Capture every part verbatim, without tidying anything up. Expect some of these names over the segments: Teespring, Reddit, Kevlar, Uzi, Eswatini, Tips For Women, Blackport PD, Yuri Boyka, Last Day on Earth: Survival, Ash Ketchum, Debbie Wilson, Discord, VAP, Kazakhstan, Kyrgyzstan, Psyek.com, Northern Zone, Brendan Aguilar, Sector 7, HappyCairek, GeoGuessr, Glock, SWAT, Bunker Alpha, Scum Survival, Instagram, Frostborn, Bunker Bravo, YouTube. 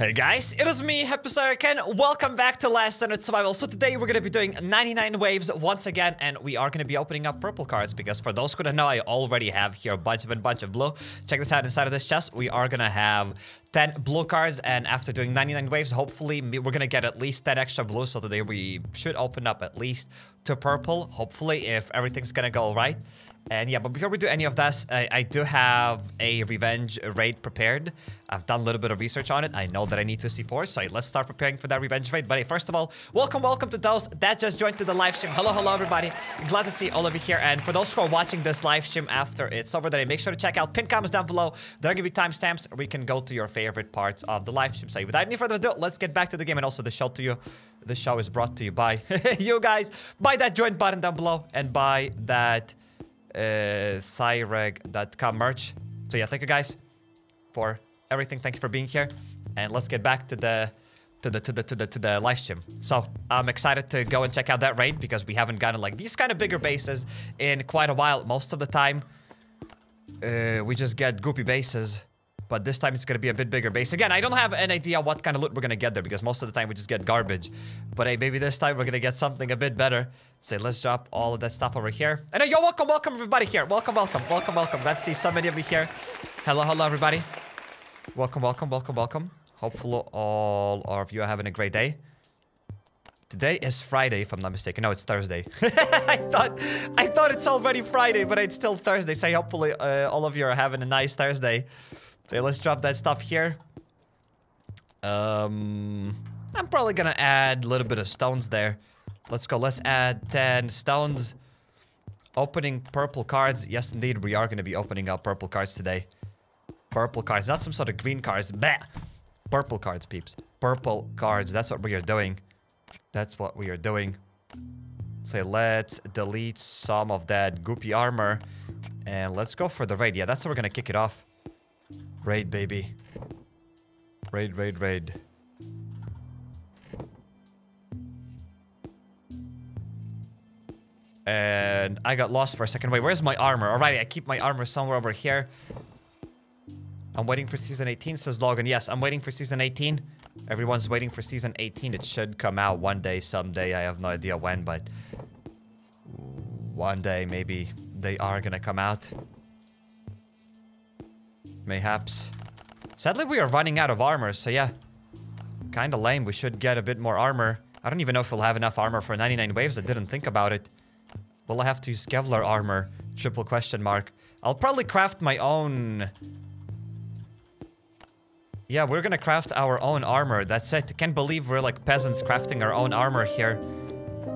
Hey guys, it is me, HappyCairek, and welcome back to Last Day on Earth: Survival. So today we're gonna be doing ninety-nine waves once again, and we are gonna be opening up purple cards, because for those who don't know, I already have here a bunch of and bunch of blue. Check this out, inside of this chest, we are gonna have ten blue cards, and after doing ninety-nine waves, hopefully we're gonna get at least ten extra blue, so today we should open up at least to purple, hopefully, if everything's gonna go right. And yeah, but before we do any of this, I, I do have a revenge raid prepared. I've done a little bit of research on it. I know that I need to C four, so let's start preparing for that revenge raid. But hey, first of all, welcome, welcome to those that just joined to the live stream. Hello, hello, everybody. Glad to see all of you here. And for those who are watching this live stream after it's over today, make sure to check out pinned comments down below. There are going to be timestamps where we can go to your favorite parts of the live stream. So without any further ado, let's get back to the game, and also the show to you. The show is brought to you by you guys, by that join button down below, and by that Uh, Cairek dot com merch. So yeah, thank you guys for everything. Thank you for being here, and let's get back to the to the to the to the to the live stream. So I'm excited to go and check out that raid, because we haven't gotten like these kind of bigger bases in quite a while. Most of the time, uh, we just get goopy bases, but this time it's gonna be a bit bigger base. Again, I don't have an idea what kind of loot we're gonna get there, because most of the time we just get garbage. But hey, maybe this time we're gonna get something a bit better. So let's drop all of that stuff over here. And hey, yo, welcome, welcome everybody here. Welcome, welcome, welcome, welcome. Let's see so many of you here. Hello, hello everybody. Welcome, welcome, welcome, welcome. Hopefully all of you are having a great day. Today is Friday, if I'm not mistaken. No, it's Thursday. I thought I thought it's already Friday, but it's still Thursday. So hopefully uh, all of you are having a nice Thursday. So let's drop that stuff here. Um, I'm probably gonna add a little bit of stones there. Let's go. Let's add ten stones. Opening purple cards. Yes, indeed, we are gonna be opening up purple cards today. Purple cards, not some sort of green cards. Bleh! Purple cards, peeps. Purple cards. That's what we are doing. That's what we are doing. So let's delete some of that goopy armor, and let's go for the raid. Yeah, that's how we're gonna kick it off. Raid, baby. Raid, raid, raid. And I got lost for a second. Wait, where's my armor? Alrighty, I keep my armor somewhere over here. I'm waiting for season eighteen, says Logan. Yes, I'm waiting for season eighteen. Everyone's waiting for season eighteen. It should come out one day, someday. I have no idea when, but one day maybe they are gonna come out. Mayhaps. Sadly, we are running out of armor, so yeah. Kinda lame. We should get a bit more armor. I don't even know if we'll have enough armor for ninety-nine waves. I didn't think about it. Will I have to use Kevlar armor? Triple question mark. I'll probably craft my own... Yeah, we're gonna craft our own armor. That's it. I can't believe we're like peasants crafting our own armor here.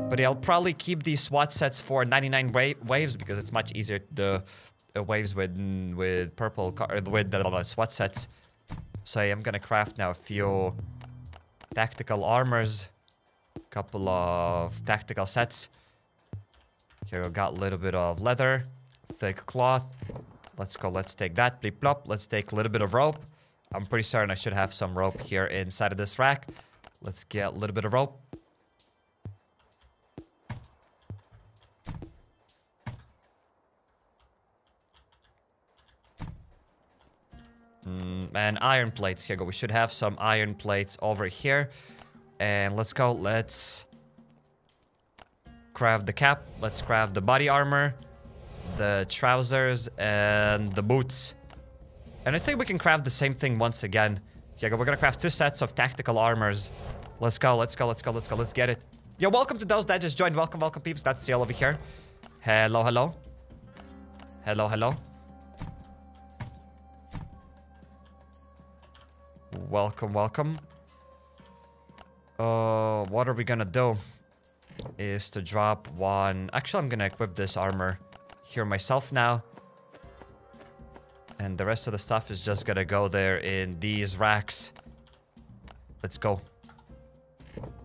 But yeah, I'll probably keep these SWAT sets for ninety-nine wa waves, because it's much easier to... Uh, waves with with purple car with the uh, SWAT sets. So I'm gonna craft now a few tactical armors, couple of tactical sets. Here we got a little bit of leather, thick cloth. Let's go. Let's take that. Bleep plop. Let's take a little bit of rope. I'm pretty certain I should have some rope here inside of this rack. Let's get a little bit of rope. Mm, and iron plates. Here we go. We should have some iron plates over here. And let's go. Let's craft the cap. Let's craft the body armor, the trousers, and the boots. And I think we can craft the same thing once again. Here we go. We're gonna craft two sets of tactical armors. Let's go. Let's go. Let's go. Let's go. Let's get it. Yo, welcome to those that just joined. Welcome, welcome, peeps. That's all over here. Hello, hello. Hello, hello. Welcome, welcome. Uh, what are we gonna do? Is to drop one... Actually, I'm gonna equip this armor here myself now. And the rest of the stuff is just gonna go there in these racks. Let's go.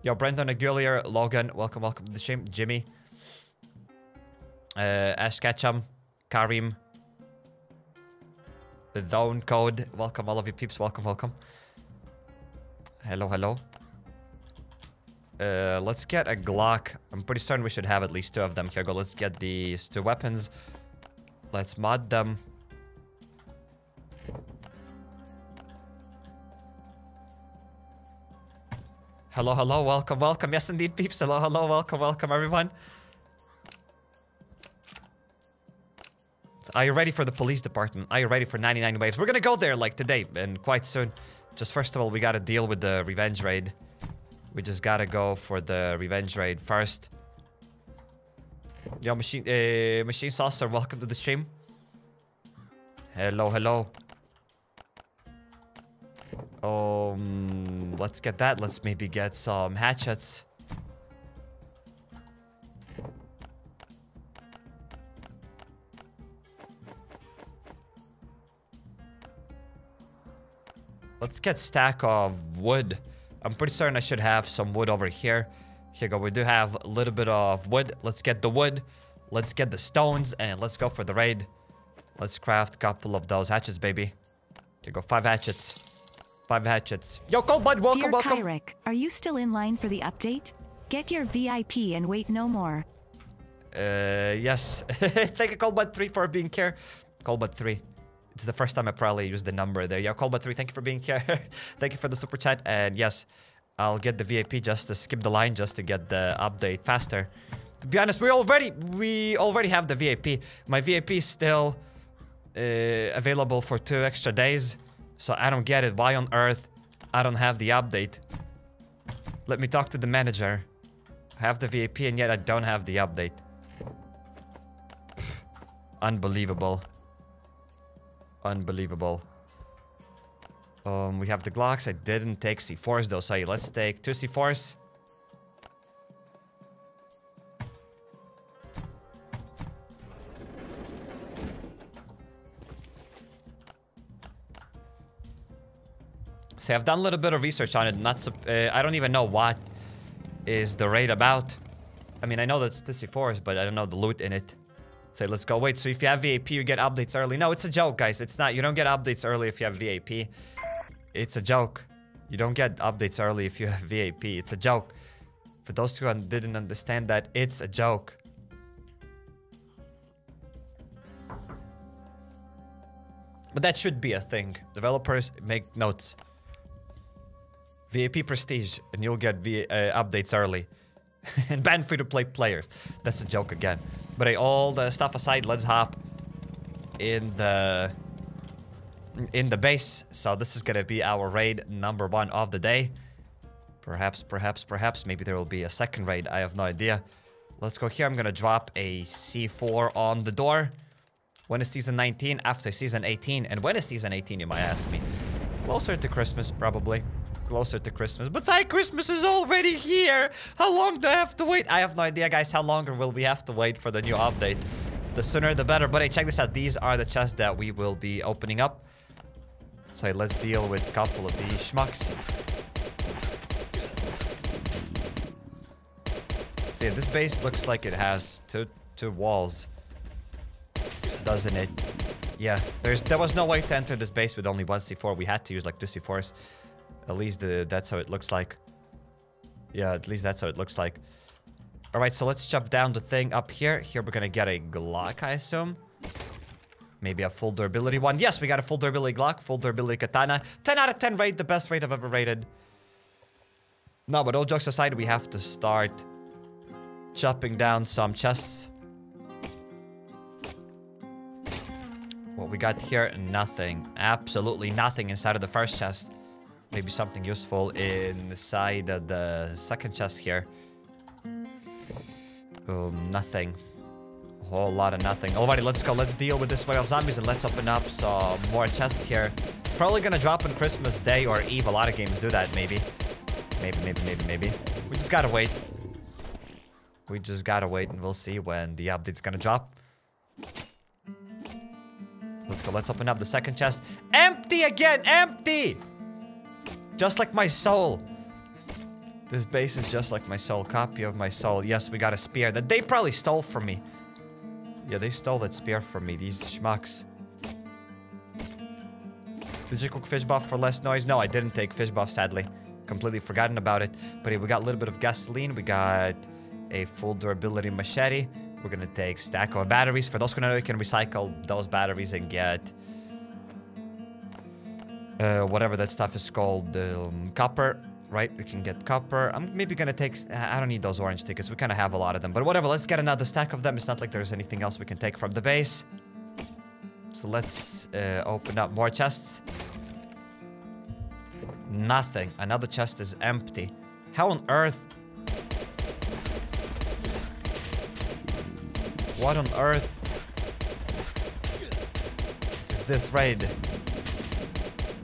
Yo, Brendan Aguilar, Logan, welcome, welcome to the stream. Jimmy. Uh, Ash Ketchum, Karim. The down code. Welcome, all of you peeps. Welcome, welcome. Hello, hello. Uh, let's get a Glock. I'm pretty certain we should have at least two of them. Here we go. Let's get these two weapons. Let's mod them. Hello, hello, welcome, welcome. Yes, indeed, peeps. Hello, hello, welcome, welcome, everyone. Are you ready for the police department? Are you ready for ninety-nine waves? We're gonna go there, like, today and quite soon. Just first of all, we gotta deal with the revenge raid. We just gotta go for the revenge raid first. Yo, Machine, uh, Machine Saucer, welcome to the stream. Hello, hello. Um, let's get that. Let's maybe get some hatchets. Let's get stack of wood. I'm pretty certain I should have some wood over here. Here you go. We do have a little bit of wood. Let's get the wood. Let's get the stones and let's go for the raid. Let's craft a couple of those hatchets, baby. Here you go. Five hatchets. Five hatchets. Yo, Coldbud, welcome, Dear welcome. Kairek, are you still in line for the update? Get your V I P and wait no more. Uh, yes. Thank you, Coldbud three, for being here. Coldbud three. It's the first time I probably used the number there. Yeah, Coldbud three, thank you for being here. Thank you for the super chat. And yes, I'll get the V I P just to skip the line, just to get the update faster. To be honest, we already we already have the V I P. My V I P is still uh, available for two extra days. So I don't get it. Why on earth I don't have the update? Let me talk to the manager. I have the V A P and yet I don't have the update. Unbelievable. Unbelievable. Um, we have the Glocks. I didn't take C fours though. So let's take two C fours. I've done a little bit of research on it. Not, uh, I don't even know what is the raid about. I mean, I know that's two C fours, but I don't know the loot in it. Say, so let's go. Wait, so if you have V A P, you get updates early. No, it's a joke, guys. It's not. You don't get updates early if you have V A P. It's a joke. You don't get updates early if you have V A P. It's a joke. For those who didn't understand that, it's a joke. But that should be a thing. Developers, make notes. V A P prestige, and you'll get v uh, updates early. And ban free-to-play players. That's a joke again. But hey, all the stuff aside, let's hop in the in the base. So this is gonna be our raid number one of the day. Perhaps, perhaps, perhaps. Maybe there will be a second raid. I have no idea. Let's go here. I'm gonna drop a C four on the door. When is season nineteen? After season eighteen. And when is season eighteen, you might ask me? Closer to Christmas, probably. Closer to Christmas. But Psyek, Christmas is already here! How long do I have to wait? I have no idea, guys. How long will we have to wait for the new update? The sooner the better. But hey, check this out. These are the chests that we will be opening up. So let's deal with a couple of these schmucks. See, this base looks like it has two, two walls. Doesn't it? Yeah. There's, there was no way to enter this base with only one C four. We had to use like two C fours. At least the, that's how it looks like. Yeah, at least that's how it looks like. Alright, so let's chop down the thing up here. Here we're gonna get a Glock, I assume. Maybe a full durability one. Yes, we got a full durability Glock, full durability katana. ten out of ten raid, the best raid I've ever raided. No, but all jokes aside, we have to start chopping down some chests. What we got here? Nothing. Absolutely nothing inside of the first chest. Maybe something useful inside of the second chest here. Oh, nothing. A whole lot of nothing. Alrighty, let's go. Let's deal with this wave of zombies and let's open up some more chests here. It's probably gonna drop on Christmas Day or Eve. A lot of games do that, maybe. Maybe, maybe, maybe, maybe. We just gotta wait. We just gotta wait and we'll see when the update's gonna drop. Let's go. Let's open up the second chest. Empty again! Empty! Just like my soul. This base is just like my soul. Copy of my soul. Yes, we got a spear that they probably stole from me. Yeah, they stole that spear from me. These schmucks. Did you cook fish buff for less noise? No, I didn't take fish buff, sadly. Completely forgotten about it. But hey, we got a little bit of gasoline. We got a full durability machete. We're gonna take stack of batteries. For those who know, you can recycle those batteries and get... Uh, whatever that stuff is called, um, copper. right? We can get copper. I'm maybe gonna take... I don't need those orange tickets. We kind of have a lot of them. But whatever, let's get another stack of them. It's not like there's anything else we can take from the base. So let's uh, open up more chests. Nothing. Another chest is empty. How on earth... What on earth is this raid?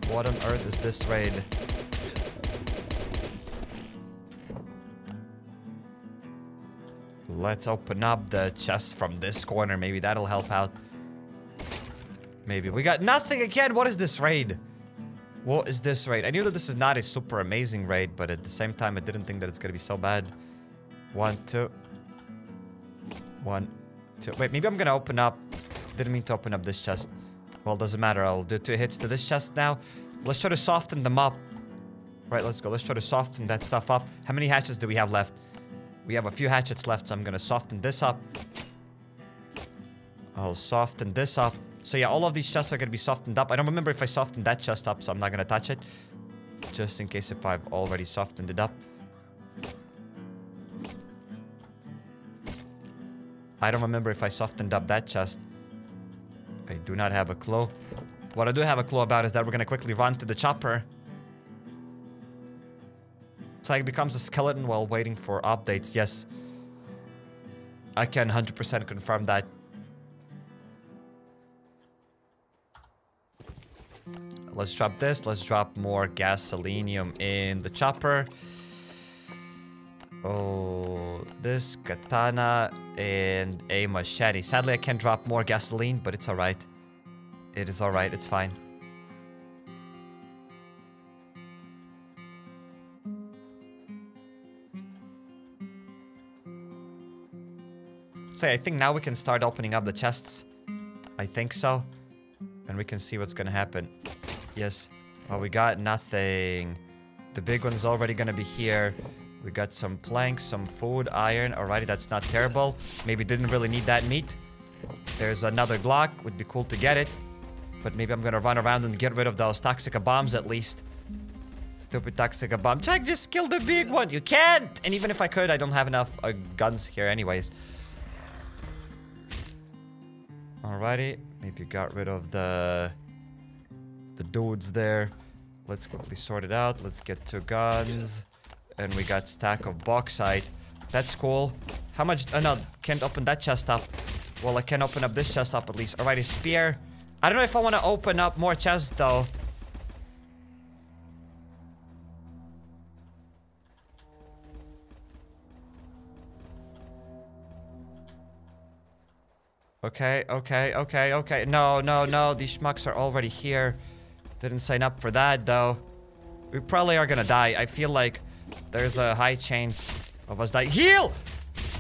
What on earth is this raid? Let's open up the chest from this corner. Maybe that'll help out. Maybe we got nothing again. What is this raid? What is this raid? I knew that this is not a super amazing raid, but at the same time, I didn't think that it's gonna be so bad. One, two. One. Wait, maybe I'm gonna open up. Didn't mean to open up this chest. Well, doesn't matter. I'll do two hits to this chest now. Let's try to soften them up. Right, let's go. Let's try to soften that stuff up. How many hatchets do we have left? We have a few hatchets left, so I'm gonna soften this up. I'll soften this up. So yeah, all of these chests are gonna be softened up. I don't remember if I softened that chest up, so I'm not gonna touch it. Just in case if I've already softened it up. I don't remember if I softened up that chest. I do not have a clue. What I do have a clue about is that we're gonna quickly run to the chopper. Psyek becomes a skeleton while waiting for updates. Yes. I can one hundred percent confirm that. Let's drop this. Let's drop more gasolinium in the chopper. Oh, this katana and a machete. Sadly, I can't drop more gasoline, but it's all right. It is all right. It's fine. So I think now we can start opening up the chests. I think so. And we can see what's going to happen. Yes. Oh, we got nothing. The big one's already going to be here. We got some planks, some food, iron. Alrighty, that's not terrible. Maybe didn't really need that meat. There's another Glock. Would be cool to get it. But maybe I'm gonna run around and get rid of those toxic bombs at least. Stupid toxic bomb. Check, just kill the big one. You can't! And even if I could, I don't have enough uh, guns here anyways. Alrighty. Maybe got rid of the... The dudes there. Let's quickly sort it out. Let's get two guns. And we got stack of bauxite. That's cool. How much? Oh no, can't open that chest up. Well, I can open up this chest up at least. Alright, a spear. I don't know if I want to open up more chests though. Okay, okay, okay, okay. No, no, no. These schmucks are already here. Didn't sign up for that though. We probably are gonna die. I feel like there's a high chance of us dying. Heal!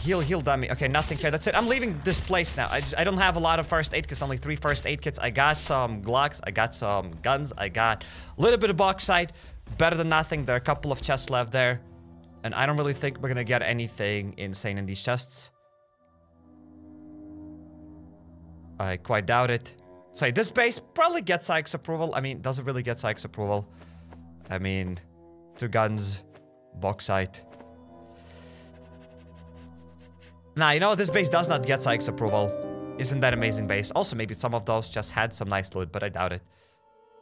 Heal, heal, dummy. Okay, nothing here. That's it. I'm leaving this place now. I, just, I don't have a lot of first aid kits. Only three first aid kits. I got some Glocks. I got some guns. I got a little bit of bauxite. Better than nothing. There are a couple of chests left there. And I don't really think we're gonna get anything insane in these chests. I quite doubt it. So this base probably gets Psyek's approval. I mean, doesn't really get Psyek's approval. I mean, two guns... Bauxite. Nah, you know what? This base does not get Psyek's approval. Isn't that amazing base? Also, maybe some of those just had some nice loot, but I doubt it.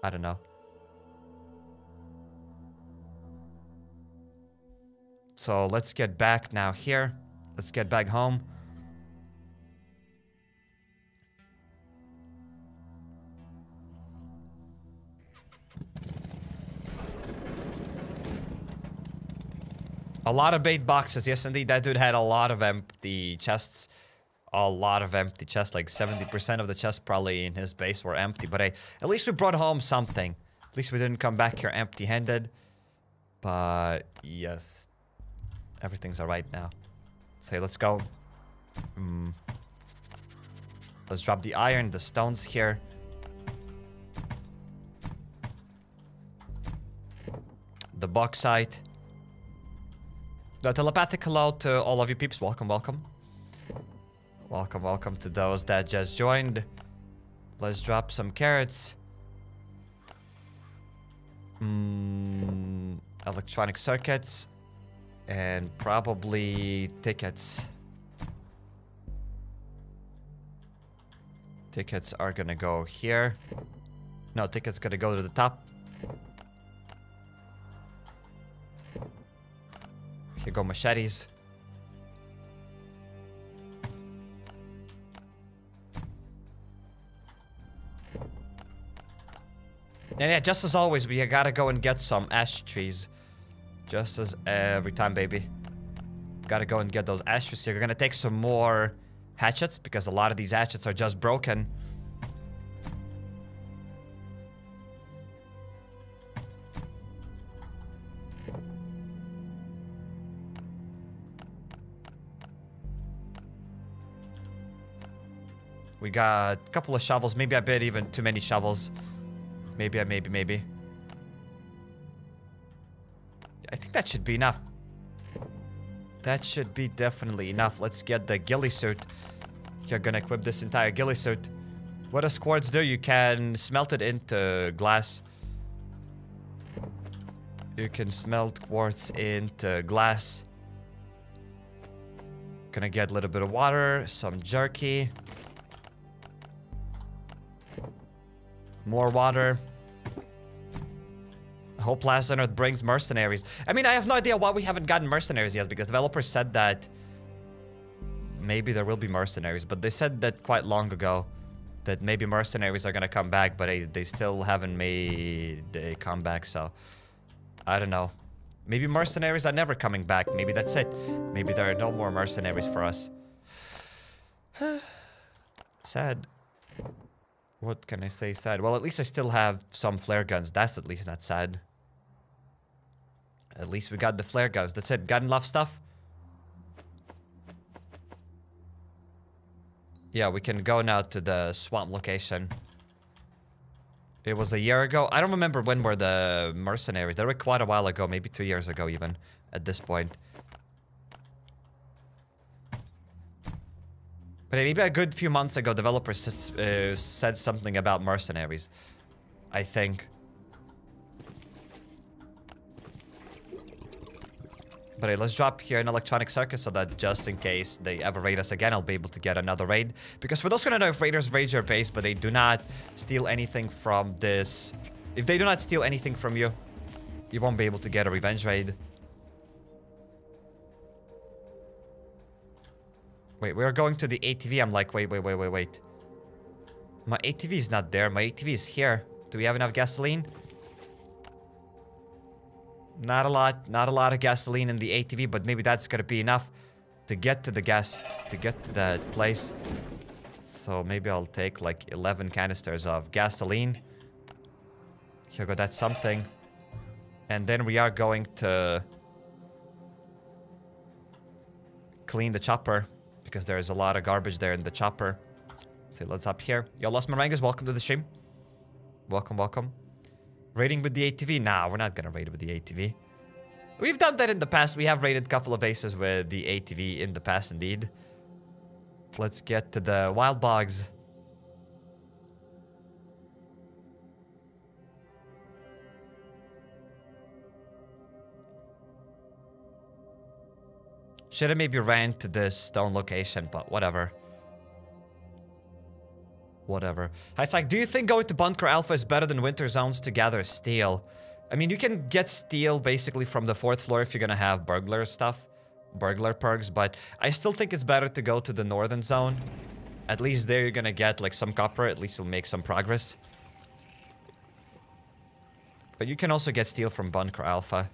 I don't know. So let's get back now here. Let's get back home. A lot of bait boxes. Yes, indeed. That dude had a lot of empty chests. A lot of empty chests. Like seventy percent of the chests probably in his base were empty. But hey, at least we brought home something. At least we didn't come back here empty-handed. But yes, everything's all right now. So let's go. Mm. Let's drop the iron, the stones here. The bauxite. The telepathic hello to all of you peeps. Welcome, welcome. Welcome, welcome to those that just joined. Let's drop some carrots. Mm, electronic circuits, and probably tickets. Tickets are gonna go here. No, tickets gonna go to the top. Here go machetes. And yeah, just as always, we gotta go and get some ash trees. Just as every time, baby. Gotta go and get those ash trees here. We're gonna take some more hatchets, because a lot of these hatchets are just broken. We got a couple of shovels. Maybe I bit even too many shovels. Maybe, I maybe, maybe. I think that should be enough. That should be definitely enough. Let's get the ghillie suit. You're gonna equip this entire ghillie suit. What does quartz do? You can smelt it into glass. You can smelt quartz into glass. Gonna get a little bit of water, some jerky. More water. Hope Last on Earth brings mercenaries. I mean, I have no idea why we haven't gotten mercenaries yet, because developers said that maybe there will be mercenaries, but they said that quite long ago that maybe mercenaries are gonna come back, but I, they still haven't made a comeback, so I don't know. Maybe mercenaries are never coming back. Maybe that's it. Maybe there are no more mercenaries for us. Sad. What can I say sad? Well, at least I still have some flare guns. That's at least not sad. At least we got the flare guns. That's it. Got enough stuff? Yeah, we can go now to the swamp location. It was a year ago. I don't remember when were the mercenaries. They were quite a while ago. Maybe two years ago even at this point. But maybe a good few months ago, developers uh, said something about mercenaries, I think. But hey, let's drop here an electronic circuit so that just in case they ever raid us again, I'll be able to get another raid. Because for those who don't know, if raiders raid your base, but they do not steal anything from this... If they do not steal anything from you, you won't be able to get a revenge raid. Wait, we're going to the A T V. I'm like, wait, wait, wait, wait, wait. My A T V is not there. My A T V is here. Do we have enough gasoline? Not a lot. Not a lot of gasoline in the A T V, but maybe that's gonna be enough to get to the gas, to get to that place. So maybe I'll take like eleven canisters of gasoline. Here we go, that's something. And then we are going to clean the chopper, because there is a lot of garbage there in the chopper. So let's up here. Yo, Lost Marangas, welcome to the stream. Welcome, welcome. Raiding with the A T V? Nah, we're not gonna raid with the A T V. We've done that in the past. We have raided a couple of bases with the A T V in the past, indeed. Let's get to the wild bogs. Should have maybe ran to this stone location, but whatever. Whatever. Hi, Psyek. Do you think going to Bunker Alpha is better than Winter Zones to gather steel? I mean, you can get steel basically from the fourth floor if you're gonna have burglar stuff. Burglar perks, but I still think it's better to go to the Northern Zone. At least there you're gonna get like some copper. At least you'll make some progress. But you can also get steel from Bunker Alpha.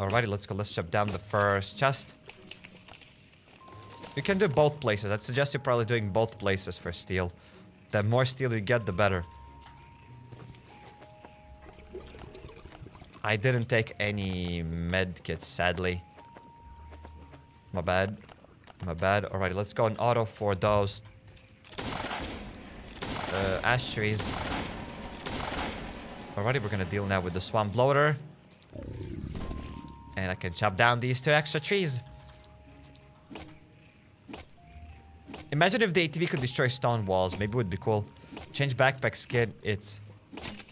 Alrighty, let's go. Let's chop down the first chest. You can do both places. I'd suggest you're probably doing both places for steel. The more steel you get, the better. I didn't take any med kits, sadly. My bad. My bad. Alrighty, let's go on auto for those uh, ash trees. Alrighty, we're gonna deal now with the swamp bloater. And I can chop down these two extra trees. Imagine if the A T V could destroy stone walls. Maybe it would be cool. Change backpacks, kid. It's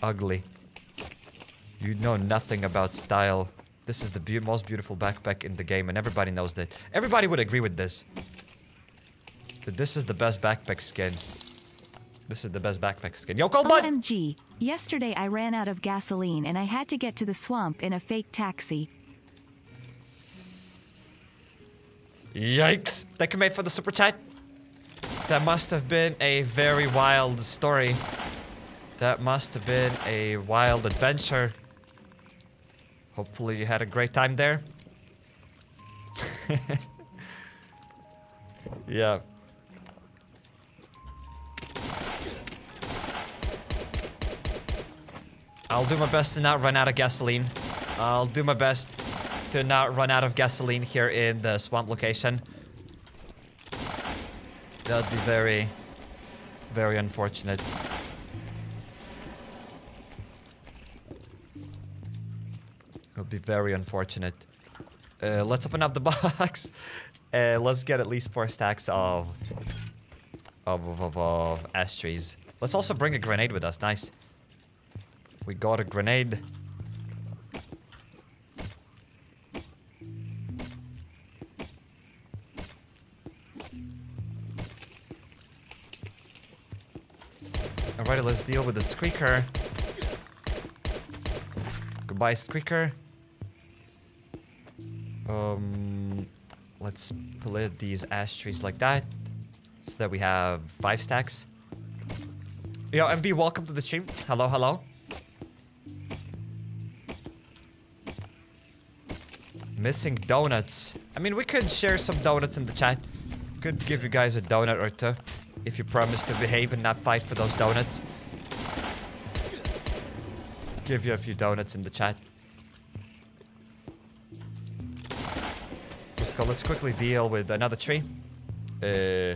ugly. You know nothing about style. This is the be most beautiful backpack in the game, and everybody knows that. Everybody would agree with this. That this is the best backpack skin. This is the best backpack skin. Yo, Cold Bud! O M G. Yesterday I ran out of gasoline and I had to get to the swamp in a fake taxi. Yikes! Thank you, mate, for the super chat. That must have been a very wild story. That must have been a wild adventure. Hopefully you had a great time there. Yeah. I'll do my best to not run out of gasoline. I'll do my best to not run out of gasoline here in the swamp location. That'd be very, very unfortunate. It'll be very unfortunate. Uh, let's open up the box. Uh, let's get at least four stacks of of, of, of, of ash trees. Let's also bring a grenade with us. Nice. We got a grenade. Alrighty, let's deal with the Skreaker. Goodbye, Skreaker. Um, let's split these ash trees like that, so that we have five stacks. Yo, M B, welcome to the stream. Hello, hello. Missing donuts. I mean, we could share some donuts in the chat. Could give you guys a donut or two, if you promise to behave and not fight for those donuts. Give you a few donuts in the chat. Let's go. Let's quickly deal with another tree. Uh,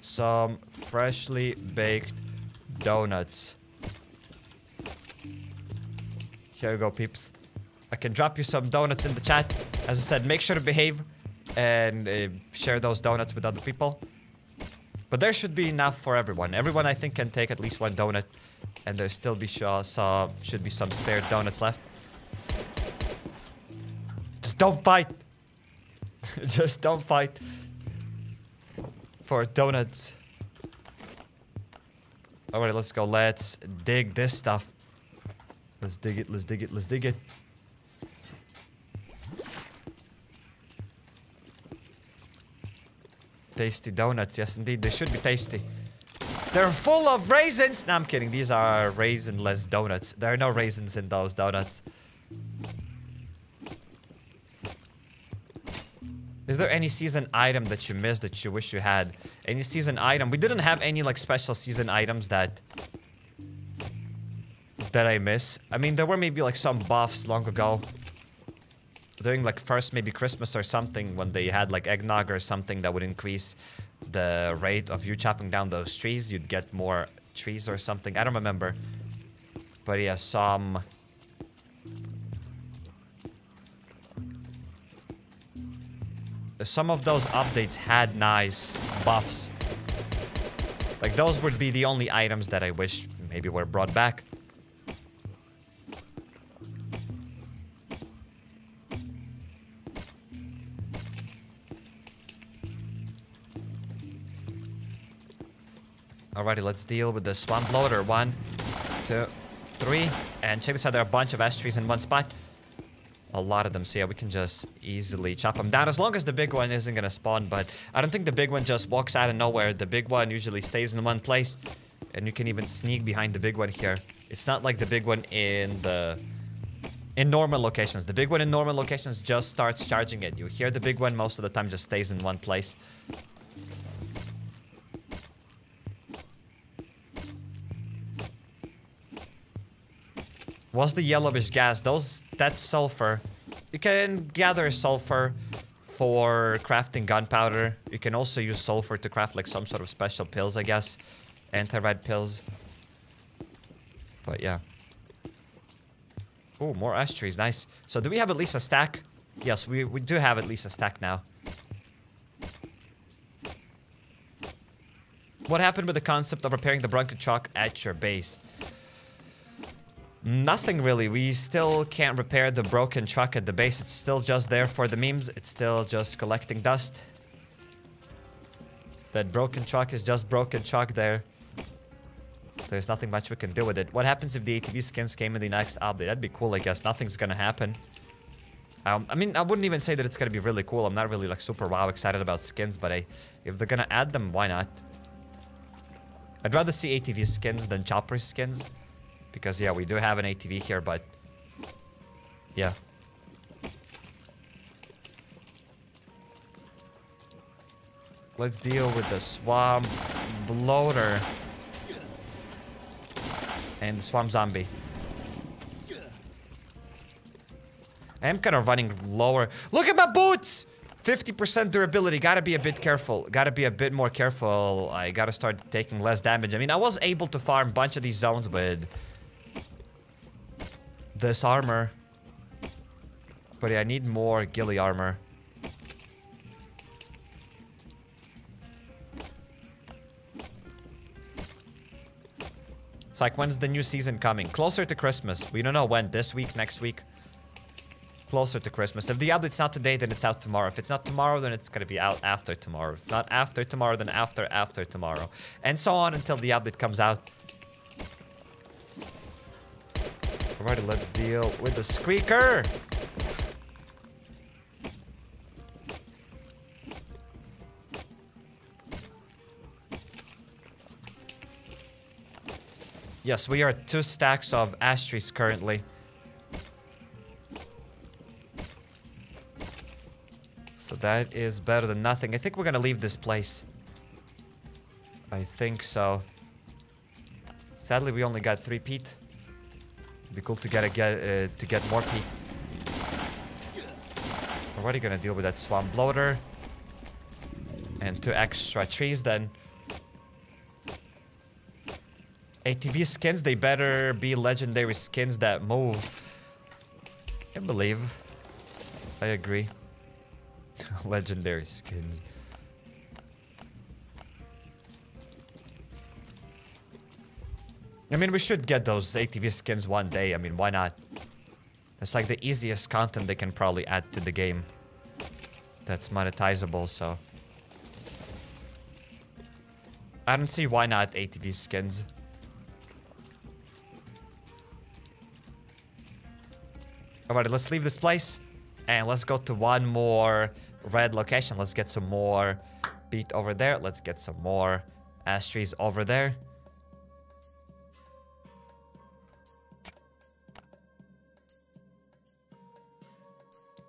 some freshly baked donuts. Here you go, peeps. I can drop you some donuts in the chat. As I said, make sure to behave and uh, share those donuts with other people. But there should be enough for everyone. Everyone, I think, can take at least one donut. And there still be sure, so should be some spare donuts left. Just don't fight. Just don't fight for donuts. Alright, let's go. Let's dig this stuff. Let's dig it, let's dig it, let's dig it. Tasty donuts, yes indeed, they should be tasty. They're full of raisins! No, I'm kidding, these are raisin-less donuts. There are no raisins in those donuts. Is there any season item that you missed that you wish you had? Any season item? We didn't have any like special season items that... that I miss. I mean, there were maybe like some buffs long ago. During like first maybe Christmas or something, when they had like eggnog or something that would increase the rate of you chopping down those trees, you'd get more trees or something. I don't remember. But yeah, some... Some of those updates had nice buffs. Like those would be the only items that I wish maybe were brought back. Alrighty, let's deal with the swamp loader. One, two, three. And check this out, there are a bunch of ash trees in one spot. A lot of them, so yeah, we can just easily chop them down. As long as the big one isn't gonna spawn, but I don't think the big one just walks out of nowhere. The big one usually stays in one place. And you can even sneak behind the big one here. It's not like the big one in the... in normal locations. The big one in normal locations just starts charging at you. Here, the big one most of the time just stays in one place. What's the yellowish gas? Those, that's sulfur. You can gather sulfur for crafting gunpowder. You can also use sulfur to craft like some sort of special pills, I guess. Anti-red pills. But yeah. Oh, more ash trees. Nice. So do we have at least a stack? Yes, we, we do have at least a stack now. What happened with the concept of repairing the Brunken Chalk at your base? Nothing really. We still can't repair the broken truck at the base. It's still just there for the memes. It's still just collecting dust. That broken truck is just broken truck there. There's nothing much we can do with it. What happens if the A T V skins came in the next update? That'd be cool, I guess. Nothing's gonna happen. Um, I mean, I wouldn't even say that it's gonna be really cool. I'm not really like super wow excited about skins, but I, if they're gonna add them, why not? I'd rather see A T V skins than chopper skins. Because, yeah, we do have an A T V here, but... yeah. Let's deal with the swamp bloater. And the swamp zombie. I am kind of running lower. Look at my boots! fifty percent durability. Gotta be a bit careful. Gotta be a bit more careful. I gotta start taking less damage. I mean, I was able to farm a bunch of these zones with... this armor, but I need more ghillie armor. It's like, when's the new season coming? Closer to Christmas. We don't know when. This week, next week. Closer to Christmas. If the update's not today, then it's out tomorrow. If it's not tomorrow, then it's gonna be out after tomorrow. If not after tomorrow, then after after tomorrow. And so on until the update comes out. Alrighty, let's deal with the Screaker! Yes, we are at two stacks of ash trees currently. So that is better than nothing. I think we're gonna leave this place. I think so. Sadly, we only got three peat. Be cool to get a get uh, to get more peak. We're already gonna deal with that swamp bloater and two extra trees. Then A T V skins, they better be legendary skins that move. I believe. I agree. Legendary skins. I mean, we should get those A T V skins one day. I mean, why not? It's like the easiest content they can probably add to the game that's monetizable, so... I don't see why not A T V skins. Alright, let's leave this place. And let's go to one more red location. Let's get some more beet over there. Let's get some more ash trees over there.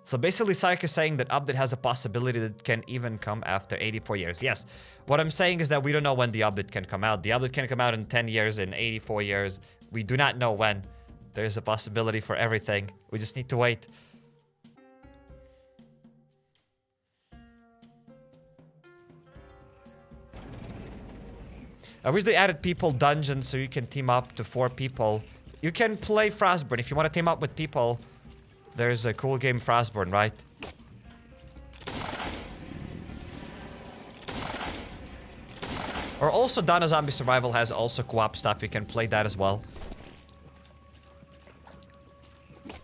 So basically, Psyek is saying that update has a possibility that can even come after eighty-four years. Yes. What I'm saying is that we don't know when the update can come out. The update can come out in ten years, in eighty-four years. We do not know when. There's a possibility for everything. We just need to wait. I wish they added people dungeons so you can team up to four people. You can play Frostborn if you want to team up with people. There's a cool game, Frostborn, right? Or also, Dino Zombie Survival has also co-op stuff. You can play that as well.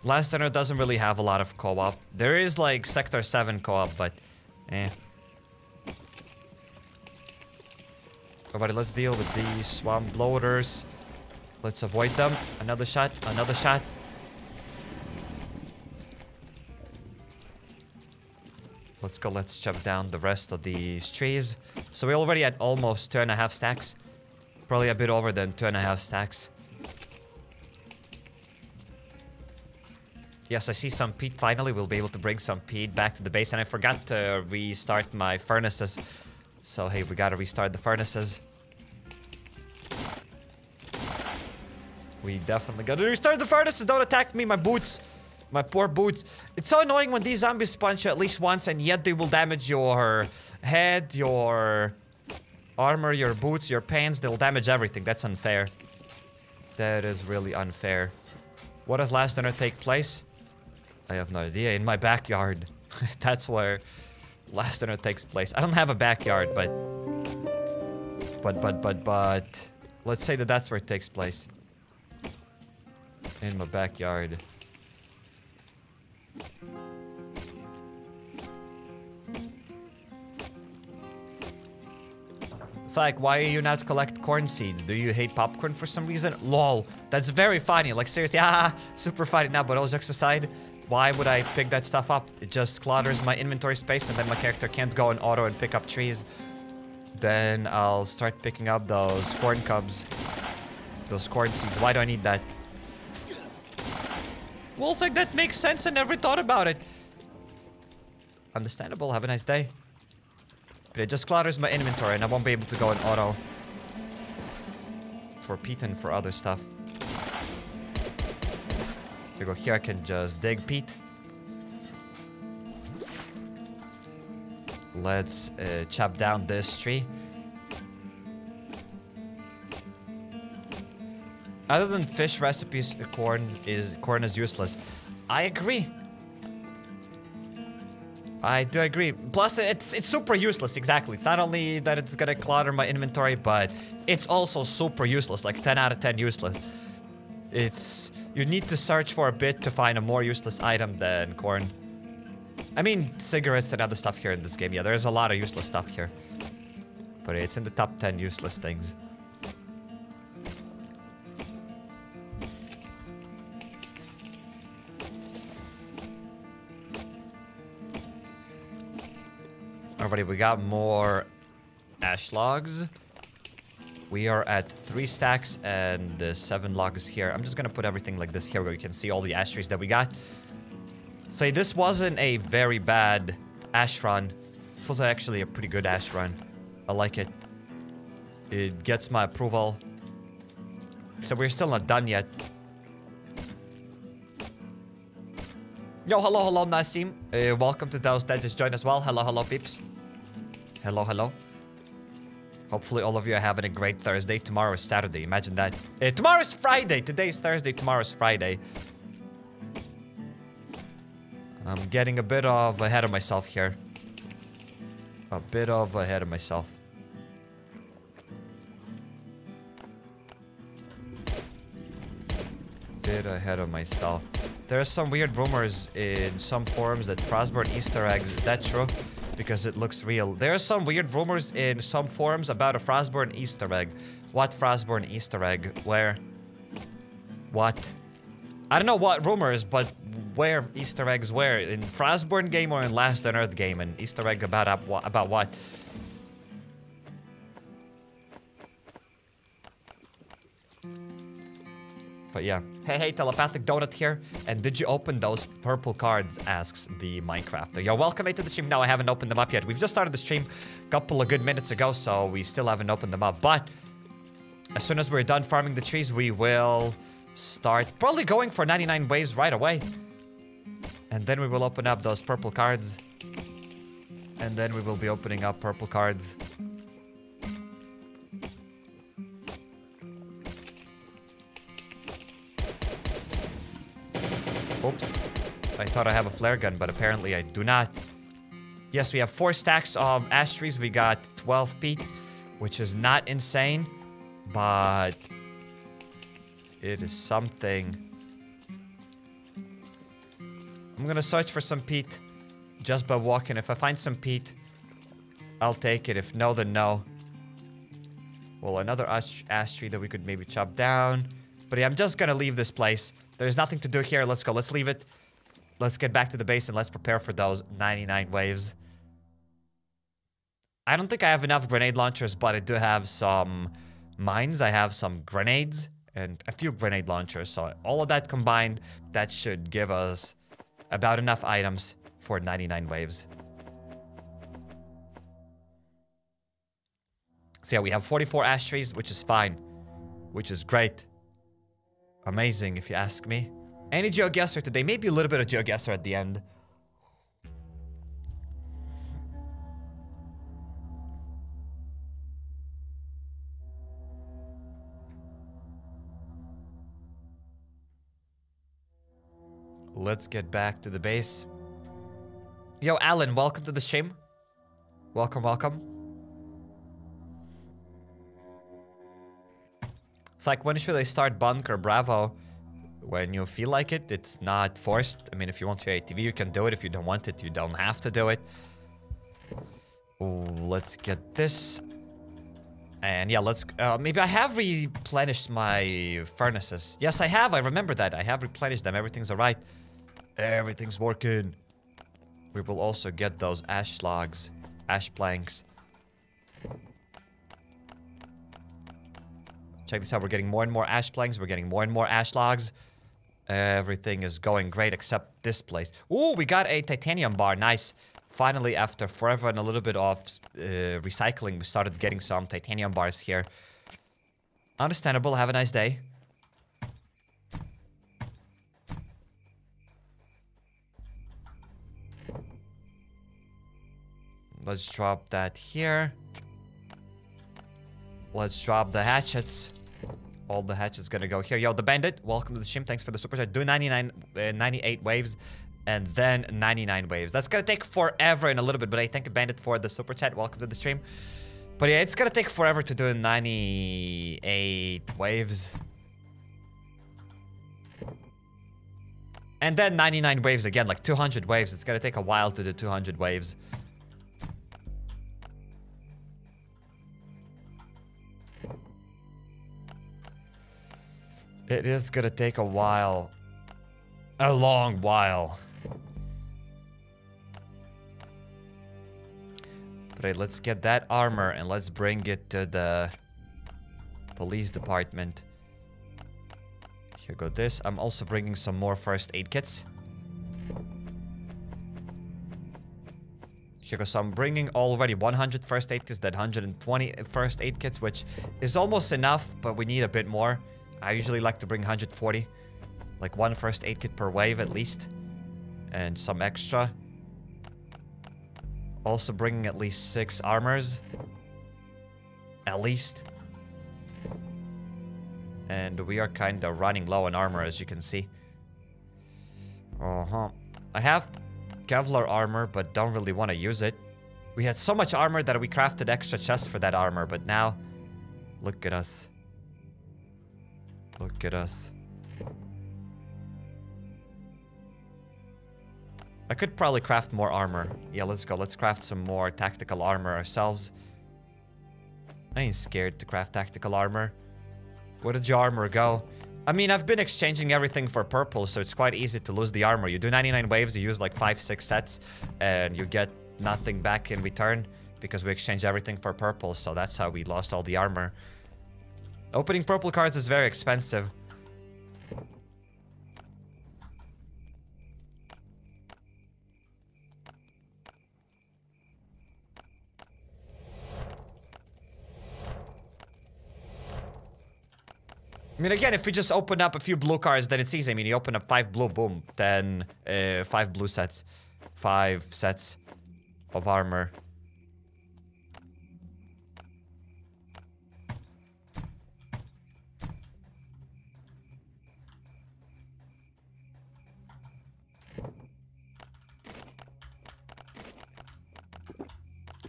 Last Day on Earth doesn't really have a lot of co-op. There is, like, Sector seven co-op, but... eh. Alright, let's deal with these swamp bloaters. Let's avoid them. Another shot, another shot. Let's go, let's chop down the rest of these trees. So we're already at almost two and a half stacks. Probably a bit over than two and a half stacks. Yes, I see some peat finally. We'll be able to bring some peat back to the base. And I forgot to restart my furnaces. So hey, we gotta restart the furnaces. We definitely gotta restart the furnaces! Don't attack me, my boots! My poor boots. It's so annoying when these zombies punch you at least once and yet they will damage your head, your armor, your boots, your pants. They'll damage everything. That's unfair. That is really unfair. What does Last Day on Earth take place? I have no idea. In my backyard. That's where Last Day on Earth takes place. I don't have a backyard, but but, but, but, but... Let's say that that's where it takes place. In my backyard. Psyek, why are you not collect corn seeds? Do you hate popcorn for some reason? Lol. That's very funny. Like, seriously, ah, super funny. Now, but all jokes aside, why would I pick that stuff up? It just clutters my inventory space, and then my character can't go on auto and pick up trees. Then I'll start picking up those corn cobs. Those corn seeds. Why do I need that? Well, it's like, that makes sense. I never thought about it. Understandable. Have a nice day. But it just clutters my inventory, and I won't be able to go in auto. For peat and for other stuff. Here we go. Here I can just dig peat. Let's uh, chop down this tree. Other than fish recipes, corn is corn is useless. I agree. I do agree. Plus, it's it's super useless. Exactly. It's not only that it's gonna clutter my inventory, but it's also super useless. Like ten out of ten useless. It's you need to search for a bit to find a more useless item than corn. I mean, cigarettes and other stuff here in this game. Yeah, there's a lot of useless stuff here, but it's in the top ten useless things. Alrighty, we got more ash logs. We are at three stacks and uh, seven logs here. I'm just gonna put everything like this here where you can see all the ash trees that we got. So this wasn't a very bad ash run. This was actually a pretty good ash run. I like it. It gets my approval. So we're still not done yet. Yo, hello, hello, Nasim. Uh, welcome to those that just joined as well. Hello, hello, peeps. Hello, hello. Hopefully all of you are having a great Thursday. Tomorrow is Saturday. Imagine that. Uh, tomorrow is Friday. Today is Thursday. Tomorrow is Friday. I'm getting a bit of ahead of myself here. A bit of ahead of myself. Bit ahead of myself. There are some weird rumors in some forums that Frostborn Easter eggs. Is that true? Because it looks real. There are some weird rumors in some forums about a Frostborn Easter egg. What Frostborn Easter egg? Where? What? I don't know what rumors, but where Easter eggs were, in Frostborn game or in Last Day on Earth game, and Easter egg about up about what? But yeah, hey hey, telepathic donut here. And did you open those purple cards? Asks the Minecrafter. Yo, welcome to the stream. No, I haven't opened them up yet. We've just started the stream a couple of good minutes ago, so we still haven't opened them up. But as soon as we're done farming the trees, we will start probably going for ninety-nine waves right away. And then we will open up those purple cards. And then we will be opening up purple cards. Oops. I thought I have a flare gun, but apparently I do not. Yes, we have four stacks of ash trees. We got twelve peat, which is not insane, but it is something. I'm gonna search for some peat just by walking. If I find some peat, I'll take it. If no, then no. Well, another ash, ash tree that we could maybe chop down. But yeah, I'm just gonna leave this place. There's nothing to do here. Let's go. Let's leave it. Let's get back to the base and let's prepare for those ninety-nine waves. I don't think I have enough grenade launchers, but I do have some mines. I have some grenades and a few grenade launchers. So all of that combined, that should give us about enough items for ninety-nine waves. So yeah, we have forty-four ash trees, which is fine. Which is great. Amazing, if you ask me. Any GeoGuessr today? Maybe a little bit of GeoGuessr at the end. Let's get back to the base. Yo, Alan, welcome to the stream. Welcome, welcome. It's like, when should I start Bunker Bravo? When you feel like it, it's not forced. I mean, if you want your A T V, you can do it. If you don't want it, you don't have to do it. Ooh, let's get this. And yeah, let's... Uh, maybe I have replenished my furnaces. Yes, I have. I remember that. I have replenished them. Everything's all right. Everything's working. We will also get those ash logs. Ash planks. Check this out. We're getting more and more ash planks. We're getting more and more ash logs. Everything is going great except this place. Ooh, we got a titanium bar. Nice. Finally, after forever and a little bit of uh, recycling, we started getting some titanium bars here. Understandable. Have a nice day. Let's drop that here. Let's drop the hatchets. All the hatchets gonna go here. Yo, the bandit, welcome to the stream. Thanks for the super chat. Do ninety-nine, uh, ninety-eight waves, and then ninety-nine waves. That's gonna take forever in a little bit, but I thank Bandit for the super chat. Welcome to the stream. But yeah, it's gonna take forever to do ninety-eight waves. And then ninety-nine waves again, like two hundred waves. It's gonna take a while to do two hundred waves. It is gonna take a while. A long while. But right, let's get that armor and let's bring it to the police department. Here go this. I'm also bringing some more first aid kits. Here goes. So I'm bringing already one hundred first aid kits, then one hundred twenty first aid kits, which is almost enough, but we need a bit more. I usually like to bring one hundred forty, like one first aid kit per wave at least, and some extra. Also bringing at least six armors, at least. And we are kind of running low on armor, as you can see. Uh-huh. I have Kevlar armor, but don't really want to use it. We had so much armor that we crafted extra chests for that armor, but now, look at us. Look at us. I could probably craft more armor. Yeah, let's go. Let's craft some more tactical armor ourselves. I ain't scared to craft tactical armor. Where did your armor go? I mean, I've been exchanging everything for purple, so it's quite easy to lose the armor. You do ninety-nine waves, you use like five, six sets, and you get nothing back in return because we exchange everything for purple, so that's how we lost all the armor. Opening purple cards is very expensive. I mean, again, if we just open up a few blue cards, then it's easy. I mean, you open up five blue, boom, then uh, five blue sets. Five sets of armor.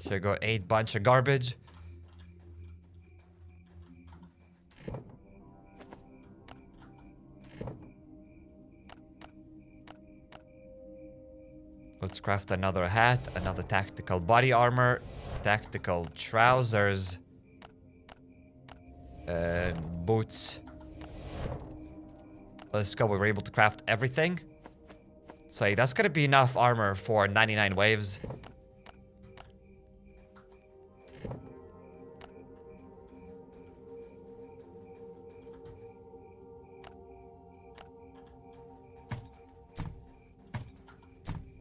Here go eight bunch of garbage. Let's craft another hat, another tactical body armor, tactical trousers, and boots. Let's go. We were able to craft everything. So hey, that's gonna be enough armor for ninety-nine waves.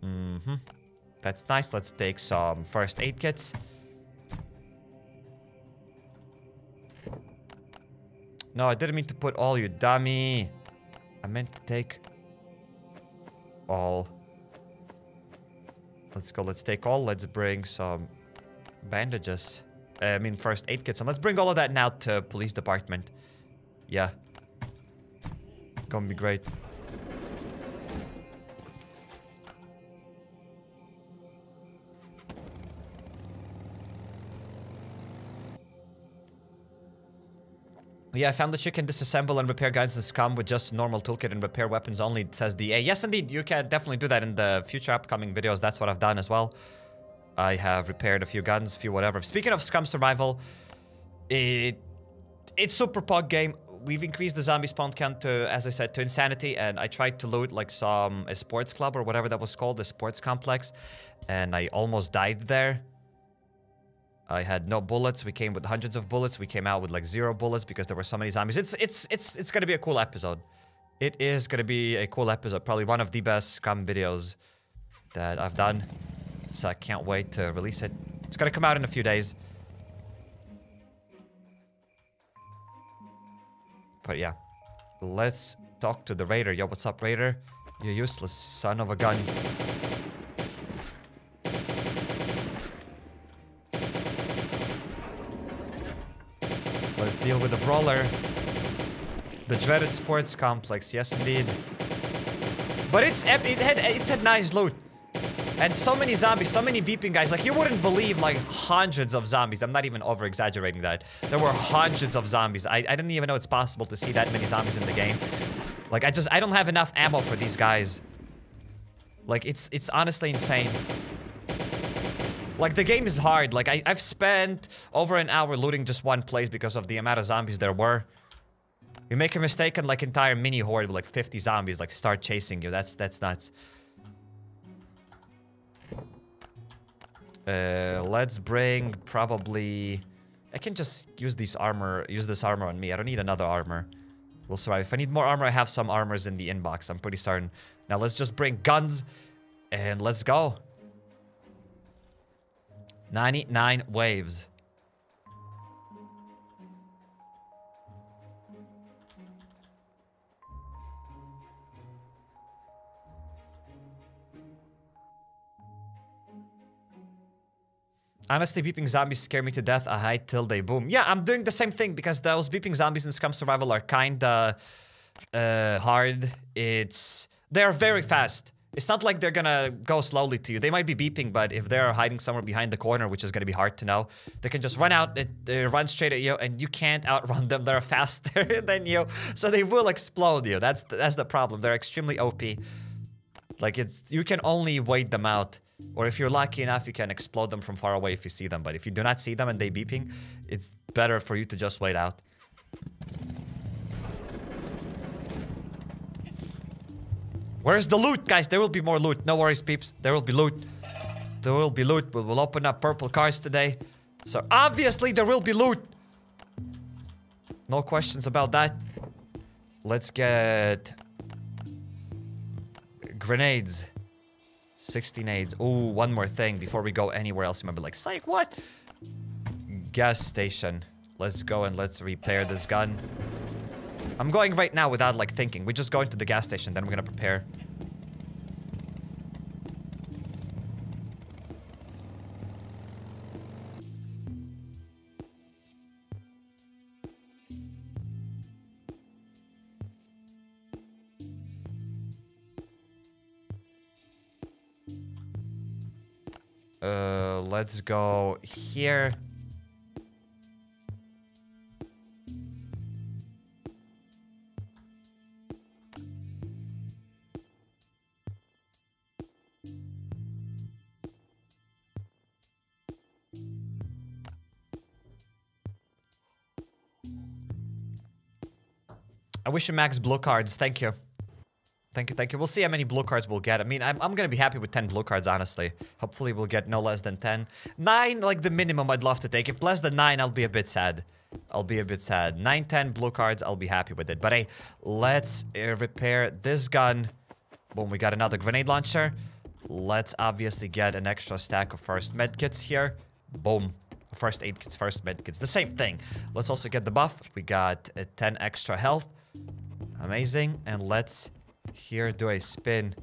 Mm-hmm. That's nice. Let's take some first aid kits. No, I didn't mean to put all, you dummy. I meant to take all. Let's go. Let's take all. Let's bring some bandages. Uh, I mean, first aid kits. And let's bring all of that now to police department. Yeah. Gonna be great. Yeah, I found that you can disassemble and repair guns in Scum with just normal toolkit and repair weapons only, it says D A. Yes, indeed, you can definitely do that in the future upcoming videos. That's what I've done as well. I have repaired a few guns, a few whatever. Speaking of Scum Survival, it it's super pog game. We've increased the zombie spawn count to, as I said, to insanity, and I tried to loot like some a sports club or whatever that was called, a sports complex, and I almost died there. I had no bullets. We came with hundreds of bullets. We came out with like zero bullets because there were so many zombies. It's it's it's it's gonna be a cool episode. It is gonna be a cool episode. Probably one of the best Scum videos that I've done. So I can't wait to release it. It's gonna come out in a few days. But yeah, let's talk to the raider. Yo, what's up, raider? You useless son of a gun. Let's deal with the brawler. The dreaded sports complex, yes indeed. But it's ep it had it had nice loot. And so many zombies, so many beeping guys. Like, you wouldn't believe, like, hundreds of zombies. I'm not even over-exaggerating that. There were hundreds of zombies. I, I didn't even know it's possible to see that many zombies in the game. Like, I just, I don't have enough ammo for these guys. Like, it's, it's honestly insane. Like, the game is hard. Like, I, I've spent over an hour looting just one place because of the amount of zombies there were. You make a mistake and, like, entire mini horde with, like, fifty zombies, like, start chasing you. That's, that's nuts. Uh, let's bring probably... I can just use this armor, use this armor on me. I don't need another armor. We'll survive. If I need more armor, I have some armors in the inbox. I'm pretty certain. Now let's just bring guns and let's go. ninety-nine waves. Honestly, beeping zombies scare me to death. I hide till they boom. Yeah, I'm doing the same thing because those beeping zombies in Scum Survival are kinda uh, hard. It's... They are very fast. It's not like they're gonna go slowly to you. They might be beeping, but if they're hiding somewhere behind the corner, which is gonna be hard to know, they can just run out, they run straight at you, and you can't outrun them. They're faster than you, so they will explode you. That's, that's the problem. They're extremely O P. Like, it's... You can only wait them out. Or if you're lucky enough, you can explode them from far away if you see them. But if you do not see them and they beeping, it's better for you to just wait out. Where's the loot, guys? There will be more loot. No worries, peeps. There will be loot. There will be loot. We will open up purple cars today. So obviously there will be loot. No questions about that. Let's get... grenades. sixteen nades. Oh, one more thing before we go anywhere else. Remember, like, Psyek, what? Gas station. Let's go and let's repair this gun. I'm going right now without, like, thinking. We're just going to the gas station, then we're gonna prepare. Uh, let's go here. I wish you max blue cards. Thank you. Thank you, thank you. We'll see how many blue cards we'll get. I mean, I'm, I'm gonna be happy with ten blue cards, honestly. Hopefully we'll get no less than ten. Nine, like the minimum I'd love to take. If less than nine, I'll be a bit sad. I'll be a bit sad. Nine, ten blue cards, I'll be happy with it. But hey, let's uh, repair this gun. Boom, we got another grenade launcher. Let's obviously get an extra stack of first med kits here. Boom. First aid kits, first med kits. The same thing. Let's also get the buff. We got uh, ten extra health. Amazing. And let's... Here, do I spin?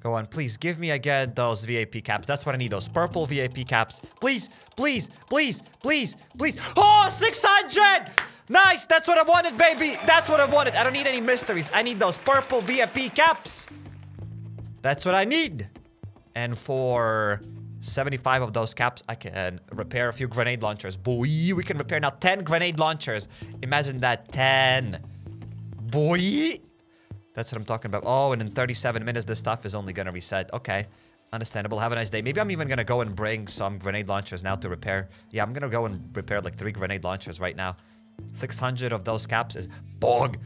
Go on, please give me again those V A P caps. That's what I need, those purple V A P caps. Please, please, please, please, please. Oh, six hundred! Nice, that's what I wanted, baby. That's what I wanted. I don't need any mysteries. I need those purple V A P caps. That's what I need. And for seventy-five of those caps, I can repair a few grenade launchers. Boy, we can repair now ten grenade launchers. Imagine that, ten. Boy. That's what I'm talking about. Oh, and in thirty-seven minutes, this stuff is only going to reset. Okay. Understandable. Have a nice day. Maybe I'm even going to go and bring some grenade launchers now to repair. Yeah, I'm going to go and repair like three grenade launchers right now. six hundred of those caps is... Bog!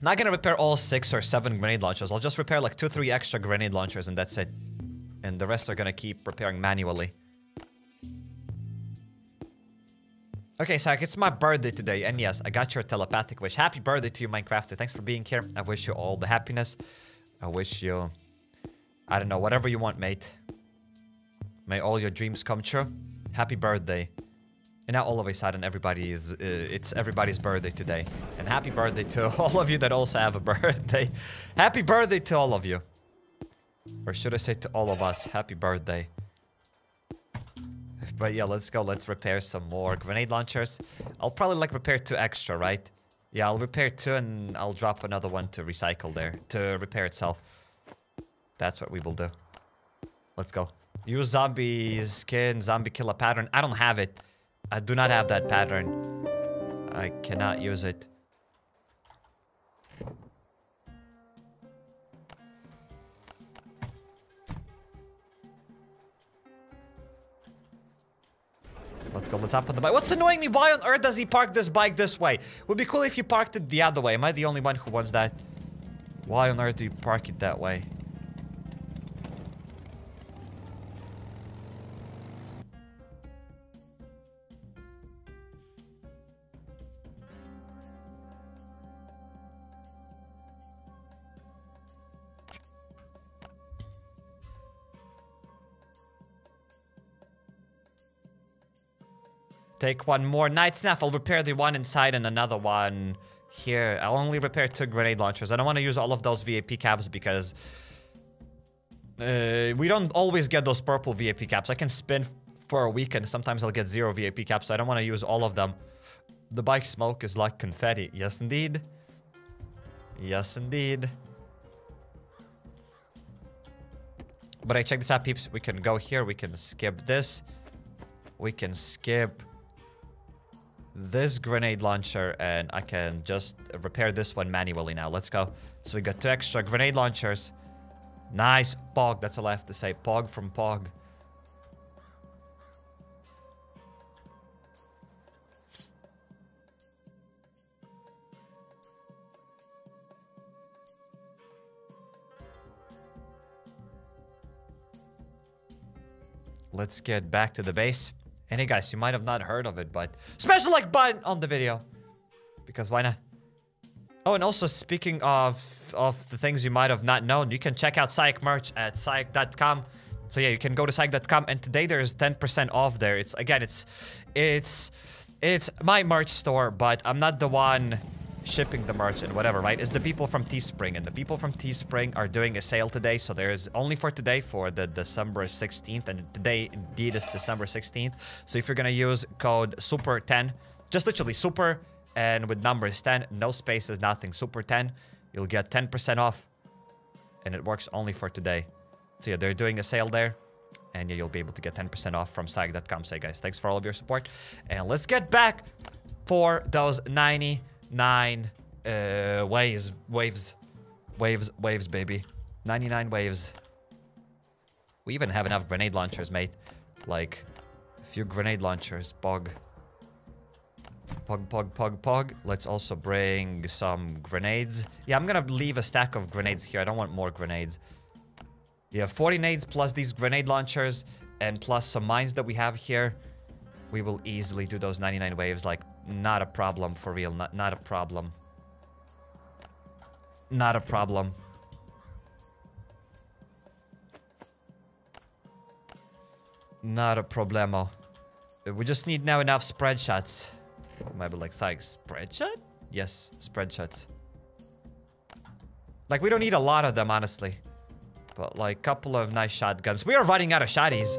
Not going to repair all six or seven grenade launchers. I'll just repair like two, three extra grenade launchers and that's it. And the rest are going to keep repairing manually. Okay, Psyek, it's my birthday today. And yes, I got your telepathic wish. Happy birthday to you, Minecrafter. Thanks for being here. I wish you all the happiness. I wish you... I don't know, whatever you want, mate. May all your dreams come true. Happy birthday. And now all of a sudden, everybody is, uh, it's everybody's birthday today. And happy birthday to all of you that also have a birthday. Happy birthday to all of you. Or should I say to all of us, happy birthday. But yeah, let's go. Let's repair some more grenade launchers. I'll probably like repair two extra, right? Yeah, I'll repair two and I'll drop another one to recycle there, to repair itself. That's what we will do. Let's go. Use zombie skin, zombie killer pattern. I don't have it. I do not have that pattern. I cannot use it. Let's go. Let's hop on the bike. What's annoying me? Why on earth does he park this bike this way? Would be cool if you parked it the other way. Am I the only one who wants that? Why on earth do you park it that way? Take one more night snuff. I'll repair the one inside and another one here. I'll only repair two grenade launchers. I don't want to use all of those V A P caps because uh, we don't always get those purple V A P caps. I can spin for a week and sometimes I'll get zero V A P caps. So I don't want to use all of them. The bike smoke is like confetti. Yes, indeed. Yes, indeed. But I check this out, peeps. We can go here. We can skip this. We can skip... this grenade launcher, and I can just repair this one manually now. Let's go. So we got two extra grenade launchers. Nice. Pog. That's all I have to say. Pog from Pog. Let's get back to the base. And hey guys, you might have not heard of it, but special like button on the video. Because why not? Oh, and also speaking of of the things you might have not known, you can check out Psyek merch at Psyek dot com. So yeah, you can go to Psyek dot com and today there's ten percent off there. It's again, it's it's it's my merch store, but I'm not the one shipping the merch and whatever, right? It's the people from Teespring, and the people from Teespring are doing a sale today, so there's only for today for the December sixteenth, and today indeed is December sixteenth. So if you're gonna use code super ten, just literally super and with numbers ten, no spaces, nothing, super ten, you'll get ten percent off, and it works only for today. So yeah, they're doing a sale there, and yeah, you'll be able to get ten percent off from Psyek dot com. So guys, thanks for all of your support, and let's get back for those ninety Nine uh, waves, waves, waves, waves, baby. ninety-nine waves. We even have enough grenade launchers, mate. Like, a few grenade launchers. Pog. Pog, pog, pog, pog. Let's also bring some grenades. Yeah, I'm gonna leave a stack of grenades here. I don't want more grenades. Yeah, forty nades plus these grenade launchers and plus some mines that we have here. We will easily do those ninety-nine waves, like, not a problem, for real. Not, not a problem. Not a problem. Not a problemo. We just need now enough spread shots. Maybe like, Psyek, spread shot? Yes, spread shots. Like, we don't need a lot of them, honestly. But, like, a couple of nice shotguns. We are running out of shotties.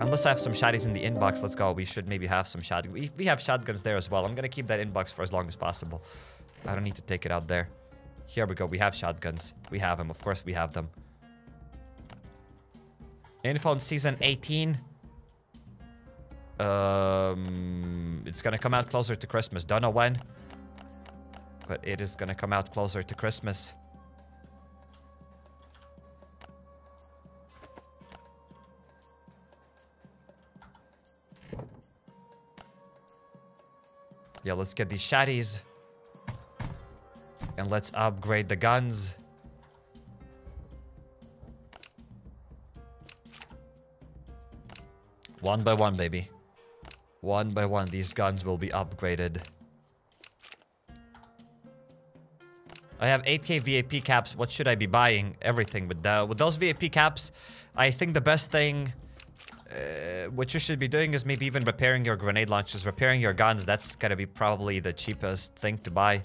Unless I have some shotties in the inbox, let's go. We should maybe have some shotguns. We, we have shotguns there as well. I'm gonna keep that inbox for as long as possible. I don't need to take it out there. Here we go. We have shotguns. We have them. Of course we have them. Info on season eighteen. Um, it's gonna come out closer to Christmas. Don't know when, but it is gonna come out closer to Christmas. Yeah, let's get these shotties. And let's upgrade the guns. One by one, baby. One by one, these guns will be upgraded. I have eight K V A P caps. What should I be buying? Everything. With, the, with those V A P caps, I think the best thing... Uh, what you should be doing is maybe even repairing your grenade launchers, repairing your guns. That's gotta be probably the cheapest thing to buy.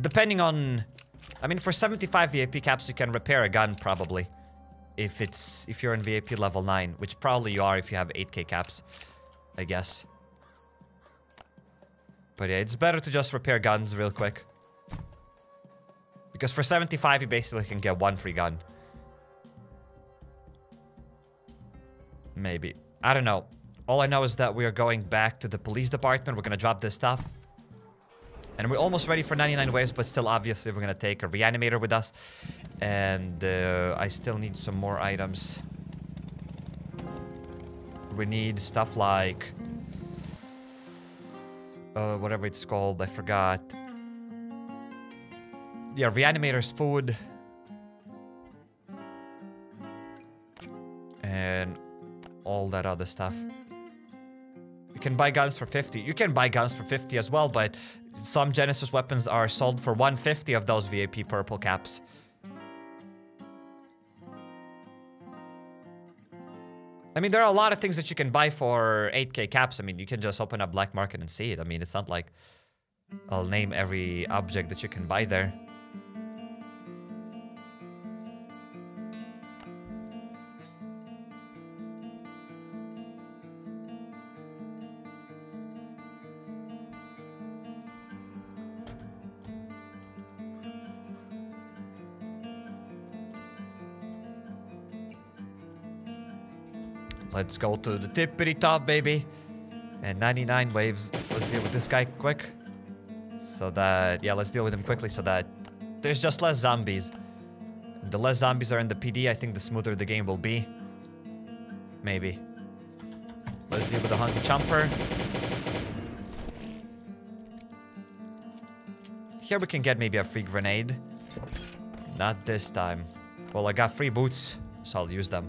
Depending on... I mean, for seventy-five V A P caps, you can repair a gun, probably. If it's... If you're in V A P level nine, which probably you are if you have eight K caps, I guess. But yeah, it's better to just repair guns real quick. Because for seventy-five, you basically can get one free gun. Maybe. I don't know. All I know is that we are going back to the police department. We're gonna drop this stuff. And we're almost ready for ninety-nine waves, but still, obviously, we're gonna take a reanimator with us. And uh, I still need some more items. We need stuff like... Uh, whatever it's called, I forgot. Yeah, reanimators, food. And... all that other stuff. You can buy guns for fifty. You can buy guns for fifty as well, but some Genesis weapons are sold for one fifty of those V A P purple caps. I mean, there are a lot of things that you can buy for eight K caps. I mean, you can just open up Black Market and see it. I mean, it's not like I'll name every object that you can buy there. Let's go to the tippity top, baby. And ninety-nine waves. Let's deal with this guy quick. So that... Yeah, let's deal with him quickly so that there's just less zombies. The less zombies are in the P D, I think the smoother the game will be. Maybe. Let's deal with the hunky chomper. Here we can get maybe a free grenade. Not this time. Well, I got free boots, so I'll use them.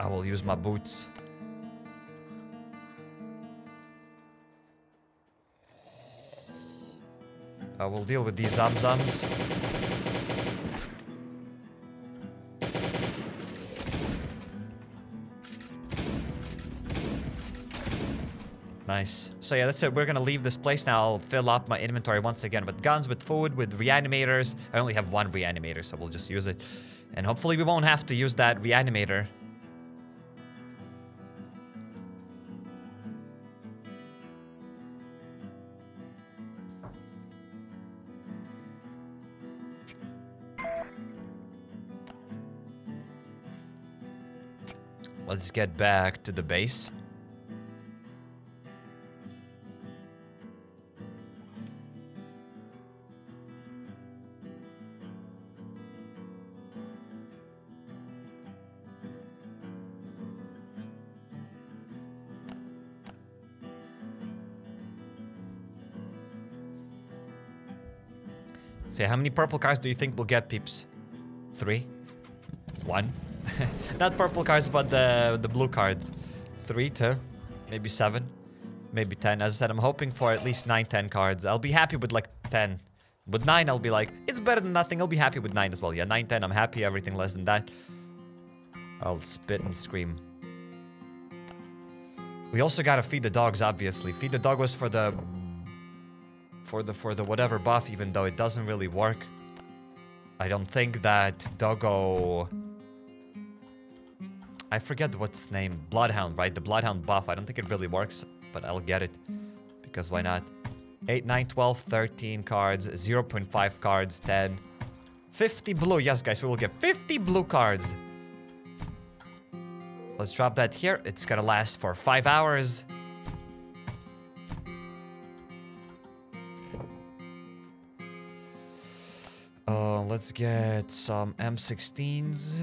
I will use my boots. I will deal with these zomzoms. Nice. So yeah, that's it. We're gonna leave this place now. I'll fill up my inventory once again with guns, with food, with reanimators. I only have one reanimator, so we'll just use it. And hopefully we won't have to use that reanimator. Let's get back to the base. So how many purple cars do you think we'll get, peeps? Three? One? Not purple cards, but the the blue cards. Three, two, maybe seven, maybe ten. As I said, I'm hoping for at least nine, ten cards. I'll be happy with like ten. With nine, I'll be like, it's better than nothing. I'll be happy with nine as well. Yeah, nine, ten, I'm happy. Everything less than that, I'll spit and scream. We also gotta feed the dogs, obviously. Feed the dog was for the for the for the whatever buff, even though it doesn't really work. I don't think that doggo. I forget what's his name. Bloodhound, right? The Bloodhound buff. I don't think it really works, but I'll get it. Because why not? eight, nine, twelve, thirteen cards, zero point five cards, ten, fifty blue. Yes, guys, we will get fifty blue cards. Let's drop that here. It's gonna last for five hours. Uh, let's get some M sixteens.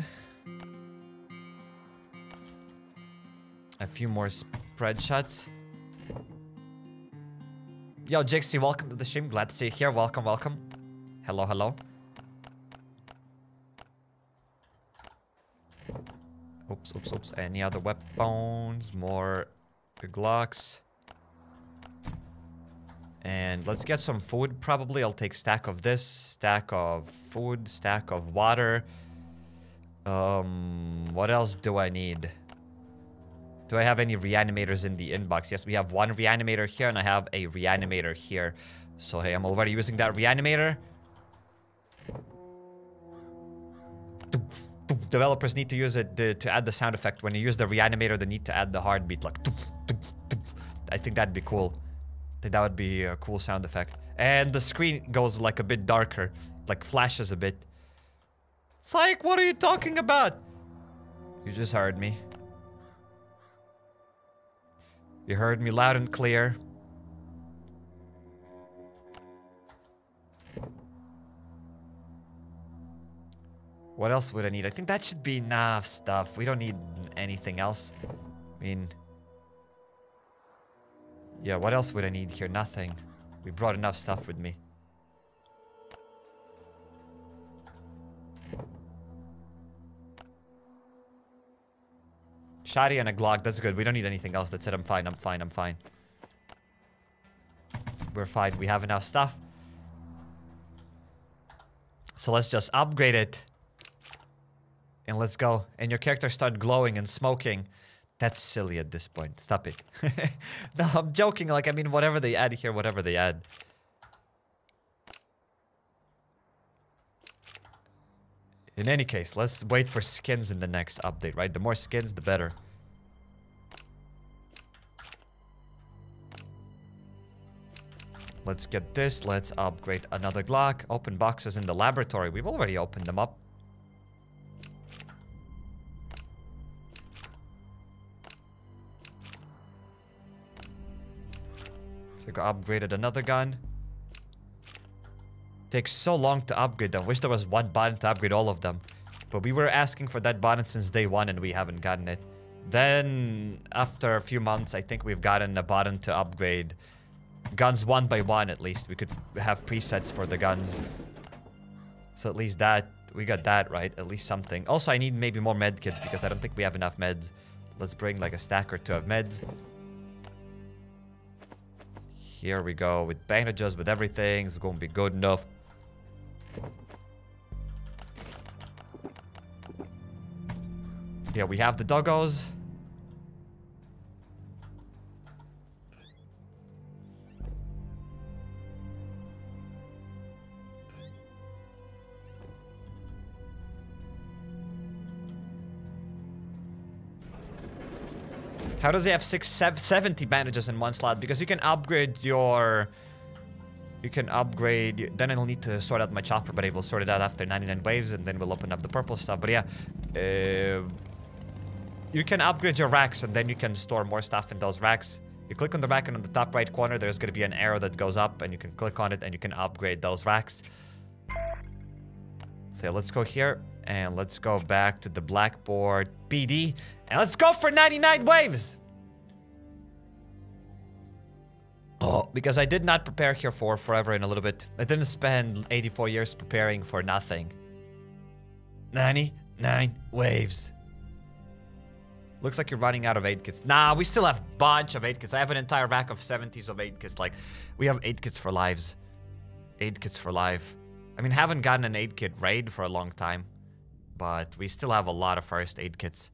A few more spread shots. Yo, Jixie, welcome to the stream. Glad to see you here. Welcome, welcome. Hello, hello. Oops, oops, oops. Any other weapons? More Glocks. And let's get some food, probably. I'll take stack of this, stack of food, stack of water. Um, what else do I need? Do I have any reanimators in the inbox? Yes, we have one reanimator here, and I have a reanimator here. So, hey, I'm already using that reanimator. Developers need to use it to, to add the sound effect. When you use the reanimator, they need to add the heartbeat, like... I think that'd be cool. I think that would be a cool sound effect. And the screen goes, like, a bit darker. Like, flashes a bit. Psyek, what are you talking about? You just heard me. You heard me loud and clear. What else would I need? I think that should be enough stuff. We don't need anything else. I mean... Yeah, what else would I need here? Nothing. We brought enough stuff with me. Shotty and a Glock, that's good. We don't need anything else. That's it. I'm fine. I'm fine. I'm fine. We're fine. We have enough stuff. So let's just upgrade it. And let's go. And your character start glowing and smoking. That's silly at this point. Stop it. No, I'm joking. Like, I mean, whatever they add here, whatever they add. In any case, let's wait for skins in the next update, right? The more skins, the better. Let's get this. Let's upgrade another Glock. Open boxes in the laboratory. We've already opened them up. We upgraded another gun. Takes so long to upgrade them. Wish there was one button to upgrade all of them. But we were asking for that button since day one and we haven't gotten it. Then, after a few months, I think we've gotten a button to upgrade guns one by one at least. We could have presets for the guns. So at least that, we got that right. At least something. Also, I need maybe more med kits because I don't think we have enough meds. Let's bring like a stack or two of meds. Here we go, with bandages, with everything. It's gonna be good enough. Yeah, we have the doggos. How does he have six, seventy bandages in one slot? Because you can upgrade your... You can upgrade... Then I'll need to sort out my chopper, but I will sort it out after ninety-nine waves, and then we'll open up the purple stuff. But yeah, uh, you can upgrade your racks, and then you can store more stuff in those racks. You click on the rack, and on the top right corner, there's going to be an arrow that goes up, and you can click on it, and you can upgrade those racks. So let's go here, and let's go back to the Blackport P D. And let's go for ninety-nine waves! Oh, because I did not prepare here for forever in a little bit. I didn't spend eighty-four years preparing for nothing. ninety-nine waves. Looks like you're running out of aid kits. Nah, we still have a bunch of aid kits. I have an entire rack of seventies of aid kits. Like, we have aid kits for lives. Aid kits for life. I mean, haven't gotten an aid kit raid for a long time. But we still have a lot of first aid kits.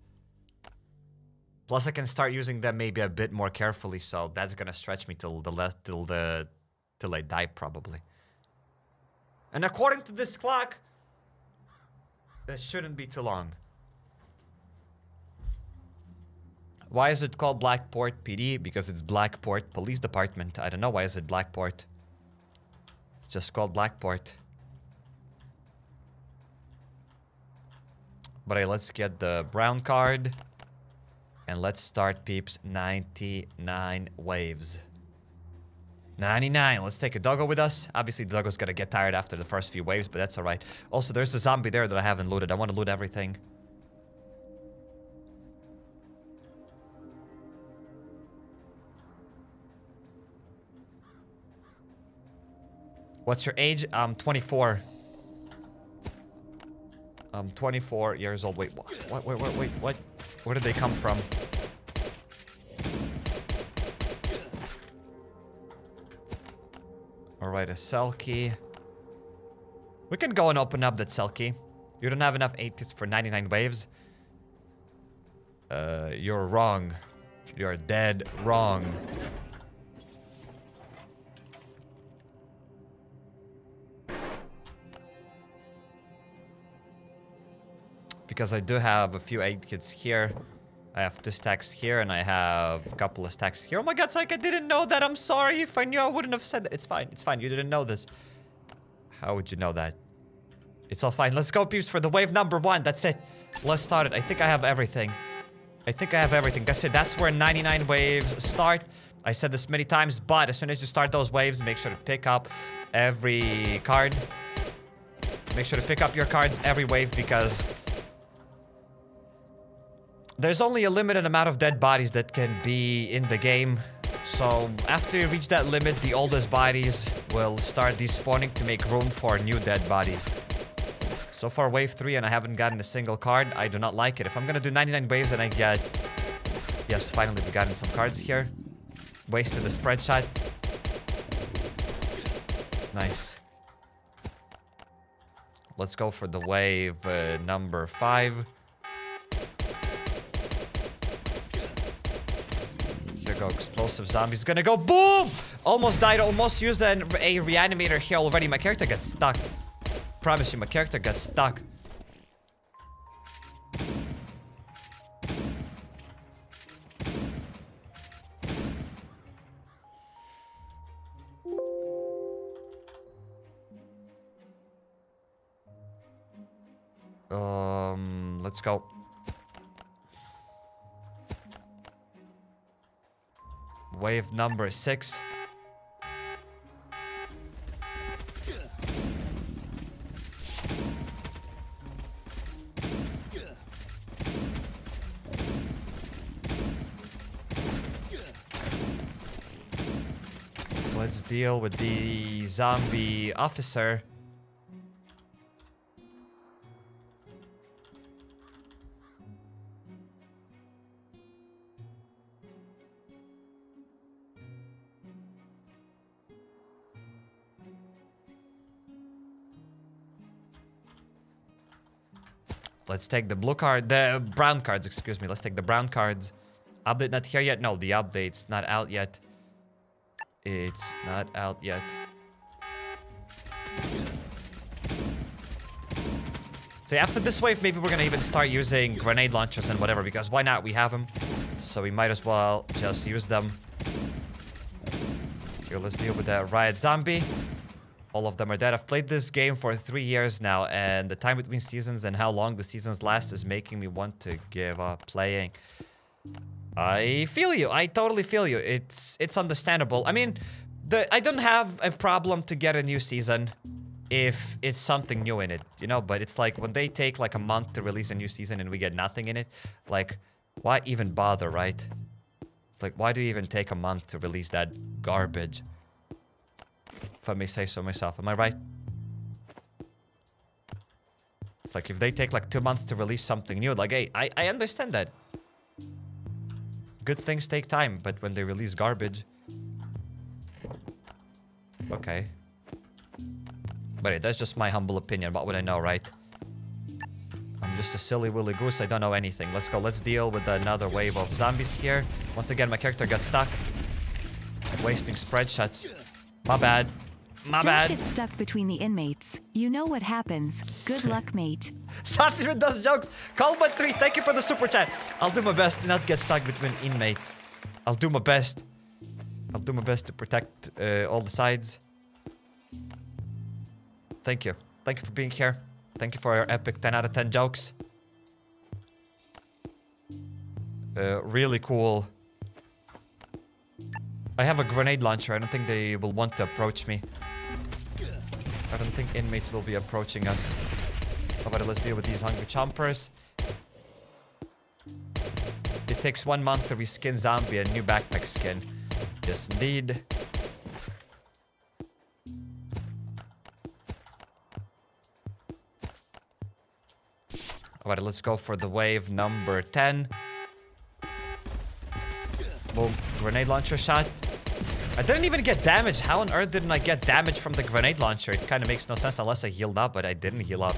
Plus, I can start using them maybe a bit more carefully, so that's gonna stretch me till the left, till the, till I die probably. And according to this clock, that shouldn't be too long. Why is it called Blackport P D? Because it's Blackport Police Department. I don't know why is it Blackport. It's just called Blackport. But hey, let's get the brown card. And let's start, peeps, ninety-nine waves. ninety-nine. Let's take a doggo with us. Obviously, the doggo's gonna get tired after the first few waves, but that's all right. Also, there's a zombie there that I haven't looted. I want to loot everything. What's your age? I'm twenty-four. I'm twenty-four years old. Wait, what? Wait, wait, wait, what? Where did they come from? Alright, a cell key. We can go and open up that cell key. You don't have enough eighties for ninety-nine waves. Uh, you're wrong. You're dead wrong. Because I do have a few aid kits here. I have two stacks here, and I have a couple of stacks here. Oh my god, Psyek, I didn't know that. I'm sorry. If I knew, I wouldn't have said that. It's fine. It's fine. You didn't know this. How would you know that? It's all fine. Let's go, peeps, for the wave number one. That's it. Let's start it. I think I have everything. I think I have everything. That's it. That's where ninety-nine waves start. I said this many times, but as soon as you start those waves, make sure to pick up every card. Make sure to pick up your cards every wave, because there's only a limited amount of dead bodies that can be in the game. So after you reach that limit, the oldest bodies will start despawning to make room for new dead bodies. So far, wave three, and I haven't gotten a single card. I do not like it. If I'm gonna do ninety-nine waves and I get... Yes, finally we gotten some cards here. Wasted the spread shot. Nice. Let's go for the wave uh, number five. Go explosive zombies. Gonna go boom! Almost died. Almost used an, a reanimator here already. My character got stuck. Promise you, my character got stuck. Um, let's go. Wave number six. Let's deal with the zombie officer. Let's take the blue card, the brown cards, excuse me. Let's take the brown cards. Update not here yet? No, the update's not out yet. It's not out yet. So after this wave, maybe we're gonna even start using grenade launchers and whatever, because why not? We have them. So we might as well just use them. Here, let's deal with that riot zombie. All of them are dead. I've played this game for three years now, and the time between seasons and how long the seasons last is making me want to give up playing. I feel you. I totally feel you. It's it's understandable. I mean, the I don't have a problem to get a new season if it's something new in it, you know? But it's like when they take like a month to release a new season and we get nothing in it, like, why even bother, right? It's like, why do you even take a month to release that garbage? If I may say so myself, am I right? It's like if they take like two months to release something new, like, hey, I, I understand that. Good things take time, but when they release garbage... Okay. But hey, that's just my humble opinion. What would I know, right? I'm just a silly willy goose. I don't know anything. Let's go. Let's deal with another wave of zombies here. Once again, my character got stuck. I'm wasting spread shots. My bad. My Don't bad. Get stuck between the inmates. You know what happens. Good luck, mate. Stop with those jokes. Colbert three, thank you for the super chat. I'll do my best to not get stuck between inmates. I'll do my best. I'll do my best to protect uh, all the sides. Thank you. Thank you for being here. Thank you for your epic ten out of ten jokes. Uh, really cool. I have a grenade launcher. I don't think they will want to approach me. I don't think inmates will be approaching us. All right, let's deal with these hungry chompers. It takes one month to reskin zombie and new backpack skin. Yes, indeed. All right, let's go for the wave number ten. Boom. Grenade launcher shot. I didn't even get damage. How on earth didn't I get damage from the grenade launcher? It kind of makes no sense unless I healed up, but I didn't heal up.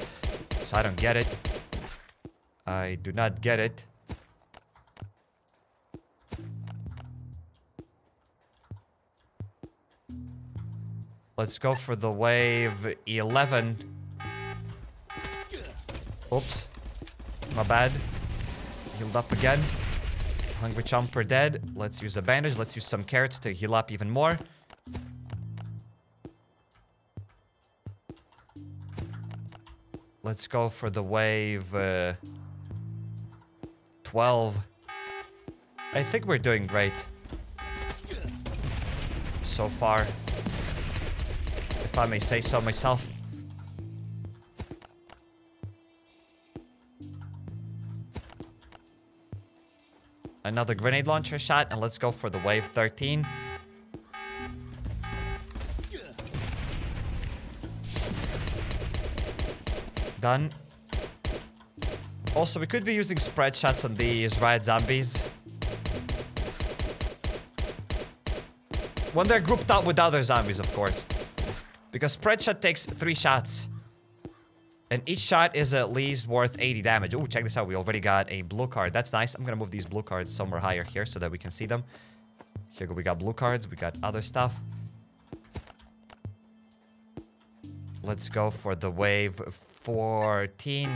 So I don't get it. I do not get it. Let's go for the wave eleven. Oops. My bad. Healed up again. Hungry chomper dead. Let's use a bandage. Let's use some carrots to heal up even more. Let's go for the wave uh, twelve. I think we're doing great so far, if I may say so myself. Another grenade launcher shot, and let's go for the wave thirteen. Done. Also, we could be using spread shots on these riot zombies. When they're grouped up with other zombies, of course. Because spread shot takes three shots. And each shot is at least worth eighty damage. Ooh, check this out. We already got a blue card. That's nice. I'm going to move these blue cards somewhere higher here so that we can see them. Here we got blue cards. We got other stuff. Let's go for the wave fourteen.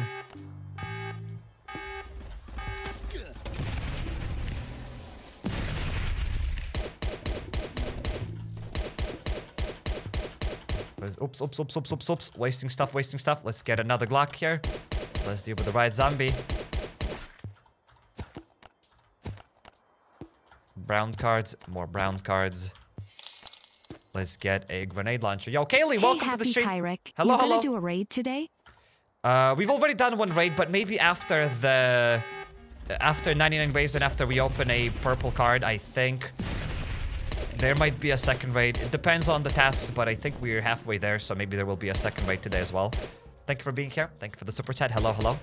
Oops, oops, oops, oops, oops, oops. Wasting stuff, wasting stuff. Let's get another Glock here. Let's deal with the riot zombie. Brown cards, more brown cards. Let's get a grenade launcher. Yo, Kaylee, hey, welcome to the stream. Kairek. Hello, you hello. Gonna do a raid today? Uh, we've already done one raid, but maybe after the... After ninety-nine raids and after we open a purple card, I think... There might be a second raid. It depends on the tasks, but I think we're halfway there, so maybe there will be a second raid today as well. Thank you for being here. Thank you for the super chat. Hello, hello.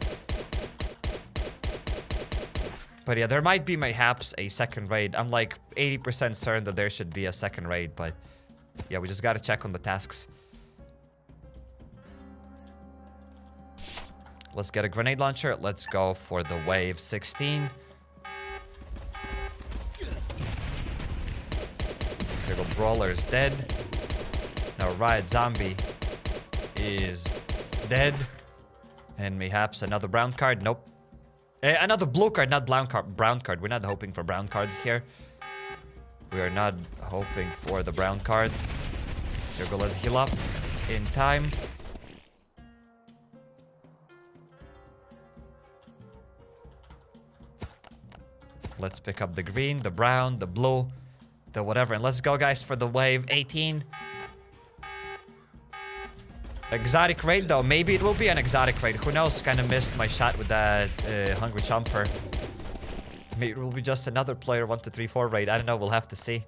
But yeah, there might be mayhaps a second raid. I'm like eighty percent certain that there should be a second raid, but yeah, we just gotta check on the tasks. Let's get a grenade launcher. Let's go for the wave sixteen. Little brawler is dead. Now riot zombie is dead. And mayhaps another brown card. Nope. Eh, another blue card, not brown card. Brown card. We're not hoping for brown cards here. We are not hoping for the brown cards. Here we go. Let's heal up in time. Let's pick up the green, the brown, the blue. The whatever, and let's go, guys, for the wave eighteen. Exotic raid, though. Maybe it will be an exotic raid. Who knows? Kind of missed my shot with that uh, hungry chomper. Maybe it will be just another player one two three four raid. I don't know. We'll have to see.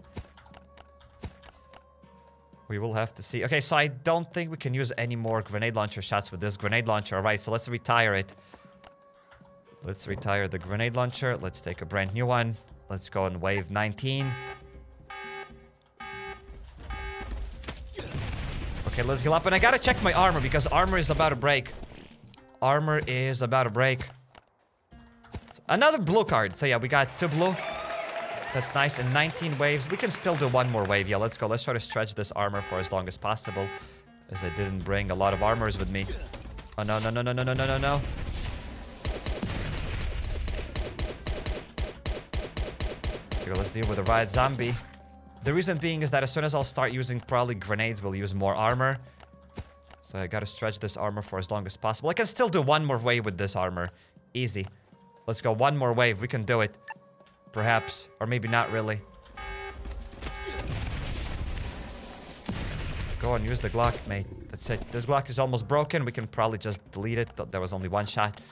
We will have to see. Okay, so I don't think we can use any more grenade launcher shots with this grenade launcher. All right, so let's retire it. Let's retire the grenade launcher. Let's take a brand new one. Let's go on wave nineteen. Okay, let's heal up. And I gotta check my armor, because armor is about to break. Armor is about to break. Another blue card. So yeah, we got two blue. That's nice. And nineteen waves. We can still do one more wave. Yeah, let's go. Let's try to stretch this armor for as long as possible, as I didn't bring a lot of armors with me. Oh, no, no, no, no, no, no, no, no, no. Here, let's deal with the riot zombie. The reason being is that as soon as I'll start using probably grenades, we'll use more armor. So I gotta stretch this armor for as long as possible. I can still do one more wave with this armor. Easy. Let's go one more wave. We can do it. perhaps, or maybe not really. Go on, use the Glock, mate. That's it. This Glock is almost broken. We can probably just delete it. There was only one shot.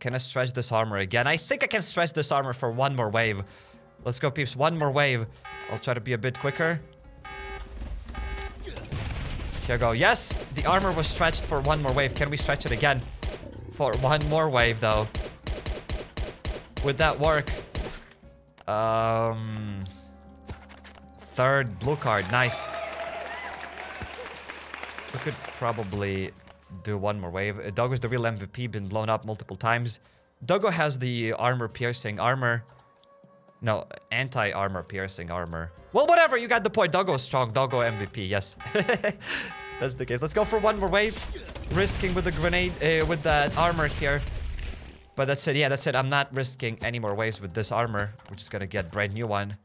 Can I stretch this armor again? I think I can stretch this armor for one more wave. Let's go, peeps. One more wave. I'll try to be a bit quicker. Here we go. Yes, the armor was stretched for one more wave. Can we stretch it again? For one more wave, though. Would that work? Um... Third blue card. Nice. We could probably do one more wave. Dogo's the real M V P. Been blown up multiple times. Dogo has the armor-piercing armor. No, anti-armor, piercing armor. Well, whatever, you got the point. Dogo's strong. Dogo M V P, yes. That's the case. Let's go for one more wave. Risking with the grenade, uh, with that armor here. But that's it. Yeah, that's it. I'm not risking any more waves with this armor. We're just gonna get a brand new one.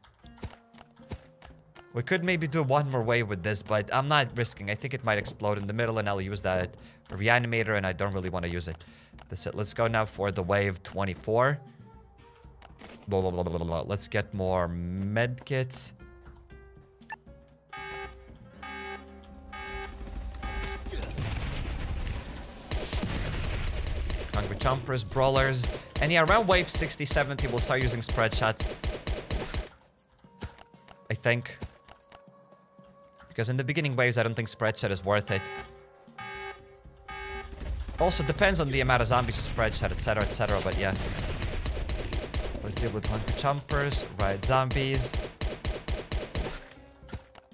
We could maybe do one more wave with this, but I'm not risking. I think it might explode in the middle, and I'll use that reanimator, and I don't really want to use it. That's it. Let's go now for the wave twenty-four. Blah, blah, blah, blah, blah. Let's get more med kits. Hungry Chompers, Brawlers. And yeah, around wave sixty, seventy, we'll start using spread shots. I think. Because in the beginning waves, I don't think spread shot is worth it. Also, depends on the amount of zombies you spread shot, et cetera, et cetera, but yeah. Let's deal with Hunter Chompers, Riot Zombies,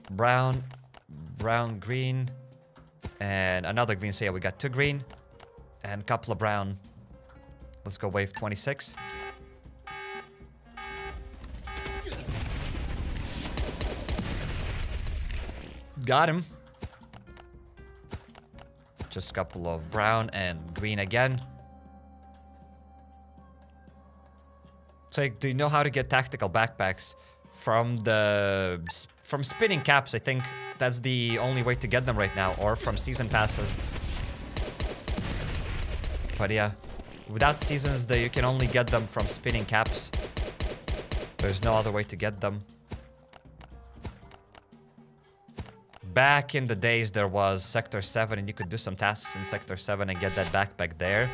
brown, brown, green, and another green. So yeah, we got two green and a couple of brown. Let's go wave twenty-six. Got him. Just a couple of brown and green again. So, do you know how to get tactical backpacks from the from spinning caps? I think that's the only way to get them right now, or from season passes. But yeah, without seasons, the, you can only get them from spinning caps. There's no other way to get them. Back in the days, there was Sector seven, and you could do some tasks in Sector seven and get that backpack there.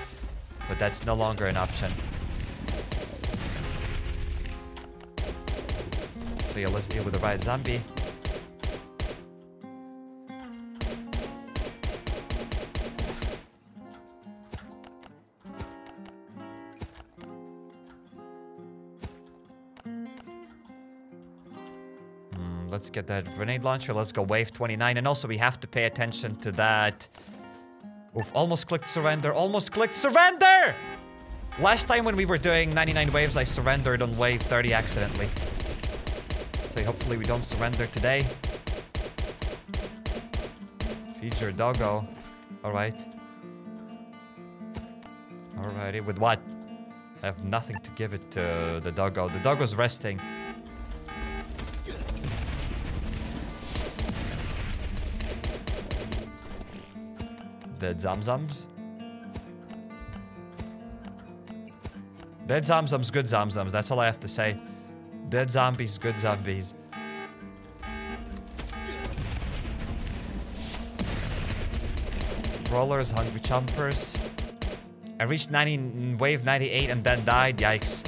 But that's no longer an option. So yeah, let's deal with the Riot Zombie. Mm, let's get that grenade launcher. Let's go wave twenty-nine. And also, we have to pay attention to that. Oof, almost clicked surrender. Almost clicked surrender! Last time when we were doing ninety-nine waves, I surrendered on wave thirty accidentally. So hopefully we don't surrender today. Feature Doggo. Alright. Alrighty, with what? I have nothing to give it to the Doggo. The Doggo's resting. The Zamzams. Dead Zamzams, good Zamzams. That's all I have to say. Dead zombies, good zombies. Brawlers, Hungry Chompers. I reached ninety, wave ninety-eight and then died. Yikes.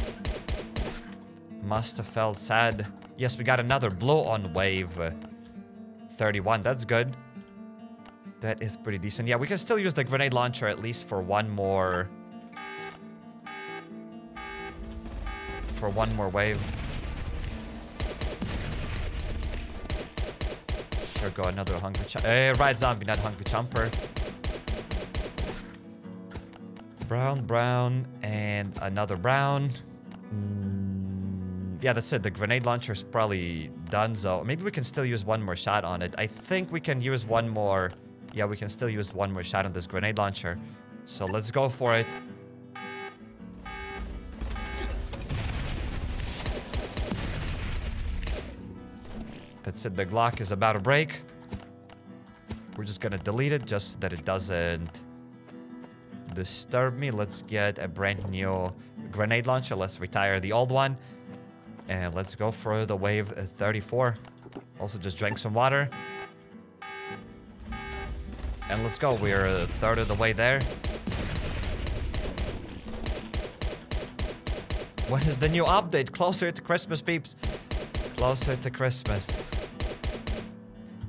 Must have felt sad. Yes, we got another blow on wave thirty-one. That's good. That is pretty decent. Yeah, we can still use the grenade launcher at least for one more... For one more wave. Go another hungry chomper. Hey, right zombie, not hungry chomper. Brown, brown, and another brown. Mm, yeah, that's it. The grenade launcher is probably done, so maybe we can still use one more shot on it. I think we can use one more. Yeah, we can still use one more shot on this grenade launcher. So let's go for it. That's it, the Glock is about to break. We're just gonna delete it just so that it doesn't disturb me. Let's get a brand new grenade launcher. Let's retire the old one. And let's go for the wave thirty-four. Also just drink some water. And let's go. We're a third of the way there. What is the new update? Closer to Christmas, peeps. Closer to Christmas.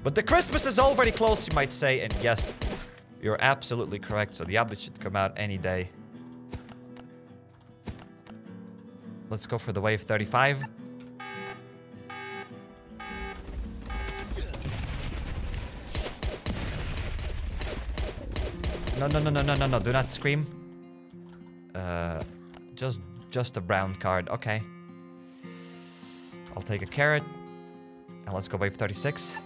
But the Christmas is already close, you might say. And yes, you're absolutely correct. So the update should come out any day. Let's go for the wave thirty-five. No, no, no, no, no, no, no. Do not scream. Uh, just, just a brown card. Okay. I'll take a carrot. And let's go wave thirty-six.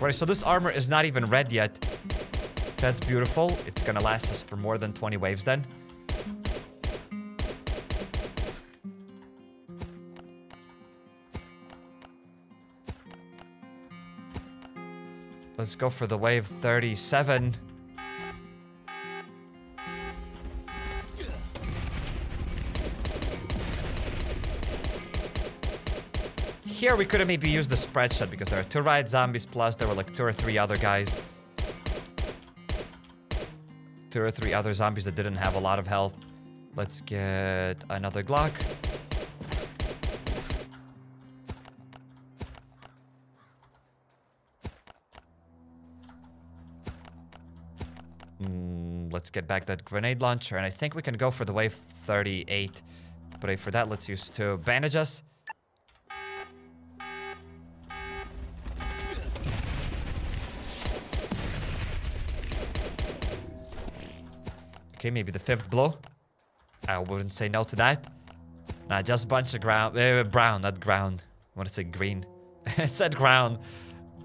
Right, so this armor is not even red yet. That's beautiful. It's gonna last us for more than twenty waves then. Let's go for the wave thirty-seven. Here we could have maybe used the spreadshot because there are two riot zombies plus there were like two or three other guys. Two or three other zombies that didn't have a lot of health. Let's get another Glock. Mm, let's get back that grenade launcher and I think we can go for the wave thirty-eight. But for that let's use two bandages. Okay, maybe the fifth blow. I wouldn't say no to that. Nah, just a bunch of ground. Uh, brown, not ground. I want to say green. It said ground.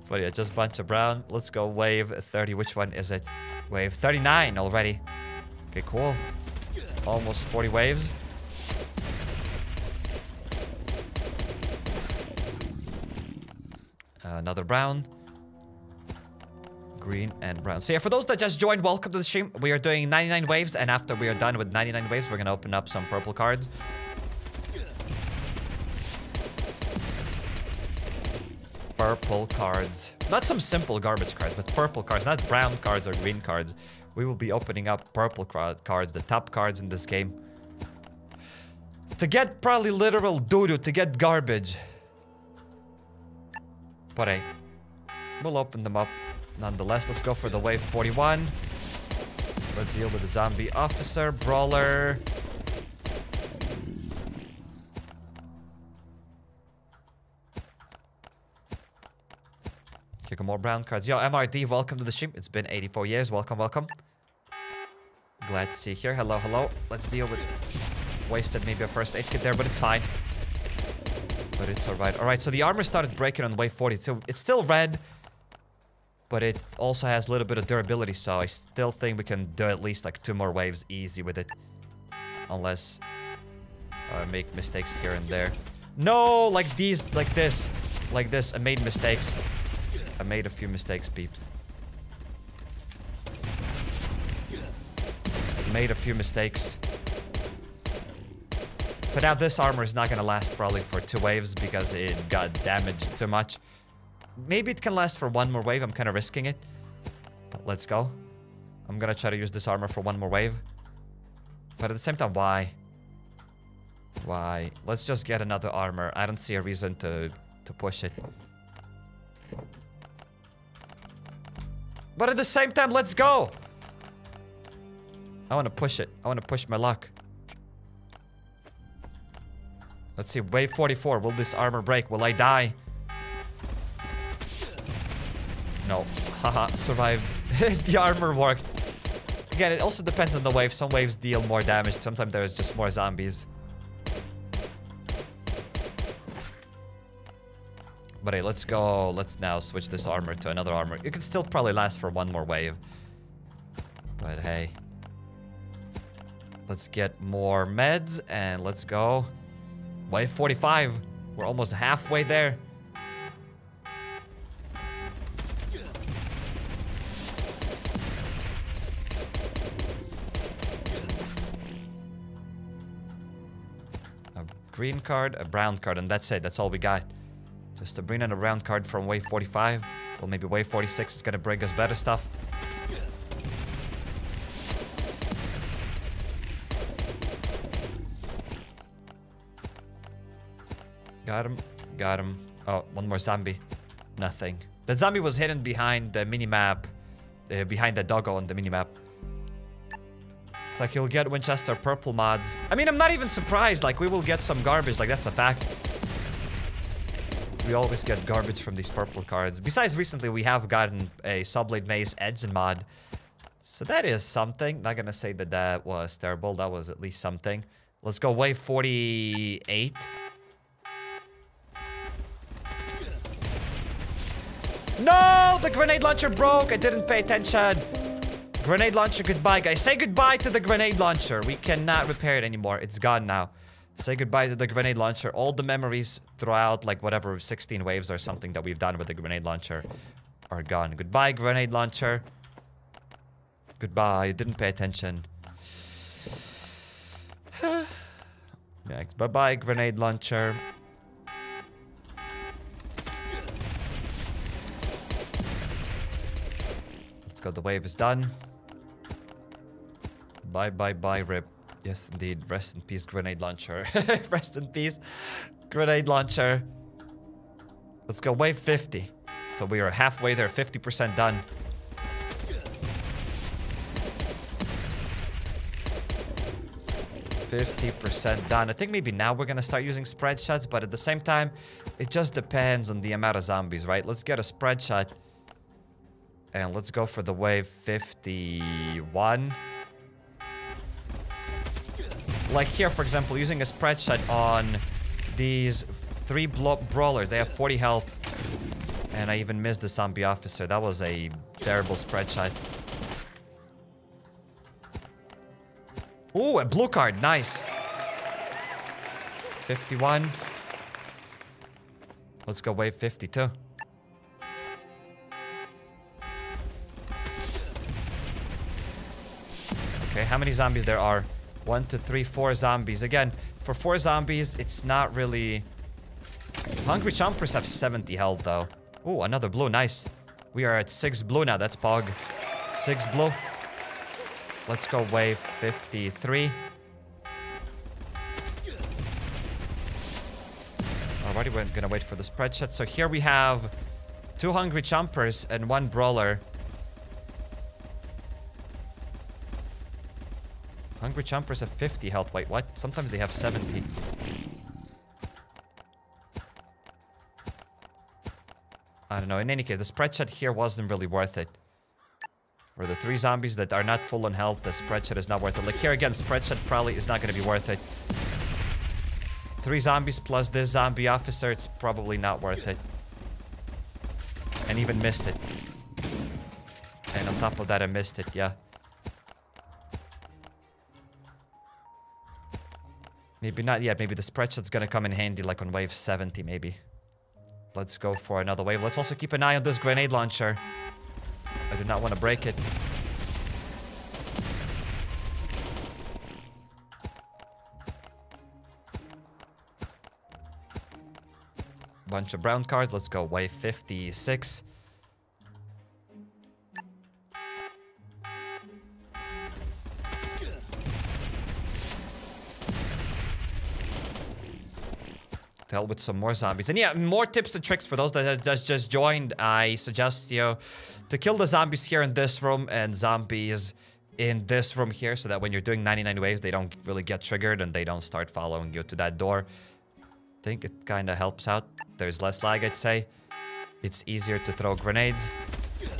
But yeah, just a bunch of brown. Let's go wave thirty. Which one is it? Wave thirty-nine already. Okay, cool. Almost forty waves. Uh, another brown. Green and brown. So yeah, for those that just joined, welcome to the stream. We are doing ninety-nine waves, and after we are done with ninety-nine waves, we're gonna open up some purple cards. Purple cards. Not some simple garbage cards, but purple cards. Not brown cards or green cards. We will be opening up purple cards, the top cards in this game. To get probably literal doo-doo, to get garbage. But hey, we'll open them up. Nonetheless, let's go for the wave forty-one. We'll deal with the zombie officer, brawler. Here come more brown cards. Yo, M R D, welcome to the stream. It's been eighty-four years. Welcome, welcome. Glad to see you here. Hello, hello. Let's deal with... Wasted maybe a first aid kit there, but it's fine. But it's alright. Alright, so the armor started breaking on wave forty-two. It's still red. But it also has a little bit of durability, so I still think we can do at least like two more waves easy with it. Unless I uh, make mistakes here and there. No, like these, like this, like this. I made mistakes. I made a few mistakes, peeps. I made a few mistakes. So now this armor is not going to last probably for two waves because it got damaged too much. Maybe it can last for one more wave. I'm kind of risking it. But let's go. I'm going to try to use this armor for one more wave. But at the same time, why? Why? Let's just get another armor. I don't see a reason to, to push it. But at the same time, let's go! I want to push it. I want to push my luck. Let's see. Wave forty-four. Will this armor break? Will I die? No. Haha, survived. The armor worked. Again, it also depends on the wave. Some waves deal more damage. Sometimes there's just more zombies. But hey, let's go. Let's now switch this armor to another armor. It can still probably last for one more wave. But hey. Let's get more meds and let's go. Wave forty-five. We're almost halfway there. green card, a brown card, and that's it. That's all we got. Just a green and a brown card from wave forty-five. Well, maybe wave forty-six is gonna bring us better stuff. Got him. Got him. Oh, one more zombie. Nothing. That zombie was hidden behind the minimap. Uh, behind the doggo on the minimap. It's like you'll get Winchester purple mods. I mean, I'm not even surprised. Like, we will get some garbage. Like, that's a fact. We always get garbage from these purple cards. Besides, recently we have gotten a Subblade Maze engine mod. So that is something. Not gonna say that that was terrible. That was at least something. Let's go wave forty-eight. No! The grenade launcher broke! I didn't pay attention! Grenade launcher, goodbye, guys. Say goodbye to the grenade launcher. We cannot repair it anymore. It's gone now. Say goodbye to the grenade launcher. All the memories throughout, like, whatever, sixteen waves or something that we've done with the grenade launcher are gone. Goodbye, grenade launcher. Goodbye. I didn't pay attention. Next. Bye-bye, grenade launcher. The wave is done. Bye, bye, bye, rip. Yes, indeed. Rest in peace, grenade launcher. Rest in peace, grenade launcher. Let's go wave fifty. So we are halfway there, fifty percent done. fifty percent done. I think maybe now we're gonna start using spread shots, but at the same time, it just depends on the amount of zombies, right? Let's get a spread shot. And let's go for the wave fifty-one. Like here, for example, using a spread shot on these three brawlers. They have forty health. And I even missed the zombie officer. That was a terrible spread shot. Ooh, a blue card. Nice. fifty-one. Let's go wave fifty-two. Okay, how many zombies there are? One, two, three, four zombies. Again, for four zombies, it's not really... Hungry Chompers have seventy health, though. Ooh, another blue. Nice. We are at six blue now. That's Pog. Six blue. Let's go wave fifty-three. Alrighty, we're gonna wait for the spreadsheet. So here we have two Hungry Chompers and one Brawler. Hungry Chompers have fifty health. Wait, what? Sometimes they have seventy. I don't know. In any case, the spreadsheet here wasn't really worth it. For the three zombies that are not full on health, the spreadsheet is not worth it. Like here again, spreadsheet probably is not going to be worth it. Three zombies plus this zombie officer, it's probably not worth it. And even missed it. And on top of that, I missed it, yeah. Maybe not yet. Maybe the spreadsheet's gonna come in handy, like on wave seventy, maybe. Let's go for another wave. Let's also keep an eye on this grenade launcher. I do not want to break it. Bunch of brown cards. Let's go wave fifty-six. Hell with some more zombies. And yeah, more tips and tricks for those that just just joined. I suggest you to kill the zombies here in this room and zombies in this room here, so that when you're doing ninety-nine waves, they don't really get triggered and they don't start following you to that door. I think it kind of helps out. There's less lag, I'd say. It's easier to throw grenades,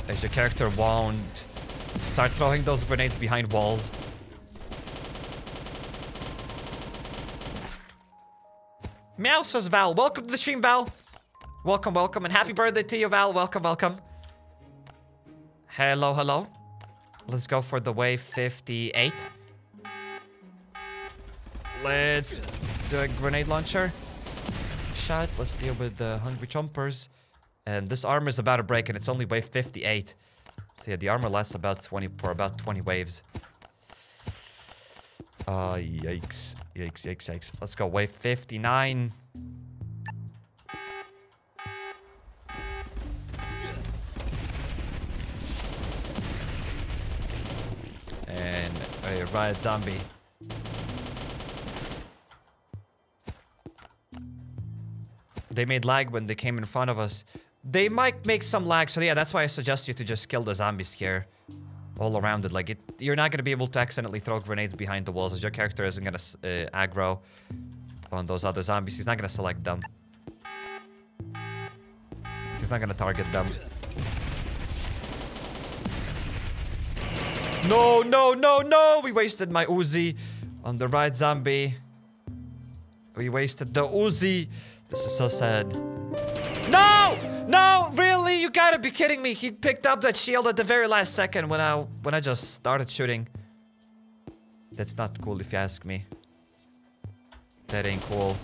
as your character won't start throwing those grenades behind walls. Meow, says Val. Welcome to the stream, Val. Welcome, welcome, and happy birthday to you, Val. Welcome, welcome. Hello, hello. Let's go for the wave fifty-eight. Let's do a grenade launcher shot. Let's deal with the Hungry Chompers. And this armor is about to break, and it's only wave fifty-eight. So yeah, the armor lasts about twenty for about twenty waves. Uh, yikes. Yikes, yikes, yikes. Let's go. Wave fifty-nine. And a riot zombie. They made lag when they came in front of us. They might make some lag, so yeah, that's why I suggest you to just kill the zombies here. All around it, like, it, you're not gonna be able to accidentally throw grenades behind the walls, as your character isn't gonna uh, aggro on those other zombies. He's not gonna select them. He's not gonna target them. No, no, no, no! We wasted my Uzi on the right zombie. We wasted the Uzi. This is so sad. No! No, really? You gotta be kidding me. He picked up that shield at the very last second when I when I just started shooting. That's not cool if you ask me. That ain't cool.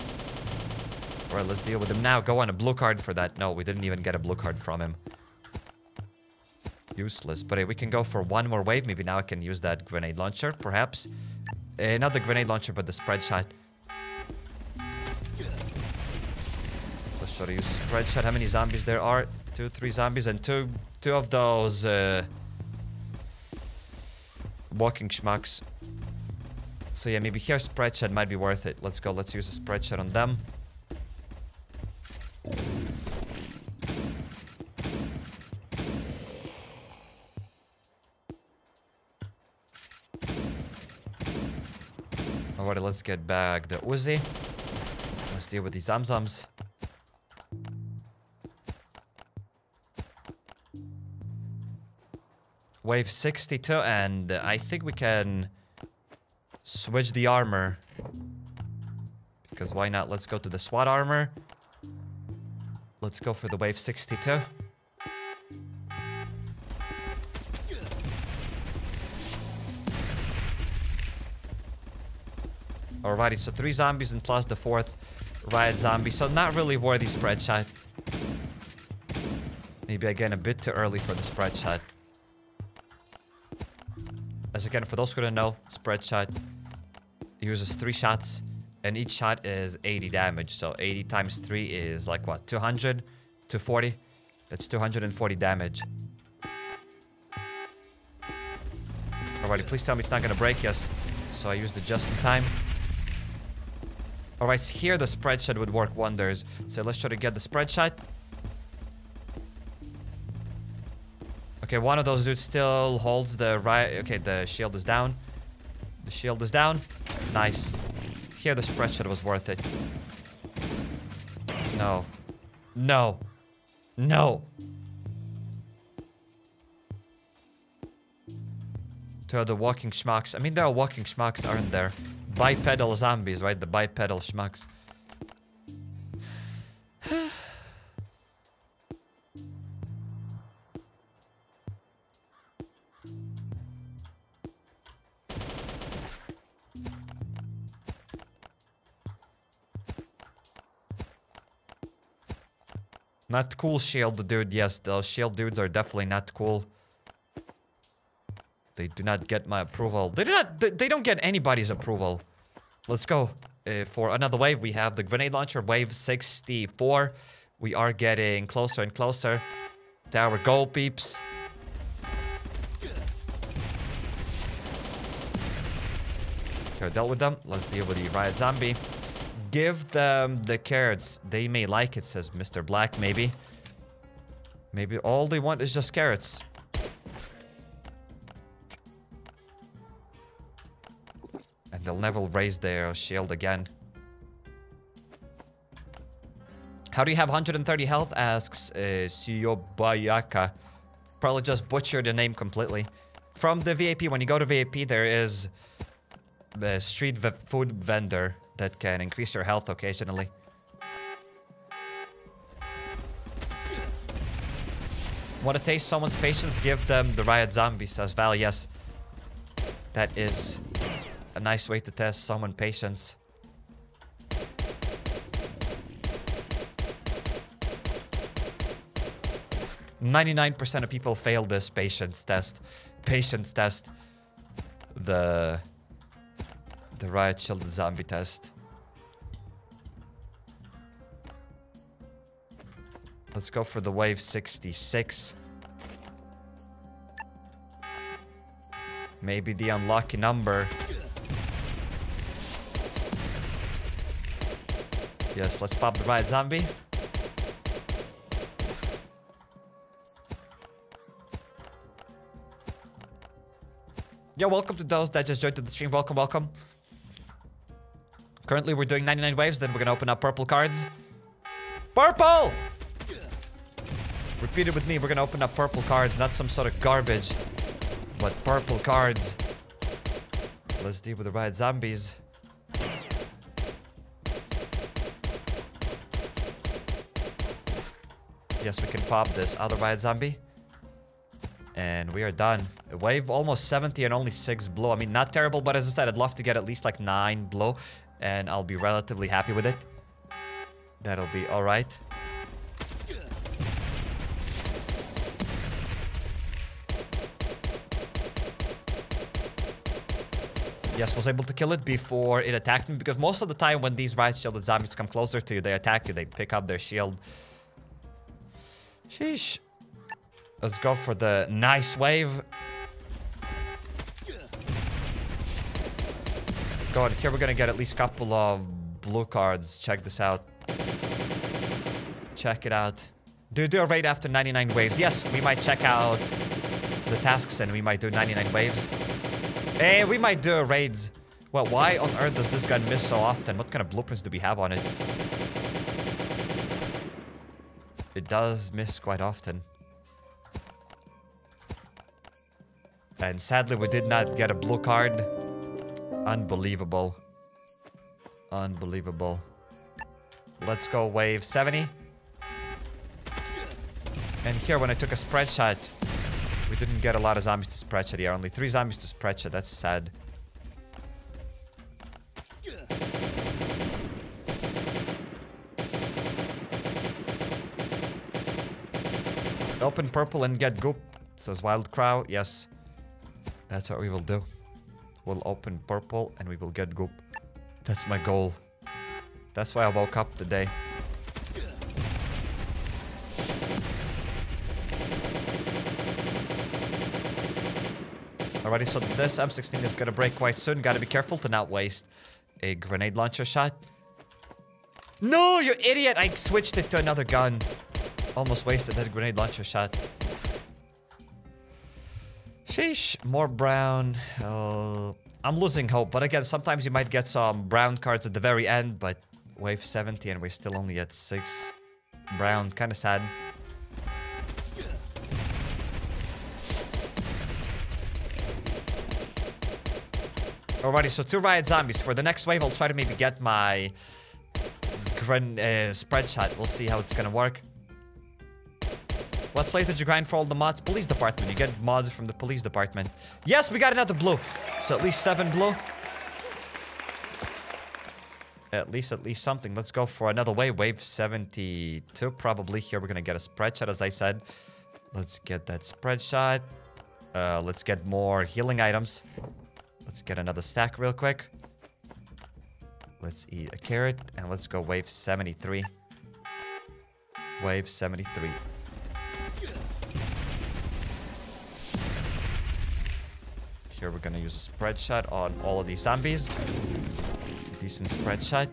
Alright, let's deal with him now. Go on, a blue card for that. No, we didn't even get a blue card from him. Useless. But hey, we can go for one more wave. Maybe now I can use that grenade launcher, perhaps. Uh, not the grenade launcher, but the spread shot. Let's try to use a spread shot. How many zombies there are? Two, three zombies, and two, two of those uh, walking schmucks. So yeah, maybe here spread shot might be worth it. Let's go. Let's use a spread shot on them. Alright, let's get back the Uzi. Let's deal with these Zamzams. Wave sixty-two, and I think we can switch the armor. Because why not? Let's go to the SWAT armor. Let's go for the wave sixty-two. Alrighty, so three zombies and plus the fourth riot zombie. So not really worthy spread shot. Maybe again a bit too early for the spread shot. As again, for those who don't know, spread shot uses three shots and each shot is eighty damage. So eighty times three is like what? two hundred? two hundred forty? That's two hundred forty damage. Alrighty, please tell me it's not gonna break us. So I used it just in time. Alright, here the spread shot would work wonders. So let's try to get the spread shot. Okay, one of those dudes still holds the right... Okay, the shield is down. The shield is down. Nice. Here the spread shot was worth it. No. No. No. Two other walking schmucks. I mean, there are walking schmucks, aren't there? Bipedal zombies, right? The bipedal schmucks. Not cool, shield dude. Yes, those shield dudes are definitely not cool. They do not get my approval. They do not. They don't get anybody's approval. Let's go uh, for another wave. We have the grenade launcher, wave sixty-four. We are getting closer and closer. There we go, peeps. Okay, I dealt with them. Let's deal with the riot zombie. Give them the carrots. They may like it, says Mister Black, maybe. Maybe all they want is just carrots. And they'll never raise their shield again. How do you have one hundred thirty health? Asks uh, Siobayaka. Probably just butchered the name completely. From the V A P, when you go to V A P, there is the street v food vendor that can increase your health occasionally. Want to taste someone's patience? Give them the riot zombie, says Val. Yes. That is a nice way to test someone's patience. ninety-nine percent of people fail this patience test. Patience test. The... the riot shielded zombie test. Let's go for the wave sixty-six. Maybe the unlucky number. Yes, let's pop the riot zombie. Yo, welcome to those that just joined the stream. Welcome, welcome. Currently, we're doing ninety-nine waves. Then we're gonna open up purple cards. Purple! Repeat it with me. We're gonna open up purple cards. Not some sort of garbage, but purple cards. Let's deal with the riot zombies. Yes, we can pop this other riot zombie. And we are done. A wave almost seventy and only six blue. I mean, not terrible, but as I said, I'd love to get at least like nine blue. And I'll be relatively happy with it. That'll be alright. Yes, was able to kill it before it attacked me. Because most of the time when these riot shielded zombies come closer to you, they attack you. They pick up their shield. Sheesh. Let's go for the nice wave. Go on, here we're gonna get at least a couple of blue cards. Check this out. Check it out. Do you do a raid after ninety-nine waves? Yes, we might check out the tasks and we might do ninety-nine waves. Hey, we might do raids. Well, why on earth does this gun miss so often? What kind of blueprints do we have on it? It does miss quite often. And sadly, we did not get a blue card. Unbelievable. Unbelievable. Let's go wave seventy. And here, when I took a spread shot, we didn't get a lot of zombies to spread shot here. Only three zombies to spread shot. That's sad. Open purple and get goop. Says Wild Crow. Yes. That's what we will do. We'll open purple and we will get goop. That's my goal. That's why I woke up today. Alrighty, so this M sixteen is gonna break quite soon. Gotta be careful to not waste a grenade launcher shot. No, you idiot! I switched it to another gun. Almost wasted that grenade launcher shot. Sheesh, more brown. Uh, I'm losing hope, but again, sometimes you might get some brown cards at the very end, but wave seventy and we're still only at six brown. Kind of sad. Alrighty, so two riot zombies. For the next wave, I'll try to maybe get my gren uh, spread shot. We'll see how it's gonna work. What place did you grind for all the mods? Police department. You get mods from the police department. Yes, we got another blue. So at least seven blue. At least, at least something. Let's go for another wave. Wave seventy-two probably. Here we're going to get a spread shot, as I said. Let's get that spread shot. Uh, let's get more healing items. Let's get another stack real quick. Let's eat a carrot. And let's go wave seventy-three. Wave seventy-three. Here we're gonna use a spread shot on all of these zombies. Decent spread shot.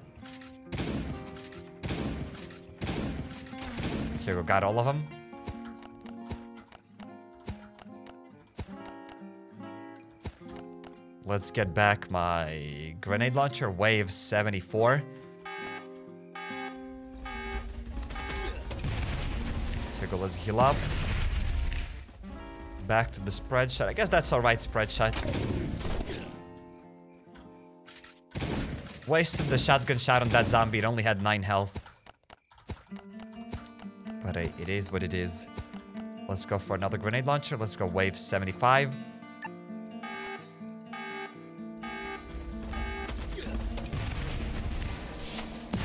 Here we got all of them. Let's get back my grenade launcher, wave seventy-four. Here go, let's heal up. Back to the spread shot. I guess that's alright, spread shot. Wasted the shotgun shot on that zombie. It only had nine health. But uh, it is what it is. Let's go for another grenade launcher. Let's go wave seventy-five.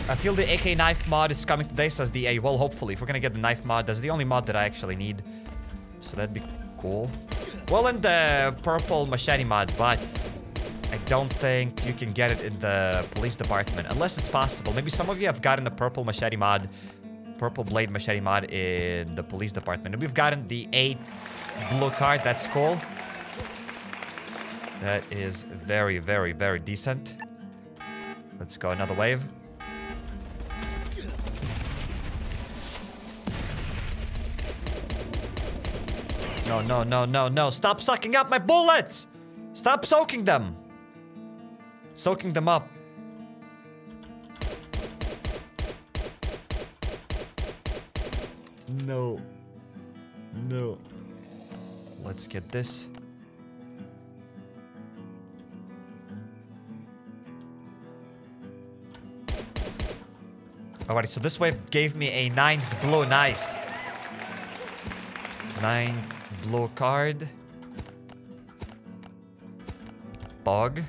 I feel the A K knife mod is coming today, says the A. Well, hopefully. If we're gonna get the knife mod, that's the only mod that I actually need. So that'd be... Well, and the purple machete mod, but I don't think you can get it in the police department, unless it's possible. Maybe some of you have gotten the purple machete mod, purple blade machete mod in the police department. And we've gotten the eight blue card. That's cool. That is very, very, very decent. Let's go another wave. No, no, no, no, no. Stop sucking up my bullets! Stop soaking them! Soaking them up. No. No. Let's get this. Alrighty, so this wave gave me a ninth blue. Nice. Ninth blue card. Bog.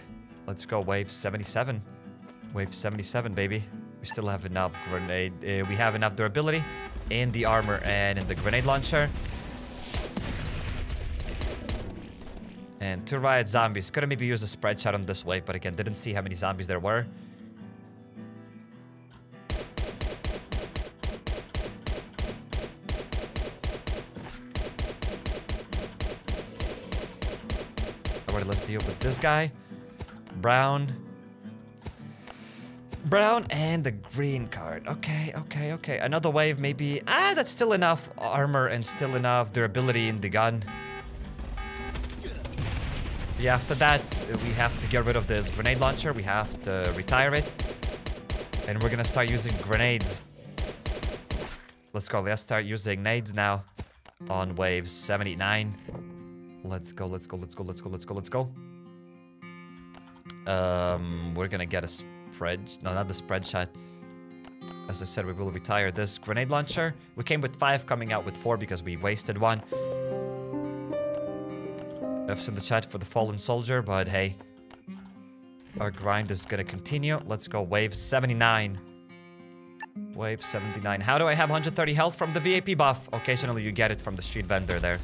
Let's go wave seventy-seven. Wave seventy-seven, baby. We still have enough grenade. Uh, we have enough durability in the armor and in the grenade launcher. And two riot zombies. Could have maybe used a spread shot on this wave, but again, didn't see how many zombies there were. Let's deal with this guy. Brown. Brown and the green card. Okay, okay, okay. Another wave maybe. Ah, that's still enough armor and still enough durability in the gun. Yeah, after that, we have to get rid of this grenade launcher. We have to retire it. And we're gonna start using grenades. Let's go. Let's start using nades now on wave seventy-nine. Let's go, let's go, let's go, let's go, let's go, let's go. Um, we're gonna get a spread... No, not the spread shot. As I said, we will retire this grenade launcher. We came with five, coming out with four because we wasted one. F's in the chat for the fallen soldier, but hey. Our grind is gonna continue. Let's go wave seventy-nine. Wave seventy-nine. How do I have one hundred thirty health from the V A P buff? Occasionally you get it from the street vendor there.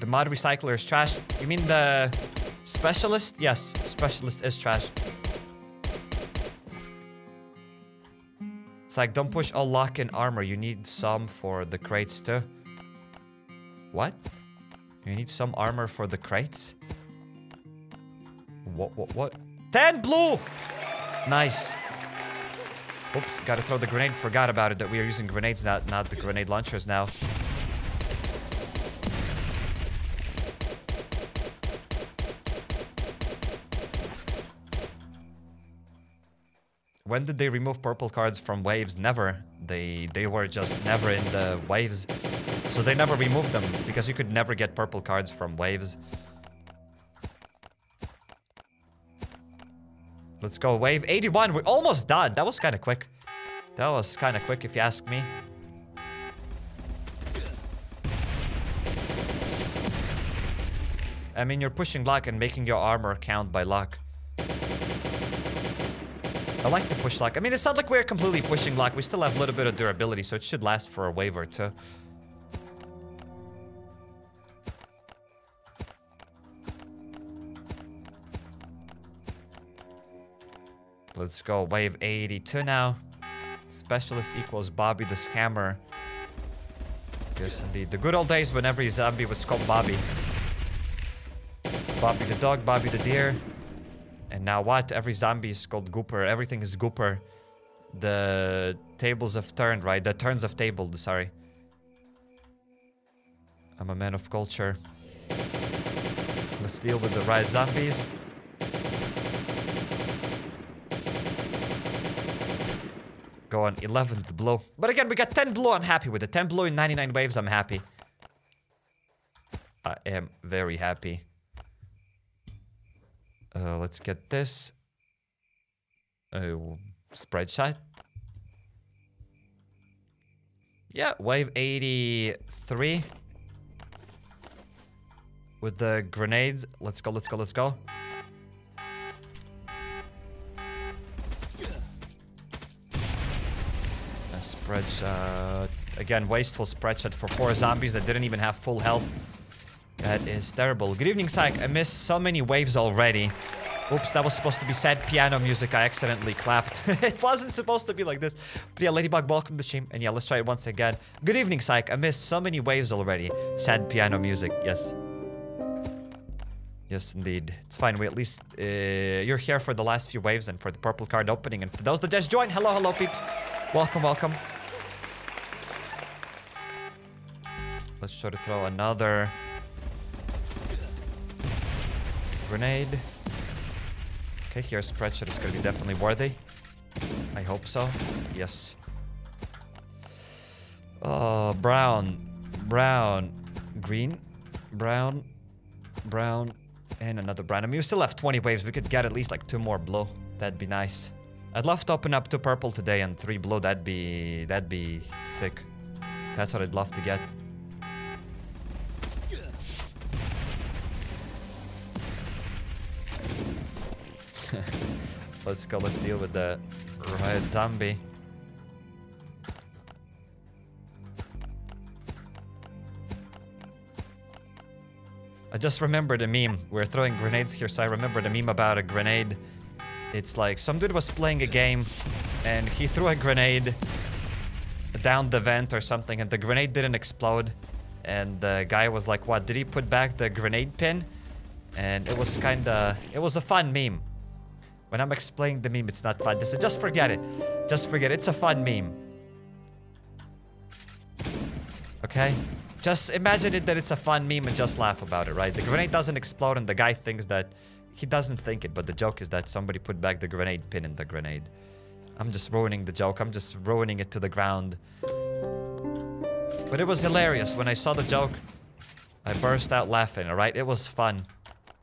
The mod recycler is trash. You mean the specialist? Yes, specialist is trash. It's like, don't push all lock and armor. You need some for the crates too. What? You need some armor for the crates? What, what, what? ten blue! Nice. Oops, gotta throw the grenade. Forgot about it, that we are using grenades, not, not the grenade launchers now. When did they remove purple cards from waves? Never. They they were just never in the waves. So they never removed them because you could never get purple cards from waves. Let's go. Wave eighty-one. We're almost done. That was kind of quick. That was kind of quick if you ask me. I mean, you're pushing luck and making your armor count by luck. I like to push luck. I mean, it's not like we're completely pushing luck. We still have a little bit of durability, so it should last for a wave or two. Let's go. Wave eighty-two now. Specialist equals Bobby the Scammer. Yes, indeed. The good old days when every zombie was called Bobby. Bobby the dog, Bobby the deer. And now what? Every zombie is called Gooper. Everything is Gooper. The tables have turned, right? The turns have tabled, sorry. I'm a man of culture. Let's deal with the riot zombies. Go on, eleventh blow. But again, we got ten blue. I'm happy with it. ten blue in ninety-nine waves. I'm happy. I am very happy. Uh, let's get this uh, spread shot. Yeah, wave eighty-three with the grenades. Let's go, let's go, let's go. A spread shot, Again, wasteful spreadsheet for four zombies that didn't even have full health. That is terrible. Good evening, Psyek. I missed so many waves already. Oops, that was supposed to be sad piano music. I accidentally clapped. It wasn't supposed to be like this. But yeah, Ladybug, welcome to the stream. And yeah, let's try it once again. Good evening, Psyek. I missed so many waves already. Sad piano music. Yes. Yes, indeed. It's fine. We at least... Uh, you're here for the last few waves and for the purple card opening. And for those that just joined, hello, hello, peeps. Welcome, welcome. Let's try to throw another... grenade. Okay, here's spreadsheet. It's gonna be definitely worthy. I hope so. Yes. Oh, brown, brown, green, brown, brown, and another brown. I mean, we still have twenty waves. We could get at least like two more blue. That'd be nice. I'd love to open up two purple today and three blue. That'd be that'd be sick. That's what I'd love to get. Let's go, let's deal with the riot zombie. I just remembered a meme. We're throwing grenades here, so I remembered a meme about a grenade. It's like, some dude was playing a game, and he threw a grenade down the vent or something, and the grenade didn't explode. And the guy was like, what, did he put back the grenade pin? And it was kinda... it was a fun meme. When I'm explaining the meme, it's not fun. Just, just forget it. Just forget it. It's a fun meme. Okay? Just imagine it that it's a fun meme and just laugh about it, right? The grenade doesn't explode and the guy thinks that... he doesn't think it, but the joke is that somebody put back the grenade pin in the grenade. I'm just ruining the joke. I'm just ruining it to the ground. But it was hilarious. When I saw the joke, I burst out laughing, alright? It was fun.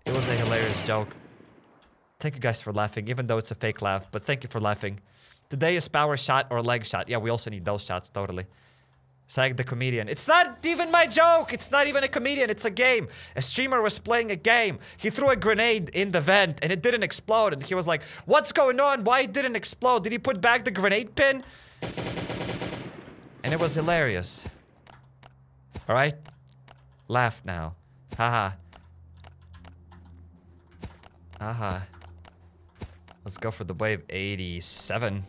It was a hilarious joke. Thank you guys for laughing, even though it's a fake laugh, but thank you for laughing. Today is power shot or leg shot. Yeah, we also need those shots, totally. Psyek the comedian. It's not even my joke! It's not even a comedian, it's a game. A streamer was playing a game. He threw a grenade in the vent and it didn't explode. And he was like, what's going on? Why it didn't explode? Did he put back the grenade pin? And it was hilarious. Alright? Laugh now. Haha. Haha. Let's go for the wave eighty-seven.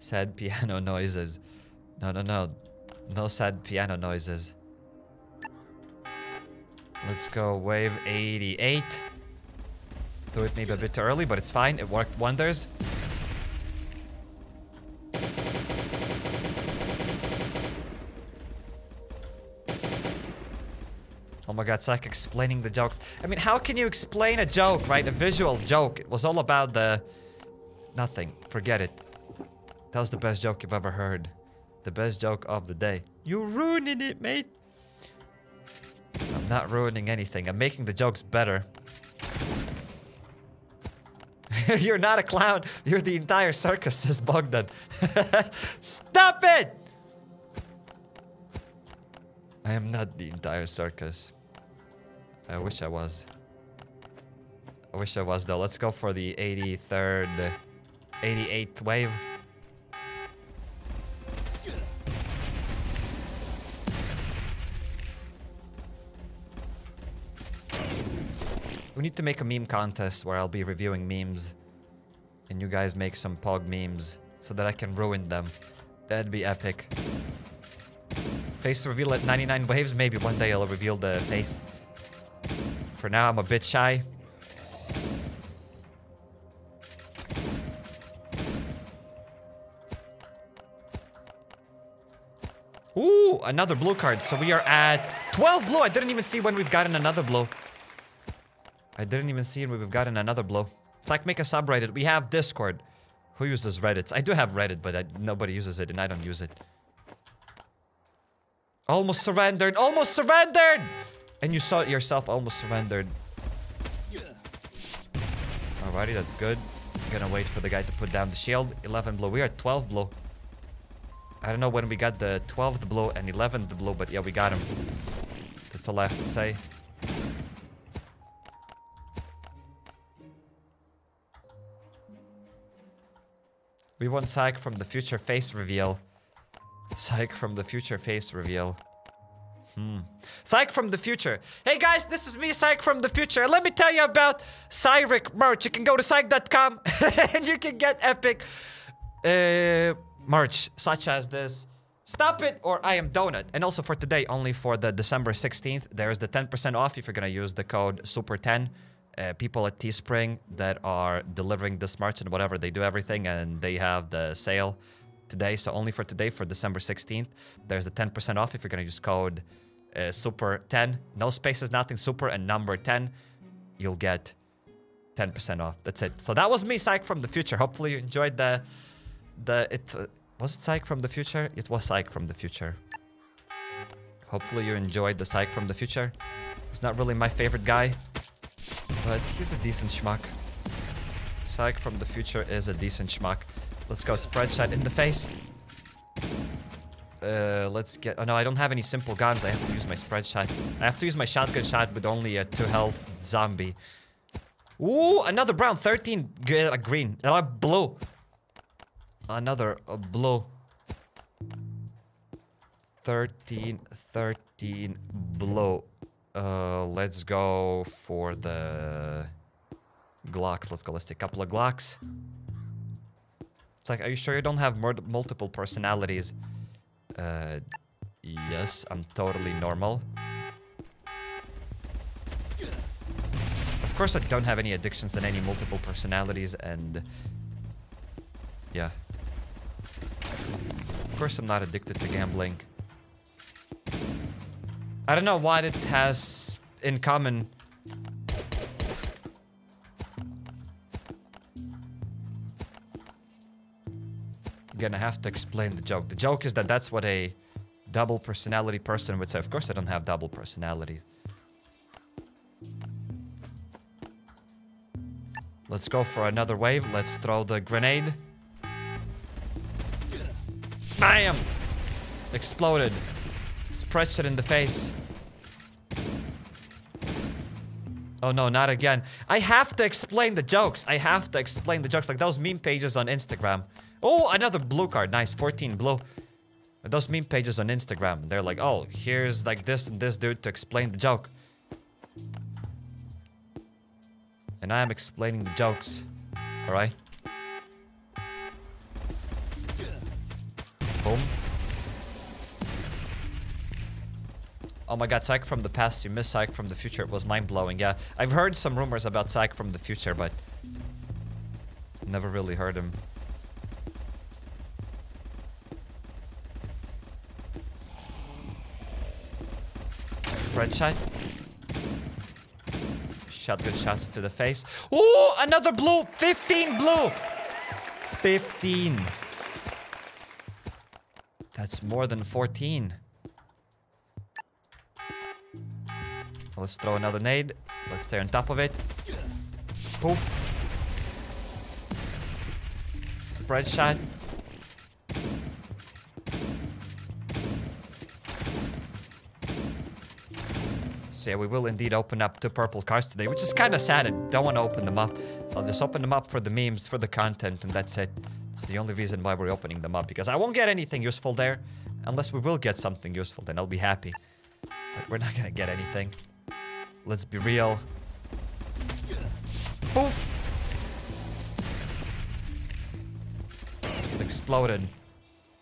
Sad piano noises. No, no, no. No sad piano noises. Let's go wave eighty-eight. Though it may be a bit early, but it's fine. It worked wonders. Oh my god, Psyek explaining the jokes. I mean, how can you explain a joke, right? A visual joke. It was all about the... nothing. Forget it. That was the best joke you've ever heard. The best joke of the day. You ruining it, mate. I'm not ruining anything. I'm making the jokes better. You're not a clown. You're the entire circus, says Bogdan. Stop it! I am not the entire circus. I wish I was. I wish I was though. Let's go for the eighty-third, eighty-eighth wave. We need to make a meme contest where I'll be reviewing memes. And you guys make some pog memes so that I can ruin them. That'd be epic. Face reveal at ninety-nine waves. Maybe one day I'll reveal the face. For now, I'm a bit shy. Ooh, another blue card. So we are at twelve blue. I didn't even see when we've gotten another blue. I didn't even see when we've gotten another blue. It's like make a subreddit. We have Discord. Who uses Reddit? I do have Reddit, but I, nobody uses it and I don't use it. Almost surrendered! Almost surrendered! And you saw it yourself, almost surrendered. Alrighty, that's good. I'm gonna wait for the guy to put down the shield. eleven blue. We are twelve blue. I don't know when we got the twelfth blue and eleventh blue, but yeah, we got him. That's all I have to say. We want Psyek from the future face reveal. Psyek from the future face reveal. Hmm. Psyek from the future. Hey guys, this is me, Psyek from the future. Let me tell you about Cairek merch. You can go to Psyek dot com and you can get epic uh, merch such as this. Stop it or I am donut. And also for today, only for the December sixteenth, there's the ten percent off if you're gonna use the code super ten. Uh, people at Teespring that are delivering this merch and whatever, they do everything and they have the sale today. So only for today, for December sixteenth, there's the ten percent off if you're gonna use code Uh, super ten, no spaces, nothing, super and number ten, you'll get ten percent off. That's it. So that was me, Psyek from the future. Hopefully you enjoyed the the it uh, was it Psyek from the future. It was Psyek from the future. Hopefully you enjoyed the Psyek from the future. He's not really my favorite guy, but he's a decent schmuck. Psyek from the future is a decent schmuck. Let's go spreadsheet in the face. Uh, let's get... Oh, no, I don't have any simple guns. I have to use my spread shot. I have to use my shotgun shot with only a two health zombie. Ooh, another brown. thirteen uh, green. Uh, blue. Another uh, blue. thirteen, thirteen blue. Uh, let's go for the Glocks. Let's go. Let's take a couple of Glocks. It's like, are you sure you don't have multiple personalities? Uh, yes, I'm totally normal. Of course I don't have any addictions and any multiple personalities and... Yeah. Of course I'm not addicted to gambling. I don't know what it has in common. Gonna have to explain the joke. The joke is that that's what a double personality person would say. Of course I don't have double personalities. Let's go for another wave. Let's throw the grenade. Bam! Exploded. Spreads it in the face. Oh no, not again. I have to explain the jokes. I have to explain the jokes. Like those meme pages on Instagram. Oh, another blue card. Nice. fourteen blue. Those meme pages on Instagram. They're like, oh, here's like this and this dude to explain the joke. And I am explaining the jokes. Alright. Boom. Oh my god, Psyek from the past. You missed Psyek from the future. It was mind-blowing. Yeah, I've heard some rumors about Psyek from the future, but... never really heard him. Red shot. Shotgun shots to the face. Ooh, another blue. fifteen blue. fifteen. That's more than fourteen. Let's throw another nade. Let's stay on top of it. Poof. Spread shot. Yeah, we will indeed open up two purple cards today, which is kind of sad. I don't want to open them up. I'll just open them up for the memes, for the content, and that's it. It's the only reason why we're opening them up, because I won't get anything useful there. Unless we will get something useful, then I'll be happy. But we're not gonna get anything. Let's be real. Poof! It exploded.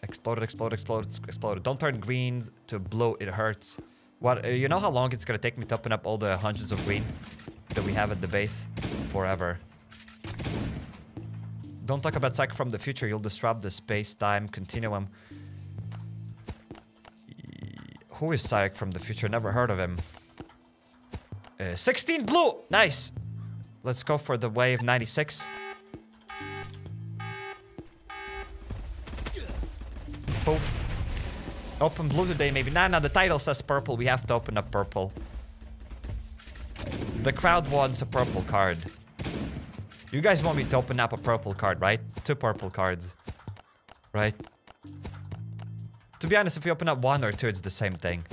Exploded, exploded, exploded, exploded. Don't turn greens to blue, it hurts. What, you know how long it's gonna take me to open up all the hundreds of green that we have at the base? Forever. Don't talk about Psyek from the future, you'll disrupt the space-time continuum. Who is Psyek from the future? Never heard of him. Uh, sixteen blue! Nice! Let's go for the wave ninety-six. Poof. Open blue today, maybe. Nah, nah, the title says purple. We have to open up purple. The crowd wants a purple card. You guys want me to open up a purple card, right? Two purple cards. Right? To be honest, if we open up one or two, it's the same thing.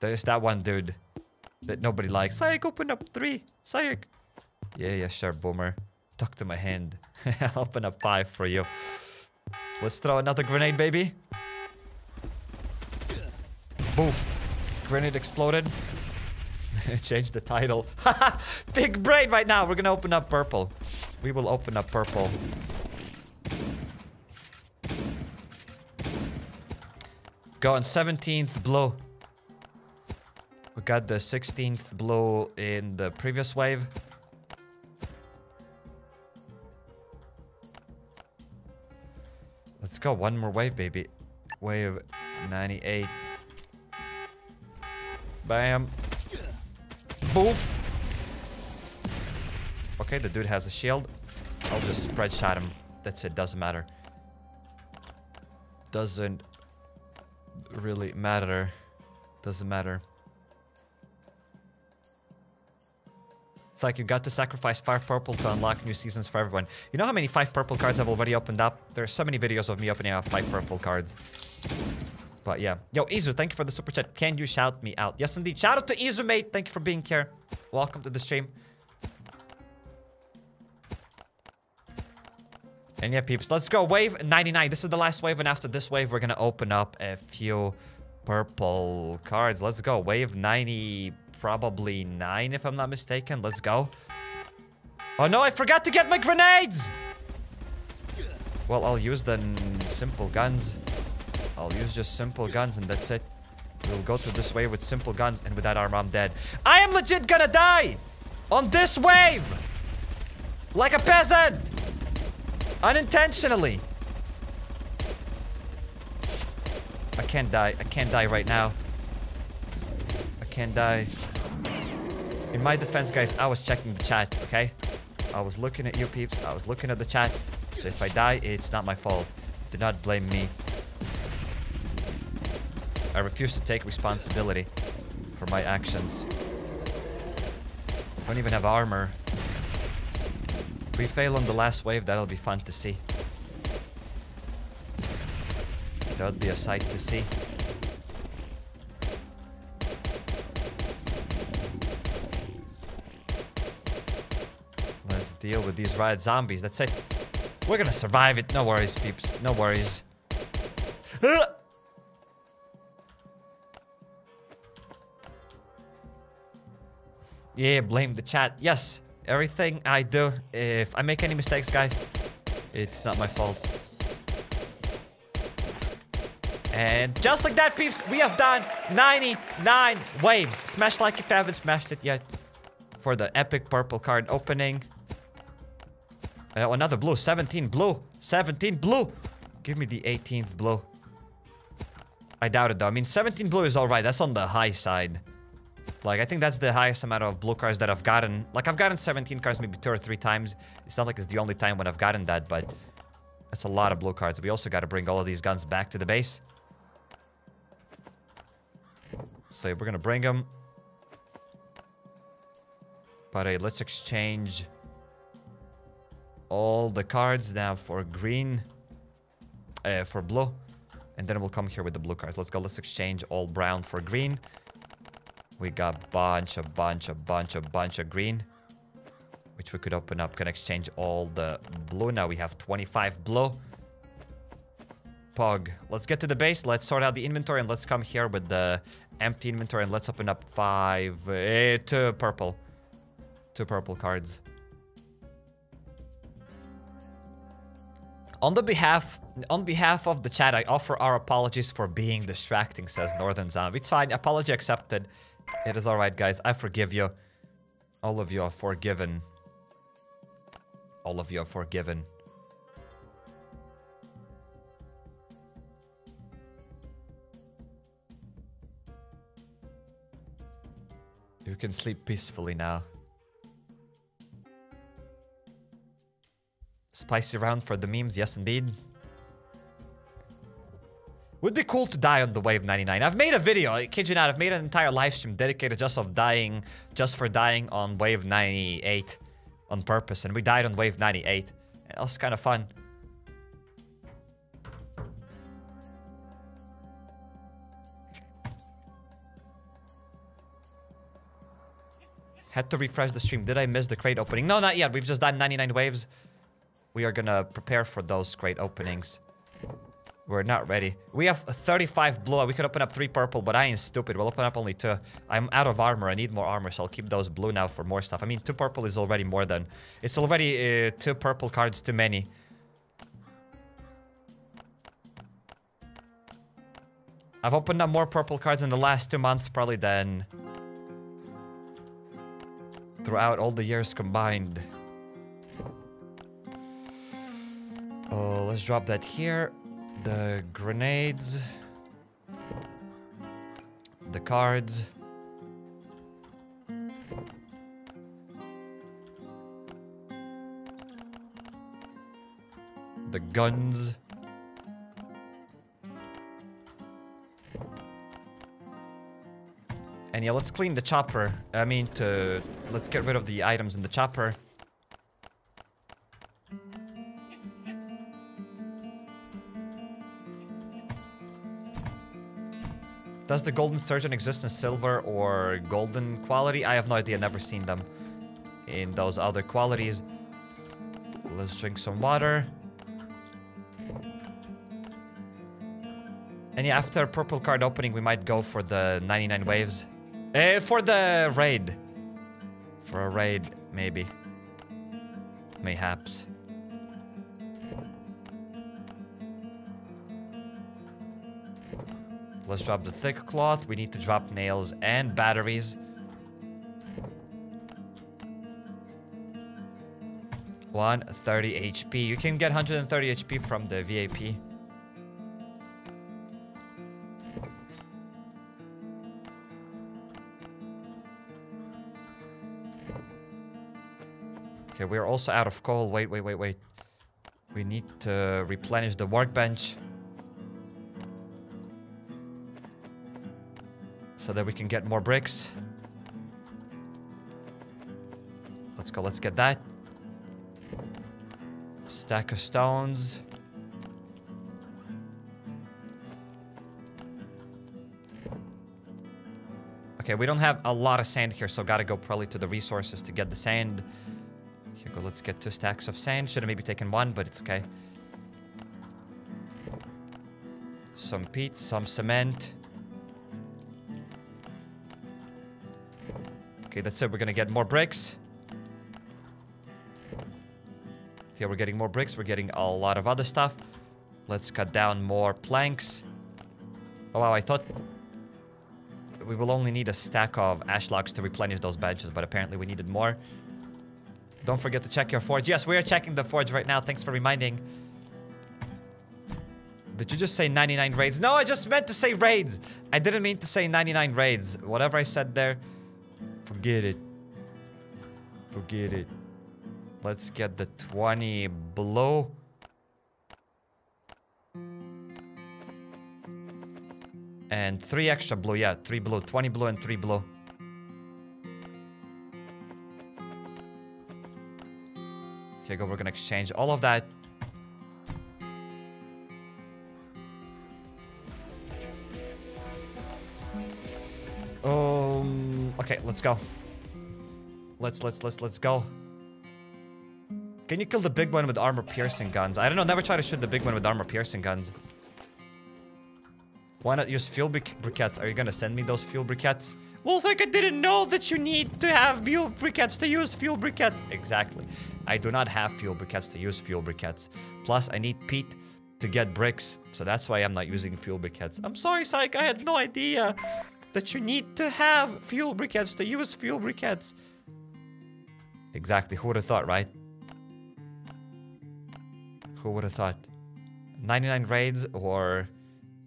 There's that one dude that nobody likes. Psyek, open up three. Psyek. Yeah, yeah, sure, boomer. Talk to my hand. I'll open up five for you. Let's throw another grenade, baby. Boof. Grenade exploded. Change the title. Haha! Big brain right now! We're gonna open up purple. We will open up purple. Go on seventeenth blue. We got the sixteenth blue in the previous wave. Let's go one more wave, baby. Wave ninety-eight. Bam. Boof. Okay, the dude has a shield. I'll just spread shot him. That's it. Doesn't matter. Doesn't really matter. Doesn't matter. It's like you got to sacrifice five purple to unlock new seasons for everyone. You know how many five purple cards I've already opened up? There are so many videos of me opening up five purple cards. But yeah. Yo, Izu, thank you for the super chat. Can you shout me out? Yes, indeed. Shout out to Izu, mate. Thank you for being here. Welcome to the stream. And yeah, peeps, let's go. Wave ninety-nine. This is the last wave, and after this wave, we're going to open up a few purple cards. Let's go. Wave ninety, probably nine, if I'm not mistaken. Let's go. Oh, no, I forgot to get my grenades. Well, I'll use the simple guns. I'll use just simple guns, and that's it. We'll go through this wave with simple guns, and with that armor, I'm dead. I am legit gonna die on this wave! Like a peasant! Unintentionally! I can't die. I can't die right now. I can't die. In my defense, guys, I was checking the chat, okay? I was looking at you peeps. I was looking at the chat. So if I die, it's not my fault. Do not blame me. I refuse to take responsibility for my actions. I don't even have armor. If we fail on the last wave, that'll be fun to see. That'll be a sight to see. Let's deal with these riot zombies. That's it. We're gonna survive it. No worries, peeps. No worries. Yeah, blame the chat. Yes, everything I do, if I make any mistakes, guys, it's not my fault. And just like that, peeps, we have done ninety-nine waves. Smash like if you haven't smashed it yet for the epic purple card opening. Oh, another blue. seventeen blue. seventeen blue. Give me the eighteenth blue. I doubt it, though. I mean, seventeen blue is all right. That's on the high side. Like, I think that's the highest amount of blue cards that I've gotten. Like, I've gotten seventeen cards maybe two or three times. It's not like it's the only time when I've gotten that, but that's a lot of blue cards. We also got to bring all of these guns back to the base. So we're going to bring them. But hey, let's exchange all the cards now for green, uh, for blue. And then we'll come here with the blue cards. Let's go. Let's exchange all brown for green. We got bunch, a bunch, a bunch, a bunch of green, which we could open up. Can exchange all the blue. Now we have twenty-five blue. Pog. Let's get to the base. Let's sort out the inventory, and let's come here with the empty inventory, and let's open up five, eh, two purple. Two purple cards. On the behalf... On behalf of the chat, I offer our apologies for being distracting, says Northern Zone. It's fine. Apology accepted. It is all right, guys. I forgive you. All of you are forgiven. All of you are forgiven. You can sleep peacefully now. Spicy round for the memes. Yes, indeed. Would be cool to die on the wave ninety-nine. I've made a video, I kid you not, I've made an entire live stream dedicated just of dying, just for dying on wave ninety-eight on purpose, and we died on wave ninety-eight. That was kind of fun. Had to refresh the stream. Did I miss the crate opening? No, not yet. We've just done ninety-nine waves. We are gonna prepare for those crate openings. We're not ready. We have thirty-five blue. We could open up three purple, but I ain't stupid. We'll open up only two. I'm out of armor. I need more armor, so I'll keep those blue now for more stuff. I mean, two purple is already more than... It's already uh, two purple cards too many. I've opened up more purple cards in the last two months, probably, than... throughout all the years combined. Oh, let's drop that here. The grenades, the cards. The guns. And yeah, let's clean the chopper. I mean, to let's get rid of the items in the chopper. Does the golden sturgeon exist in silver or golden quality? I have no idea, never seen them in those other qualities. Let's drink some water. And yeah, after purple card opening, we might go for the ninety-nine waves. Eh, for the raid. For a raid, maybe. Mayhaps. Let's drop the thick cloth. We need to drop nails and batteries. one thirty H P. You can get one hundred thirty H P from the V A P. Okay, we're also out of coal. Wait, wait, wait, wait. We need to replenish the workbench, so that we can get more bricks. Let's go, let's get that. Stack of stones. Okay, we don't have a lot of sand here, so gotta go probably to the resources to get the sand. Here we go, let's get two stacks of sand. Should have maybe taken one, but it's okay. Some peat, some cement. Okay, that's it. We're gonna get more bricks. Yeah, we're getting more bricks. We're getting a lot of other stuff. Let's cut down more planks. Oh, wow, I thought we will only need a stack of ashlocks to replenish those benches, but apparently we needed more. Don't forget to check your forge. Yes, we are checking the forge right now. Thanks for reminding. Did you just say ninety-nine raids? No, I just meant to say raids. I didn't mean to say ninety-nine raids. Whatever I said there... Forget it. Forget it. Let's get the twenty below. And three extra blue. Yeah, three blue. twenty blue and three blue. Okay, go. We're gonna exchange all of that. Okay, let's go. Let's, let's, let's, let's go. Can you kill the big one with armor-piercing guns? I don't know, never try to shoot the big one with armor-piercing guns. Why not use fuel briquettes? Are you gonna send me those fuel briquettes? Well, it's like I didn't know that you need to have fuel briquettes to use fuel briquettes. Exactly. I do not have fuel briquettes to use fuel briquettes. Plus, I need peat to get bricks, so that's why I'm not using fuel briquettes. I'm sorry, Psyek, I had no idea that you need to have fuel briquettes to use fuel briquettes. Exactly. Who would have thought, right? Who would have thought? ninety-nine raids or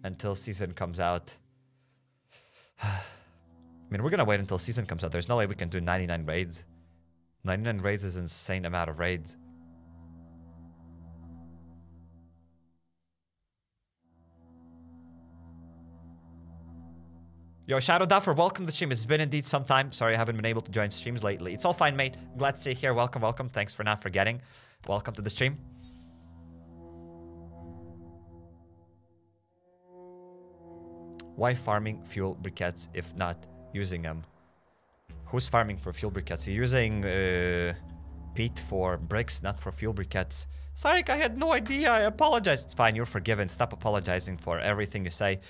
until season comes out? I mean, we're gonna wait until season comes out. There's no way we can do ninety-nine raids. ninety-nine raids is an insane amount of raids. Yo, Shadow Duffer, welcome to the stream. It's been indeed some time. Sorry I haven't been able to join streams lately. It's all fine, mate. Glad to see you here. Welcome, welcome. Thanks for not forgetting. Welcome to the stream. Why farming fuel briquettes if not using them? Who's farming for fuel briquettes? You're using uh, peat for bricks, not for fuel briquettes. Sorry, I had no idea. I apologize. It's fine. You're forgiven. Stop apologizing for everything you say.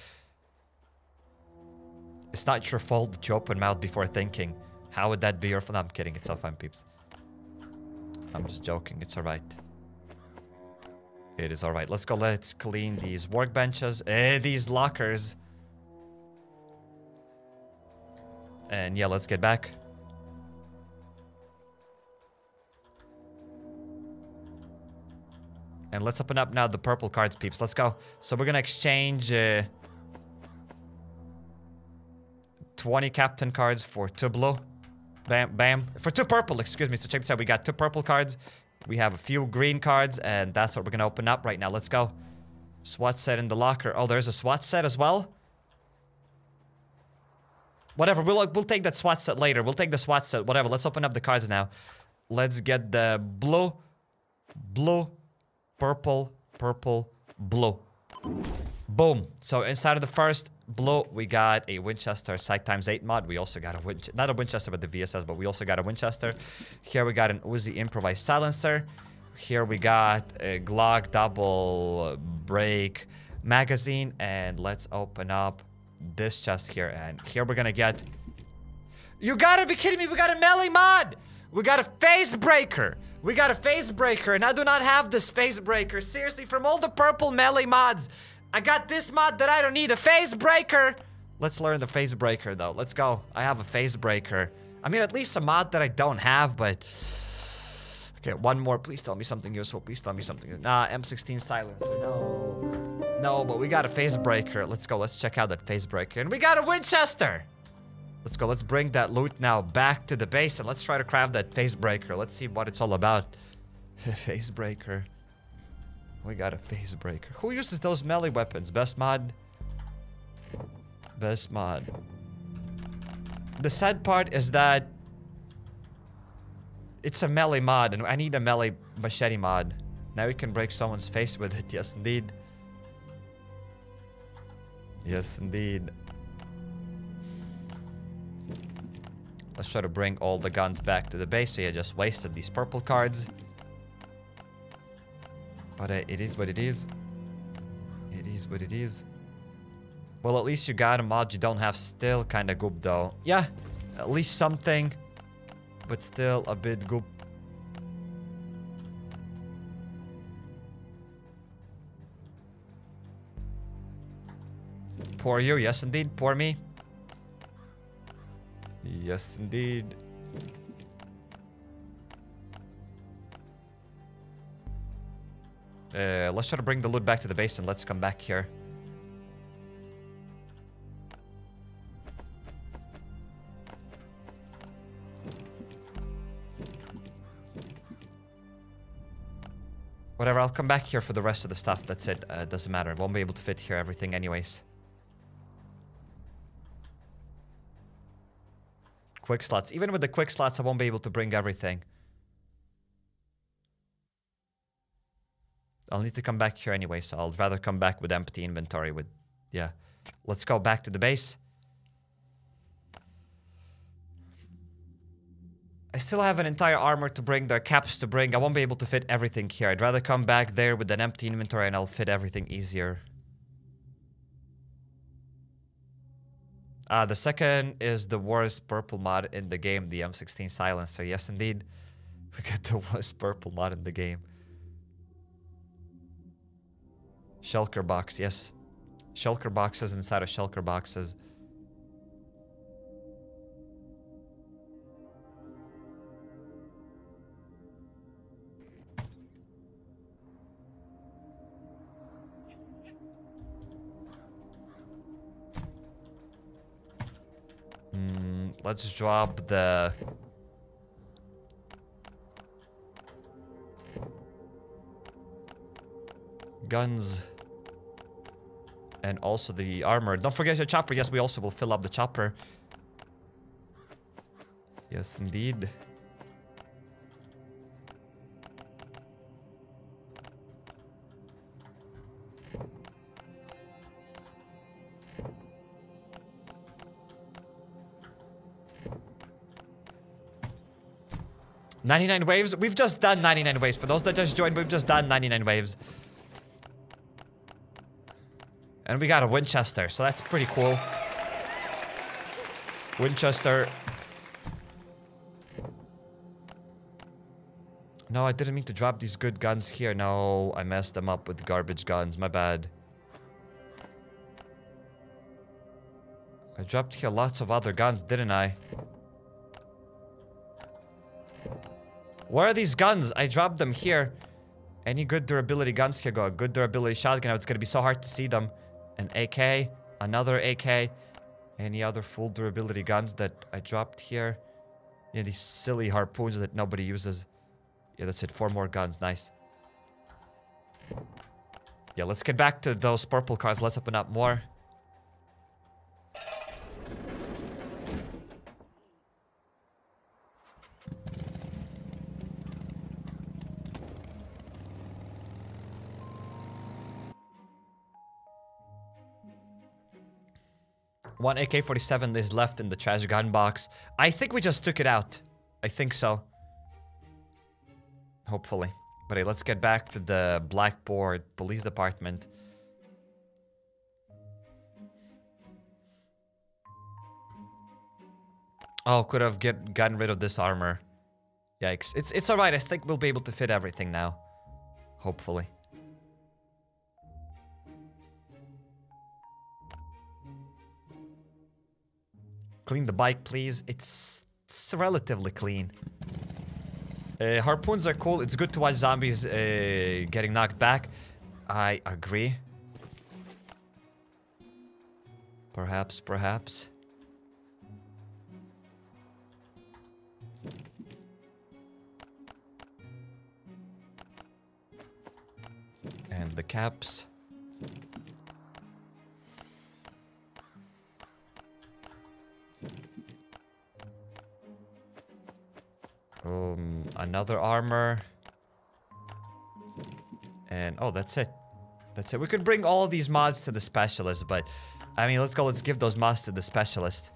It's not your fault that you open mouth before thinking. How would that be your fault? No, I'm kidding. It's all fine, peeps. I'm just joking. It's all right. It is all right. Let's go. Let's clean these workbenches. Eh, these lockers. And yeah, let's get back. And let's open up now the purple cards, peeps. Let's go. So we're gonna exchange uh, twenty captain cards for two blue. Bam, bam. For two purple, excuse me. So check this out. We got two purple cards. We have a few green cards, and that's what we're gonna open up right now. Let's go. SWAT set in the locker. Oh, there's a SWAT set as well. Whatever. We'll we'll take that SWAT set later. We'll take the SWAT set. Whatever. Let's open up the cards now. Let's get the blue, blue. Purple, purple, blue. Boom. So inside of the first blue, we got a Winchester Psyek times eight mod. We also got a Winchester, not a Winchester, but the V S S, but we also got a Winchester. Here we got an Uzi improvised silencer. Here we got a Glock double break magazine. And let's open up this chest here. And here we're gonna get... You gotta be kidding me! We got a melee mod! We got a face breaker! We got a face breaker, and I do not have this face breaker. Seriously, from all the purple melee mods, I got this mod that I don't need, a face breaker. Let's learn the face breaker, though. Let's go. I have a face breaker. I mean, at least a mod that I don't have, but... Okay, one more. Please tell me something useful. Please tell me something. Nah, M sixteen silencer. No. No, but we got a face breaker. Let's go. Let's check out that face breaker. And we got a Winchester. Let's go. Let's bring that loot now back to the base, and let's try to craft that face breaker. Let's see what it's all about. Face breaker. We got a face breaker. Who uses those melee weapons? Best mod. Best mod. The sad part is that it's a melee mod, and I need a melee machete mod. Now we can break someone's face with it. Yes, indeed. Yes, indeed. Let's try to bring all the guns back to the base. So yeah, just wasted these purple cards. But uh, it is what it is. It is what it is. Well, at least you got a mod you don't have still. Kind of goop, though. Yeah, at least something. But still a bit goop. Poor you. Yes, indeed. Poor me. Yes, indeed. Uh, let's try to bring the loot back to the base and let's come back here. Whatever, I'll come back here for the rest of the stuff. That's it. Uh, doesn't matter. I won't be able to fit here everything anyways. Quick slots. Even with the quick slots, I won't be able to bring everything. I'll need to come back here anyway, so I'd rather come back with empty inventory with... Yeah. Let's go back to the base. I still have an entire armor to bring, there are caps to bring. I won't be able to fit everything here. I'd rather come back there with an empty inventory and I'll fit everything easier. Uh, the second is the worst purple mod in the game, the M sixteen silencer. Yes, indeed. We got the worst purple mod in the game. Shulker box, yes. Shulker boxes inside of shulker boxes. Let's drop the... guns. And also the armor. Don't forget your chopper. Yes, we also will fill up the chopper. Yes, indeed. ninety-nine waves. We've just done ninety-nine waves. For those that just joined, we've just done ninety-nine waves. And we got a Winchester, so that's pretty cool. Winchester. No, I didn't mean to drop these good guns here. No, I messed them up with garbage guns. My bad. I dropped here lots of other guns, didn't I? Where are these guns? I dropped them here. Any good durability guns here go? Good durability shotgun. It's going to be so hard to see them. An A K. Another A K. Any other full durability guns that I dropped here? Yeah, these silly harpoons that nobody uses. Yeah, that's it. Four more guns. Nice. Yeah, let's get back to those purple cars. Let's open up more. One A K forty-seven is left in the trash gun box. I think we just took it out. I think so. Hopefully. But hey, let's get back to the Blackport Police Department. Oh, could have get gotten rid of this armor. Yikes. It's, it's alright. I think we'll be able to fit everything now. Hopefully. Clean the bike, please. It's, it's relatively clean. Uh, harpoons are cool. It's good to watch zombies uh, getting knocked back. I agree. Perhaps, perhaps. And the caps. Um, another armor. And, oh, that's it. That's it. We could bring all these mods to the specialist, but... I mean, let's go. Let's give those mods to the specialist.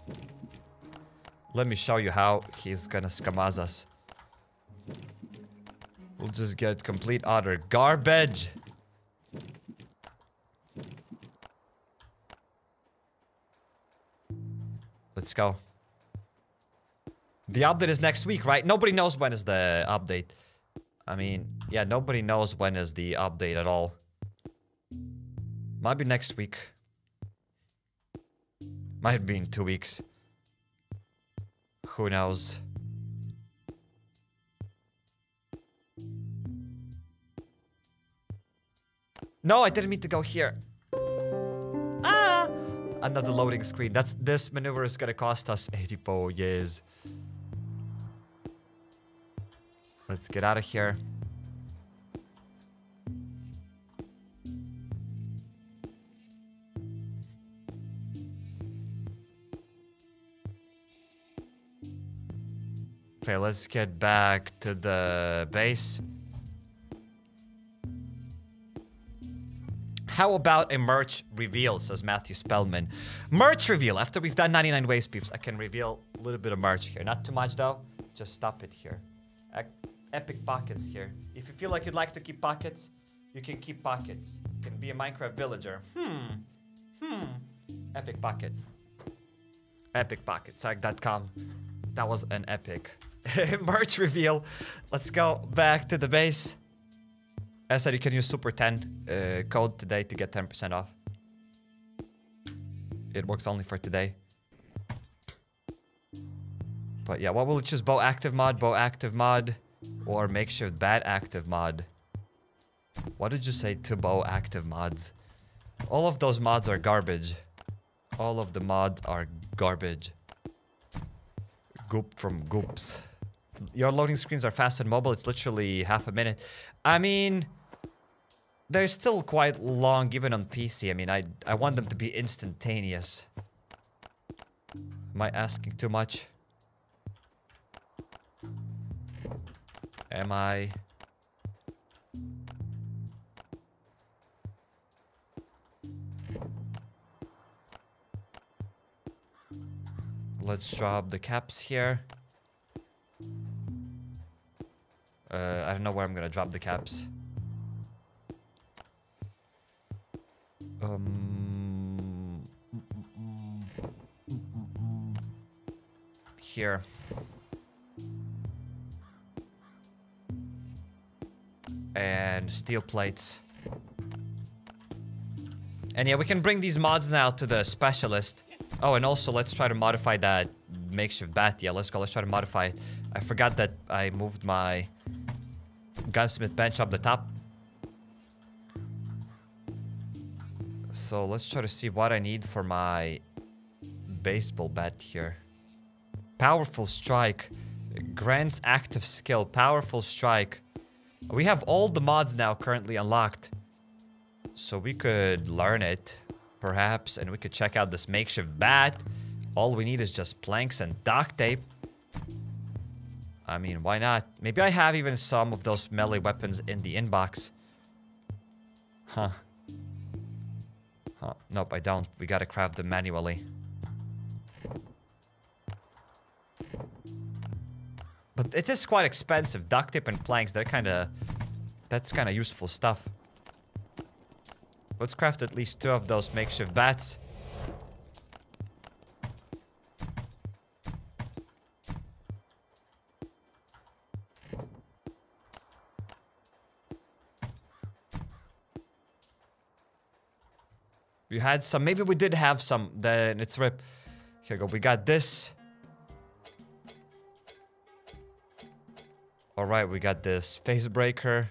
Let me show you how he's gonna scamaz us. We'll just get complete utter garbage. Let's go. The update is next week, right? Nobody knows when is the update. I mean, yeah, nobody knows when is the update at all. Might be next week. Might be in two weeks. Who knows? No, I didn't mean to go here. Ah! Another loading screen. That's, this maneuver is gonna cost us eighty-four years. Let's get out of here. Okay, let's get back to the base. How about a merch reveal, says Matthew Spellman. Merch reveal. After we've done ninety-nine waves, peeps, I can reveal a little bit of merch here. Not too much, though. Just stop it here. I Epic pockets here. If you feel like you'd like to keep pockets, you can keep pockets. You can be a Minecraft villager. Hmm. Hmm. Epic pockets. Epic pockets. Psyek dot com. That was an epic merch reveal. Let's go back to the base. As I said, you can use Super ten uh, code today to get ten percent off. It works only for today. But yeah, what will we choose? Bow active mod, bow active mod. Or makeshift bat active mod. What did you say to bow active mods? All of those mods are garbage. All of the mods are garbage. Goop from goops. Your loading screens are fast and mobile. It's literally half a minute. I mean, they're still quite long even on P C. I mean, I, I want them to be instantaneous. Am I asking too much? Am I? Let's drop the caps here. Uh, I don't know where I'm gonna drop the caps. Um, here. And steel plates. And yeah, we can bring these mods now to the specialist. Oh, and also let's try to modify that makeshift bat. Yeah, let's go. Let's try to modify it. I forgot that I moved my gunsmith bench up the top. So let's try to see what I need for my baseball bat here. Powerful strike. Grants active skill. Powerful strike. We have all the mods now currently unlocked. So we could learn it, perhaps, and we could check out this makeshift bat. All we need is just planks and duct tape. I mean, why not? Maybe I have even some of those melee weapons in the inbox. Huh. Huh. Nope, I don't. We gotta craft them manually. But it is quite expensive. Duct tape and planks, they're kinda... That's kinda useful stuff. Let's craft at least two of those makeshift bats. We had some. Maybe we did have some. Then it's rip. Here we go. We got this. All right. We got this face breaker.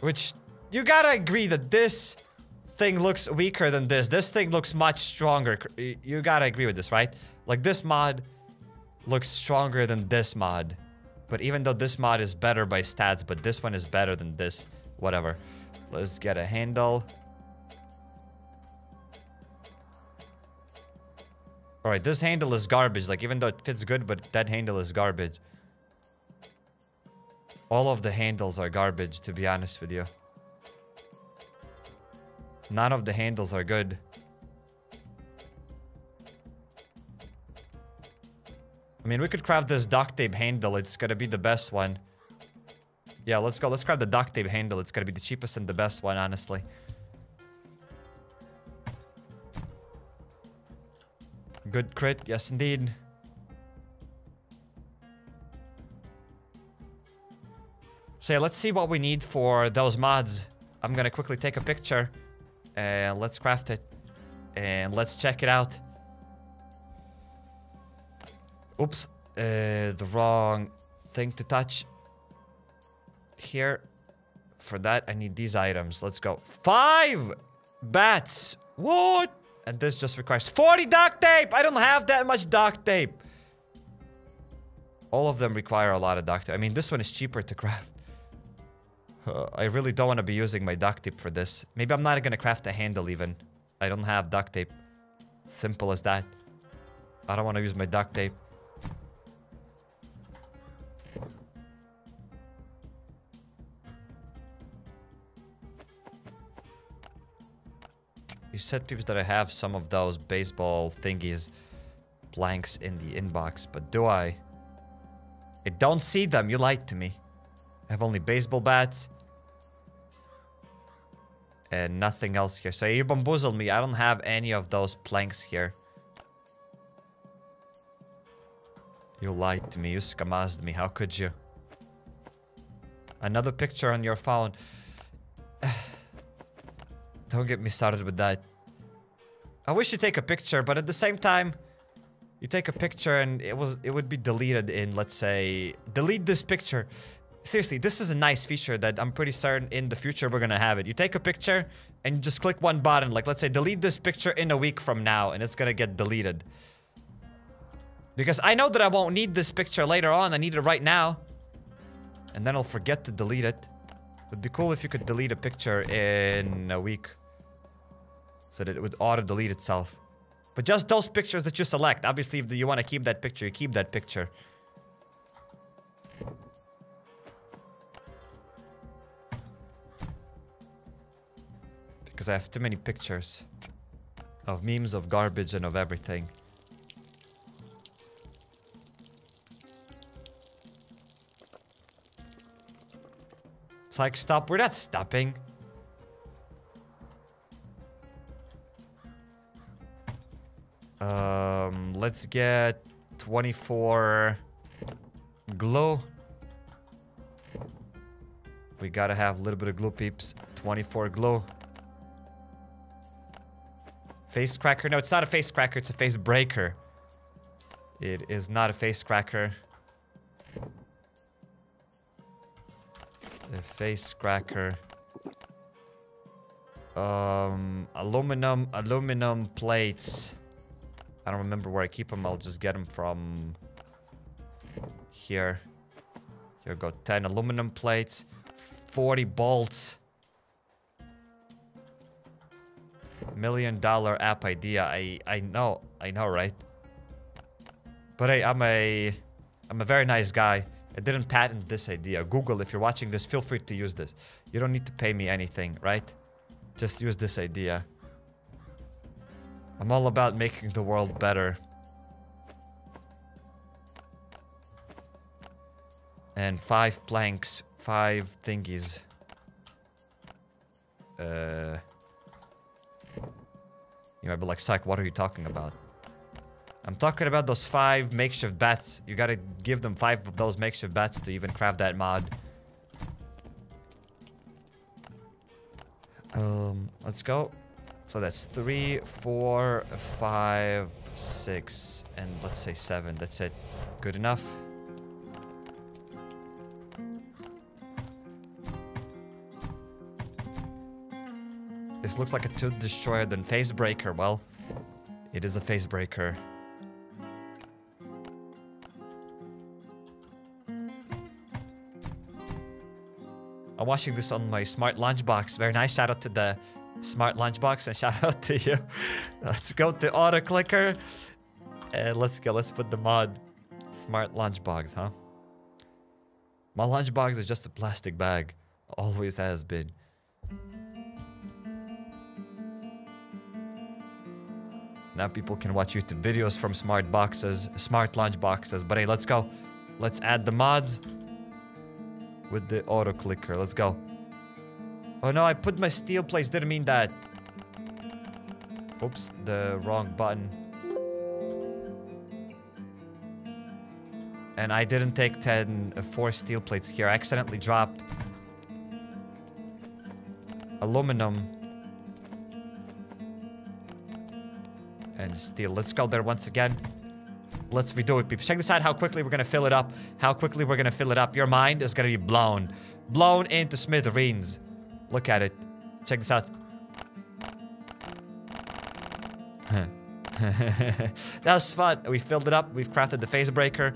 Which, you gotta agree that this thing looks weaker than this. This thing looks much stronger. You gotta agree with this, right? Like, this mod looks stronger than this mod. But even though this mod is better by stats, but this one is better than this. Whatever. Let's get a handle. Alright, this handle is garbage. Like, even though it fits good, but that handle is garbage. All of the handles are garbage, to be honest with you. None of the handles are good. I mean, we could craft this duct tape handle. It's gonna be the best one. Yeah, let's go. Let's grab the duct tape handle. It's gonna be the cheapest and the best one, honestly. Good crit. Yes, indeed. So yeah, let's see what we need for those mods. I'm gonna quickly take a picture and let's craft it and let's check it out. Oops, uh, the wrong thing to touch. Here, for that I need these items. Let's go. Five bats. What? And this just requires forty duct tape. I don't have that much duct tape. All of them require a lot of duct tape. I mean, this one is cheaper to craft. Uh, I really don't want to be using my duct tape for this. Maybe I'm not going to craft a handle even. I don't have duct tape. Simple as that. I don't want to use my duct tape. You said, peeps, that I have some of those baseball thingies, planks in the inbox, but do I? I don't see them. You lied to me. I have only baseball bats. And nothing else here. So you bamboozled me. I don't have any of those planks here. You lied to me. You scammazed me. How could you? Another picture on your phone. Don't get me started with that. I wish you take a picture, but at the same time... You take a picture and it was it would be deleted in, let's say... Delete this picture. Seriously, this is a nice feature that I'm pretty certain in the future we're gonna have it. You take a picture and you just click one button. Like, let's say, delete this picture in a week from now, and it's gonna get deleted. Because I know that I won't need this picture later on. I need it right now. And then I'll forget to delete it. It would be cool if you could delete a picture in a week. So that it would auto-delete itself. But just those pictures that you select. Obviously, if you want to keep that picture, you keep that picture. Because I have too many pictures. Of memes, of garbage, and of everything. It's like, stop. We're not stopping. Um, let's get twenty-four glow. We gotta have a little bit of glow, peeps. twenty-four glow. Face cracker. No, it's not a face cracker. It's a face breaker. It is not a face cracker. A face cracker. Um, aluminum, aluminum plates. I don't remember where I keep them. I'll just get them from here. Here we go. ten aluminum plates. forty bolts. Million dollar app idea. I I know. I know, right? But hey, I'm a I'm a very nice guy. I didn't patent this idea. Google, if you're watching this, feel free to use this. You don't need to pay me anything, right? Just use this idea. I'm all about making the world better. And five planks, five thingies. Uh, you might be like, Psyek, what are you talking about? I'm talking about those five makeshift bats. You gotta give them five of those makeshift bats to even craft that mod. Um, let's go. So that's three, four, five, six, and let's say seven. That's it. Good enough. This looks like a tooth destroyer than face breaker. Well, it is a face breaker. I'm watching this on my smart lunchbox. Very nice. Shout out to the smart lunchbox and shout out to you. Let's go to auto clicker and let's go. Let's put the mod smart lunchbox, huh? My lunchbox is just a plastic bag. Always has been. Now people can watch YouTube videos from smart boxes, smart lunchboxes. But hey, let's go. Let's add the mods with the auto clicker. Let's go. Oh no, I put my steel plates. Didn't mean that. Oops, the wrong button. And I didn't take ten, uh, four steel plates here. I accidentally dropped aluminum and steel. Let's go there once again. Let's redo it, people. Check this out, how quickly we're gonna fill it up. How quickly we're gonna fill it up. Your mind is gonna be blown. Blown into smithereens. Look at it. Check this out. That was fun. We filled it up. We've crafted the phase breaker.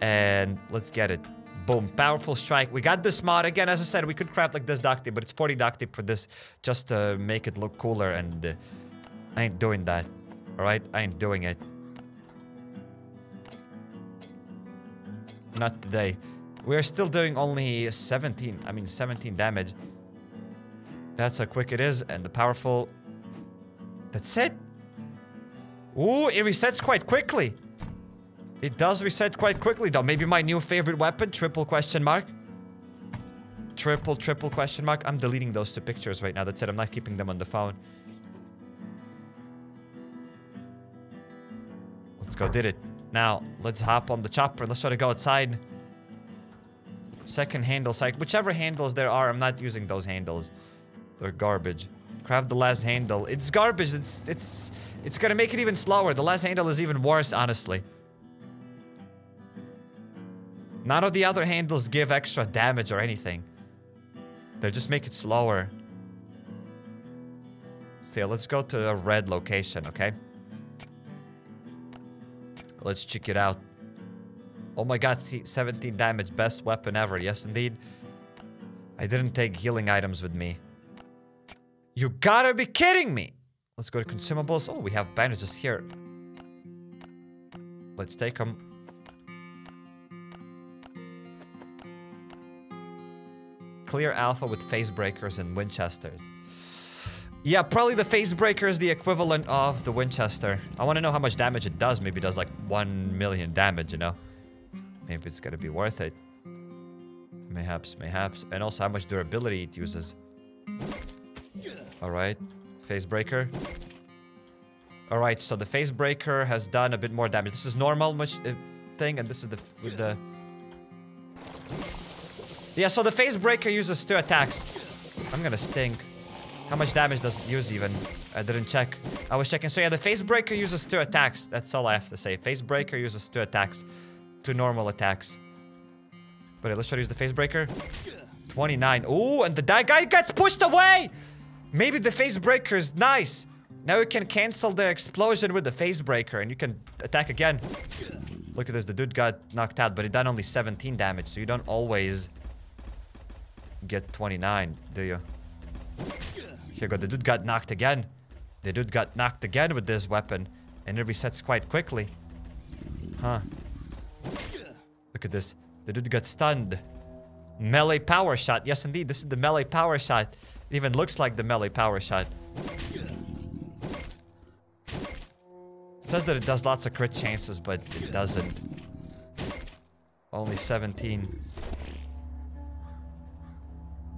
And let's get it. Boom. Powerful strike. We got this mod. Again, as I said, we could craft like this duct tape, but it's forty duct tape for this just to make it look cooler. And uh, I ain't doing that. Alright? I ain't doing it. Not today. We're still doing only seventeen, I mean seventeen damage. That's how quick it is, and the powerful. That's it. Ooh, it resets quite quickly. It does reset quite quickly, though. Maybe my new favorite weapon, triple question mark. Triple, triple question mark. I'm deleting those two pictures right now. That's it. I'm not keeping them on the phone. Let's go. Did it. Now, let's hop on the chopper. Let's try to go outside. Second handle, Psyek. Whichever handles there are, I'm not using those handles. They're garbage. Craft the last handle. It's garbage. It's it's it's gonna make it even slower. The last handle is even worse, honestly. None of the other handles give extra damage or anything. They just make it slower. So yeah, let's go to a red location, okay? Let's check it out. Oh my god, see, seventeen damage. Best weapon ever. Yes, indeed. I didn't take healing items with me. You gotta be kidding me! Let's go to consumables. Oh, we have bandages here. Let's take them. Clear Alpha with face breakers and Winchesters. Yeah, probably the face breaker is the equivalent of the Winchester. I want to know how much damage it does. Maybe it does like one million damage, you know? Maybe it's gonna be worth it. Mayhaps, mayhaps. And also how much durability it uses. Alright. Facebreaker. Alright, so the Facebreaker has done a bit more damage. This is normal much uh, thing, and this is the... with the... Yeah, so the Facebreaker uses two attacks. I'm gonna stink. How much damage does it use even? I didn't check. I was checking. So yeah, the Facebreaker uses two attacks. That's all I have to say. Facebreaker uses two attacks. Two normal attacks. But let's try to use the Facebreaker. twenty-nine. Ooh, and the guy gets pushed away! Maybe the Facebreaker is nice. Now you can cancel the explosion with the Facebreaker and you can attack again. Look at this. The dude got knocked out, but it done only seventeen damage. So you don't always get twenty-nine, do you? Here you go. The dude got knocked again. The dude got knocked again with this weapon. And it resets quite quickly. Huh. Look at this. The dude got stunned. Melee power shot. Yes, indeed. This is the melee power shot. It even looks like the melee power shot. It says that it does lots of crit chances, but it doesn't. Only seventeen.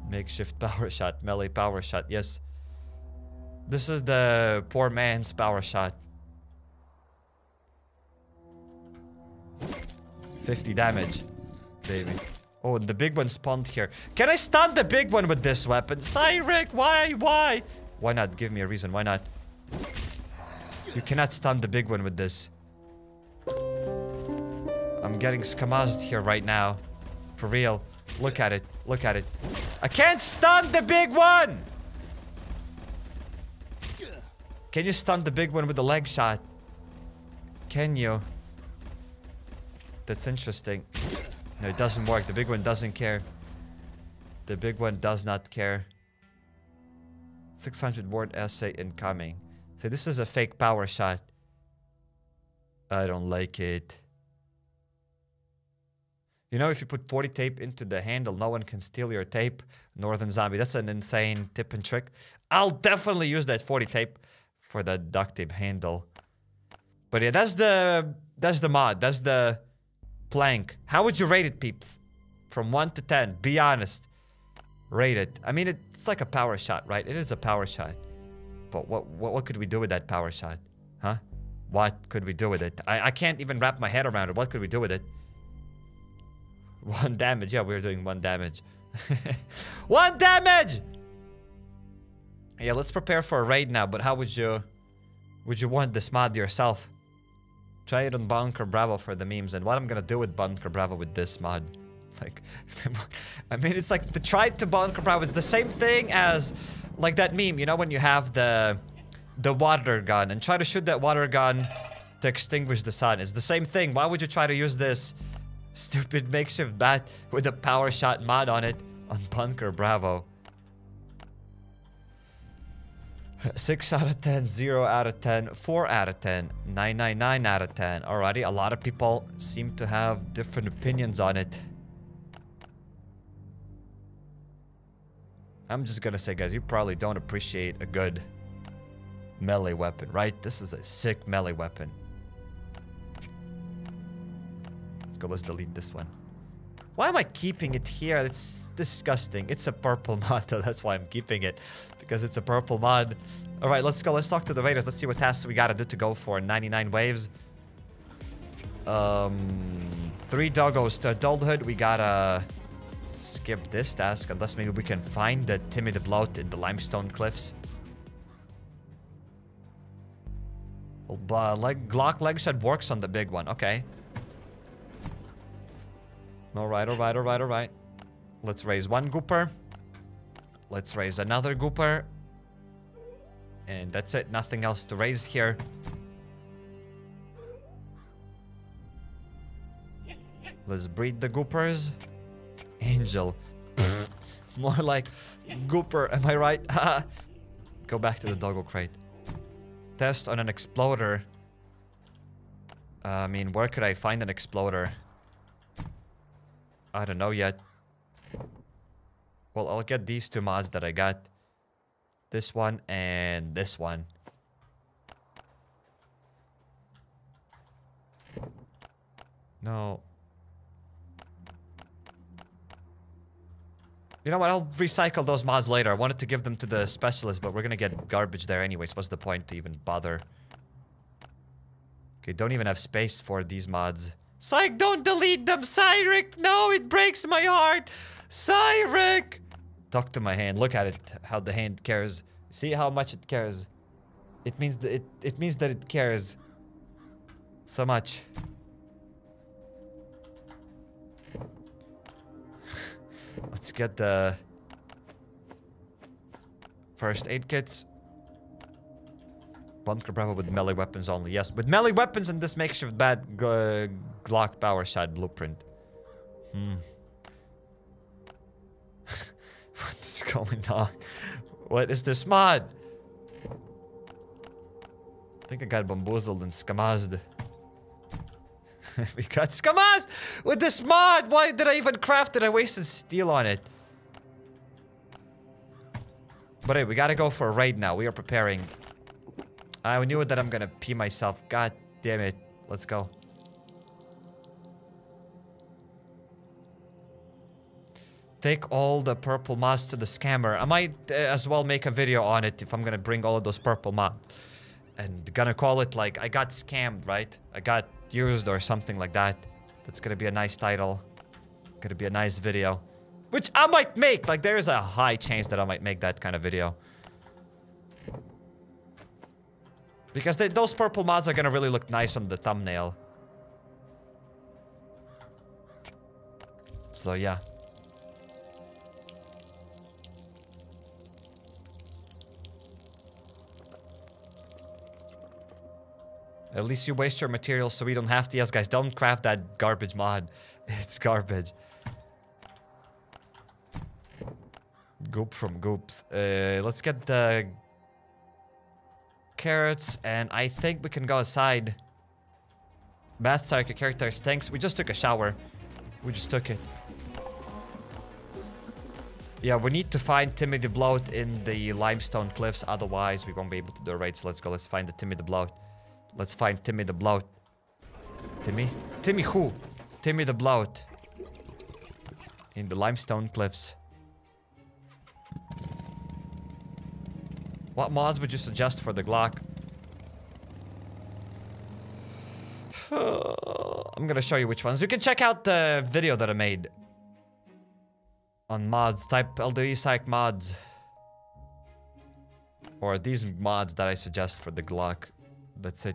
Makeshift power shot. Melee power shot. Yes. This is the poor man's power shot. fifty damage, baby. Oh, and the big one spawned here. Can I stun the big one with this weapon? Kairek, why, why? Why not? Give me a reason. Why not? You cannot stun the big one with this. I'm getting skamazed here right now. For real. Look at it. Look at it. I can't stun the big one! Can you stun the big one with the leg shot? Can you? That's interesting. No, it doesn't work. The big one doesn't care. The big one does not care. six hundred word essay incoming. So this is a fake power shot. I don't like it. You know, if you put forty tape into the handle, no one can steal your tape. Northern Zombie. That's an insane tip and trick. I'll definitely use that forty tape for the duct tape handle. But yeah, that's the... That's the mod. That's the... Plank. How would you rate it, peeps? From one to ten. Be honest. Rate it. I mean, it's like a power shot, right? It is a power shot. But what what, what could we do with that power shot? Huh? What could we do with it? I, I can't even wrap my head around it. What could we do with it? One damage. Yeah, we're doing one damage. One damage! Yeah, let's prepare for a raid now. But how would you... Would you want this mod yourself? Try it on Bunker Bravo for the memes. And what I'm gonna do with Bunker Bravo with this mod. Like, I mean, it's like the try to Bunker Bravo. It's the same thing as, like, that meme, you know, when you have the the water gun. And try to shoot that water gun to extinguish the sun. It's the same thing. Why would you try to use this stupid makeshift bat with a power shot mod on it on Bunker Bravo? six out of ten, zero out of ten, four out of ten, nine nine nine out of ten. Alrighty, a lot of people seem to have different opinions on it. I'm just gonna say, guys, you probably don't appreciate a good melee weapon, right? This is a sick melee weapon. Let's go, let's delete this one. Why am I keeping it here? It's disgusting. It's a purple mod, though. That's why I'm keeping it. Because it's a purple mod. Alright, let's go. Let's talk to the raiders. Let's see what tasks we gotta do to go for ninety-nine waves. Um, three doggos to adulthood. We gotta skip this task. Unless maybe we can find the Timmy the Bloat in the limestone cliffs. Uh, leg, Glock leg shot works on the big one. Okay. Alright, alright, alright, alright. Let's raise one gooper. Let's raise another gooper. And that's it. Nothing else to raise here. Let's breed the goopers. Angel. More like gooper, am I right? Go back to the doggo crate. Test on an exploder. Uh, I mean, where could I find an exploder? I don't know yet. Well, I'll get these two mods that I got. This one and this one. No. You know what? I'll recycle those mods later. I wanted to give them to the specialist, but we're gonna get garbage there anyways. What's the point to even bother? Okay, don't even have space for these mods. Psyek, don't delete them, Cyric! No, it breaks my heart! Cyric! Talk to my hand. Look at it. How the hand cares. See how much it cares. It means that it, it means that it cares so much. Let's get the first aid kits. Bunker Bravo with melee weapons only. Yes, with melee weapons and this makeshift bad uh, Glock power shot blueprint. Hmm. What is going on? What is this mod? I think I got bamboozled and skamazed. We got skamazed with this mod! Why did I even craft it? I wasted steel on it. But hey, we gotta go for a raid now. We are preparing. I knew that I'm gonna pee myself. God damn it. Let's go. Take all the purple mods to the scammer. I might uh, as well make a video on it if I'm gonna bring all of those purple mods. And gonna call it like, I got scammed, right? I got used or something like that. That's gonna be a nice title. Gonna be a nice video. Which I might make! Like, there is a high chance that I might make that kind of video. Because they, those purple mods are gonna really look nice on the thumbnail. So, yeah. At least you waste your materials so we don't have to. Yes, guys, don't craft that garbage mod. It's garbage. Goop from Goops. Uh, let's get the carrots, and I think we can go outside. Bath Psycho character stinks. We just took a shower. We just took it. Yeah, we need to find Timmy the Bloat in the limestone cliffs. Otherwise, we won't be able to do a raid. So let's go. Let's find the Timmy the Bloat. Let's find Timmy the Bloat. Timmy? Timmy who? Timmy the Bloat. In the limestone cliffs. What mods would you suggest for the Glock? I'm gonna show you which ones. You can check out the video that I made. On mods. Type L D E Psyek mods. Or these mods that I suggest for the Glock. That's it.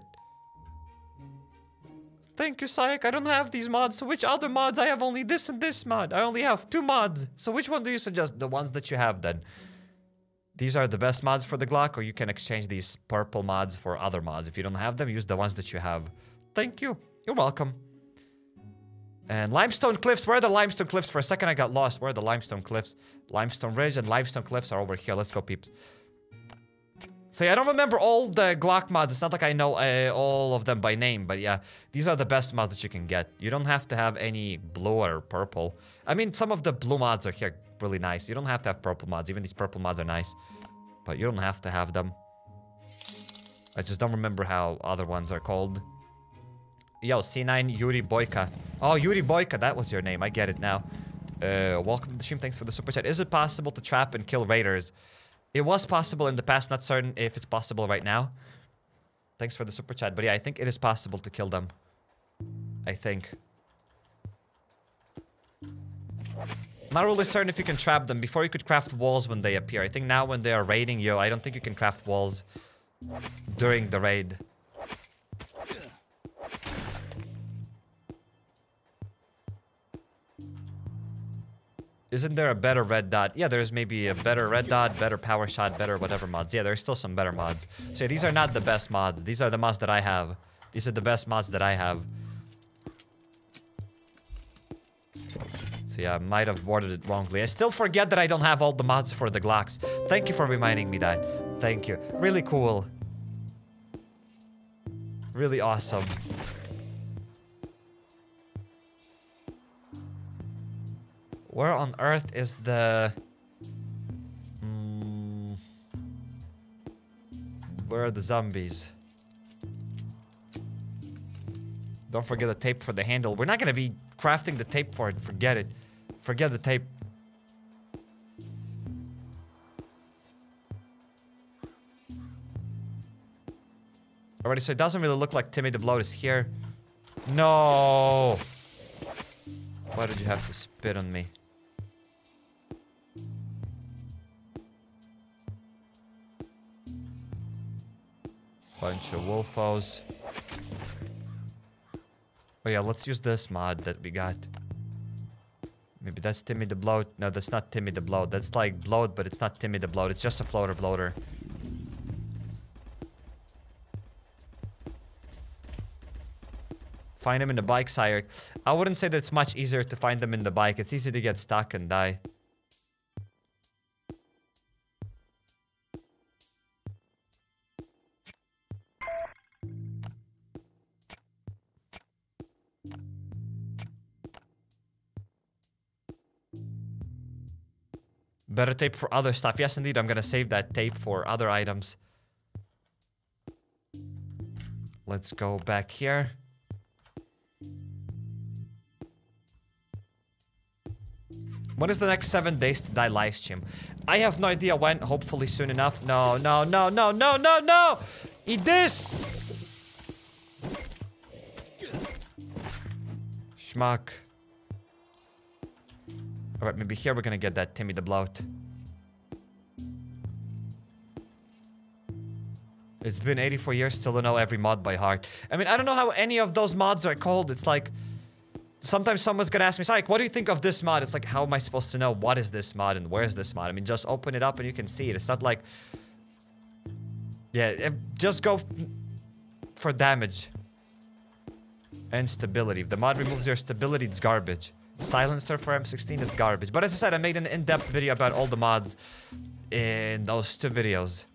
Thank you, Psyek. I don't have these mods. So which other mods? I have only this and this mod. I only have two mods. So which one do you suggest? The ones that you have then. These are the best mods for the Glock, or you can exchange these purple mods for other mods. If you don't have them, use the ones that you have. Thank you. You're welcome. And limestone cliffs. Where are the limestone cliffs? For a second I got lost. Where are the limestone cliffs? Limestone ridge and limestone cliffs are over here. Let's go, peeps. So yeah, I don't remember all the Glock mods. It's not like I know uh, all of them by name, but yeah, these are the best mods that you can get. You don't have to have any blue or purple. I mean, some of the blue mods are here really nice. You don't have to have purple mods. Even these purple mods are nice, but you don't have to have them. I just don't remember how other ones are called. Yo, C nine Yuri Boyka. Oh, Yuri Boyka, that was your name. I get it now. Uh, welcome to the stream. Thanks for the super chat. Is it possible to trap and kill raiders? It was possible in the past, not certain if it's possible right now. Thanks for the super chat, but yeah, I think it is possible to kill them. I think. Not really certain if you can trap them. Before you could craft walls when they appear. I think now when they are raiding you, I don't think you can craft walls during the raid. Isn't there a better red dot? Yeah, there's maybe a better red dot, better power shot, better whatever mods. Yeah, there's still some better mods. So yeah, these are not the best mods. These are the mods that I have. These are the best mods that I have. So yeah, I might have worded it wrongly. I still forget that I don't have all the mods for the Glocks. Thank you for reminding me that. Thank you. Really cool. Really awesome. Where on earth is the... Mm, where are the zombies? Don't forget the tape for the handle. We're not gonna be crafting the tape for it. Forget it. Forget the tape. Alrighty, so it doesn't really look like Timmy the Bloat is here. No! Why did you have to spit on me? Bunch of wolfos. Oh yeah, let's use this mod that we got. Maybe that's Timmy the Bloat. No, that's not Timmy the Bloat. That's like Bloat, but it's not Timmy the Bloat. It's just a floater bloater. Find him in the bike, Psyek. I wouldn't say that it's much easier to find them in the bike. It's easy to get stuck and die. Better tape for other stuff. Yes, indeed. I'm gonna save that tape for other items. Let's go back here. When is the next seven days to die live stream? I have no idea when. Hopefully soon enough. No, no, no, no, no, no, no! Eat this! Schmuck. Alright, maybe here we're gonna get that Timmy the Bloat. It's been eighty-four years, still don't know every mod by heart. I mean, I don't know how any of those mods are called. It's like... sometimes someone's gonna ask me, Psyek, what do you think of this mod? It's like, how am I supposed to know what is this mod and where is this mod? I mean, just open it up and you can see it. It's not like... yeah, it, just go for damage. And stability. If the mod removes your stability, it's garbage. Silencer for M sixteen is garbage. But as I said, I made an in-depth video about all the mods in those two videos.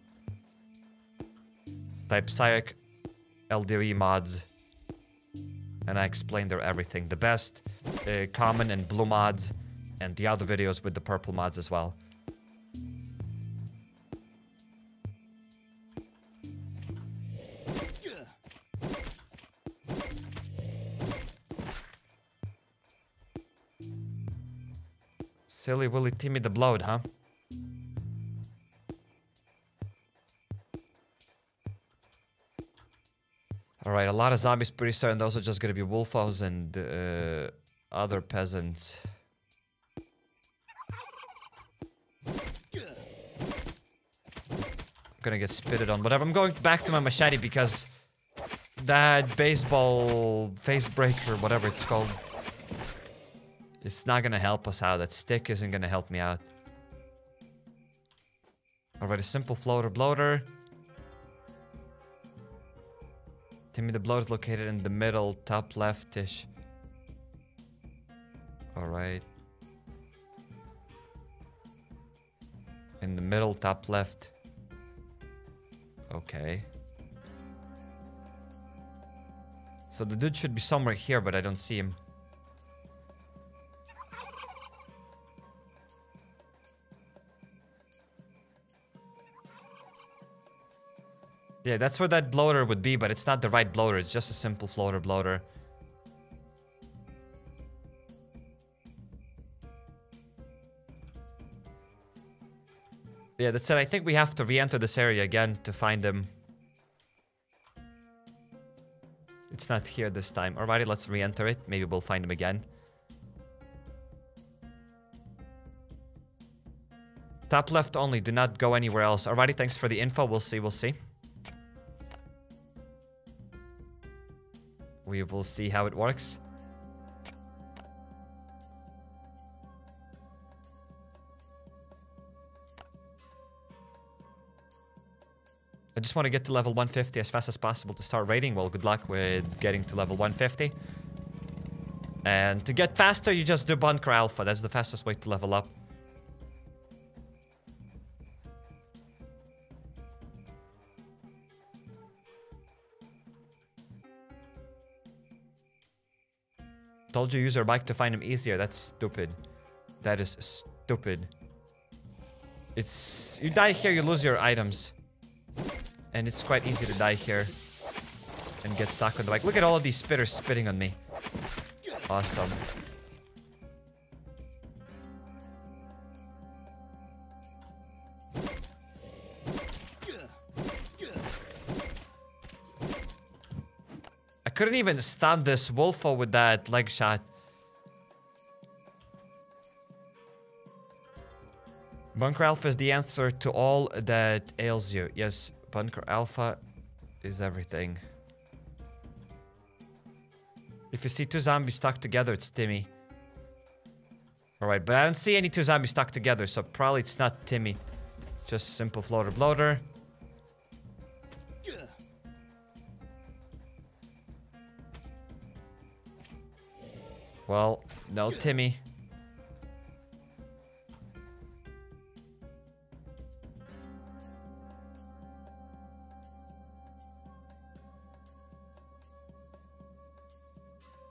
Type Psyek L D O E mods. And I explained there everything. The best, uh, common and blue mods. And the other videos with the purple mods as well. Silly Willy Timmy the Bloat, huh? Alright, a lot of zombies pretty soon. Those are just gonna be wolfos and uh, other peasants. I'm gonna get spitted on, whatever. I'm going back to my machete because that baseball face breaker, whatever it's called, it's not gonna help us out. That stick isn't gonna help me out. Alright, a simple floater bloater. Timmy the Bloat is located in the middle, top leftish. Alright. In the middle, top left. Okay. So the dude should be somewhere here, but I don't see him. Yeah, that's where that bloater would be, but it's not the right bloater. It's just a simple floater bloater. Yeah, that's it. I think we have to re-enter this area again to find him. It's not here this time. Alrighty, let's re-enter it. Maybe we'll find him again. Top left only. Do not go anywhere else. Alrighty, thanks for the info. We'll see, we'll see. We will see how it works. I just want to get to level one fifty as fast as possible to start raiding. Well, good luck with getting to level one fifty. And to get faster, you just do Bunker Alpha. That's the fastest way to level up. Told you use your bike to find him easier. That's stupid. That is stupid. It's... you die here, you lose your items. And it's quite easy to die here. And get stuck on the bike. Look at all of these spitters spitting on me. Awesome. couldn't even stun this Wolfo with that leg shot. Bunker Alpha is the answer to all that ails you. Yes, Bunker Alpha is everything. If you see two zombies stuck together, it's Timmy. Alright, but I don't see any two zombies stuck together, so probably it's not Timmy. Just simple floater bloater. Well, no Timmy.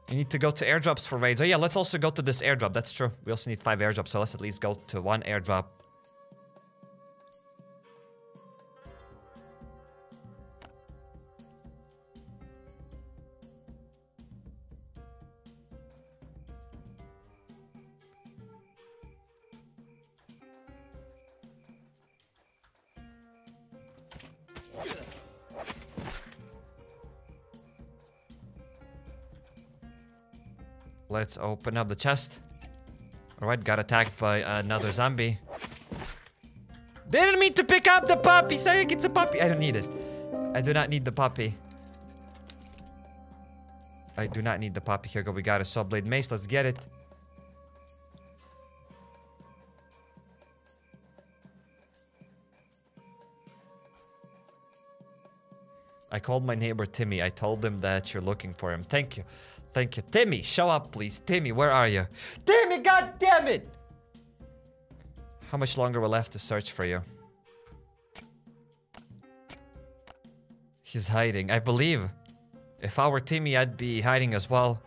You need to go to airdrops for raids. Oh yeah, let's also go to this airdrop. That's true. We also need five airdrops, so let's at least go to one airdrop. Let's open up the chest. Alright, got attacked by another zombie. Didn't mean to pick up the puppy! Sorry, it's a puppy! I don't need it. I do not need the puppy. I do not need the puppy. Here go, we got a sawblade mace. Let's get it. I called my neighbor Timmy. I told him that you're looking for him. Thank you. Thank you. Timmy, show up, please. Timmy, where are you? Timmy, god damn it! How much longer will I have to search for you? He's hiding, I believe. If I were Timmy, I'd be hiding as well.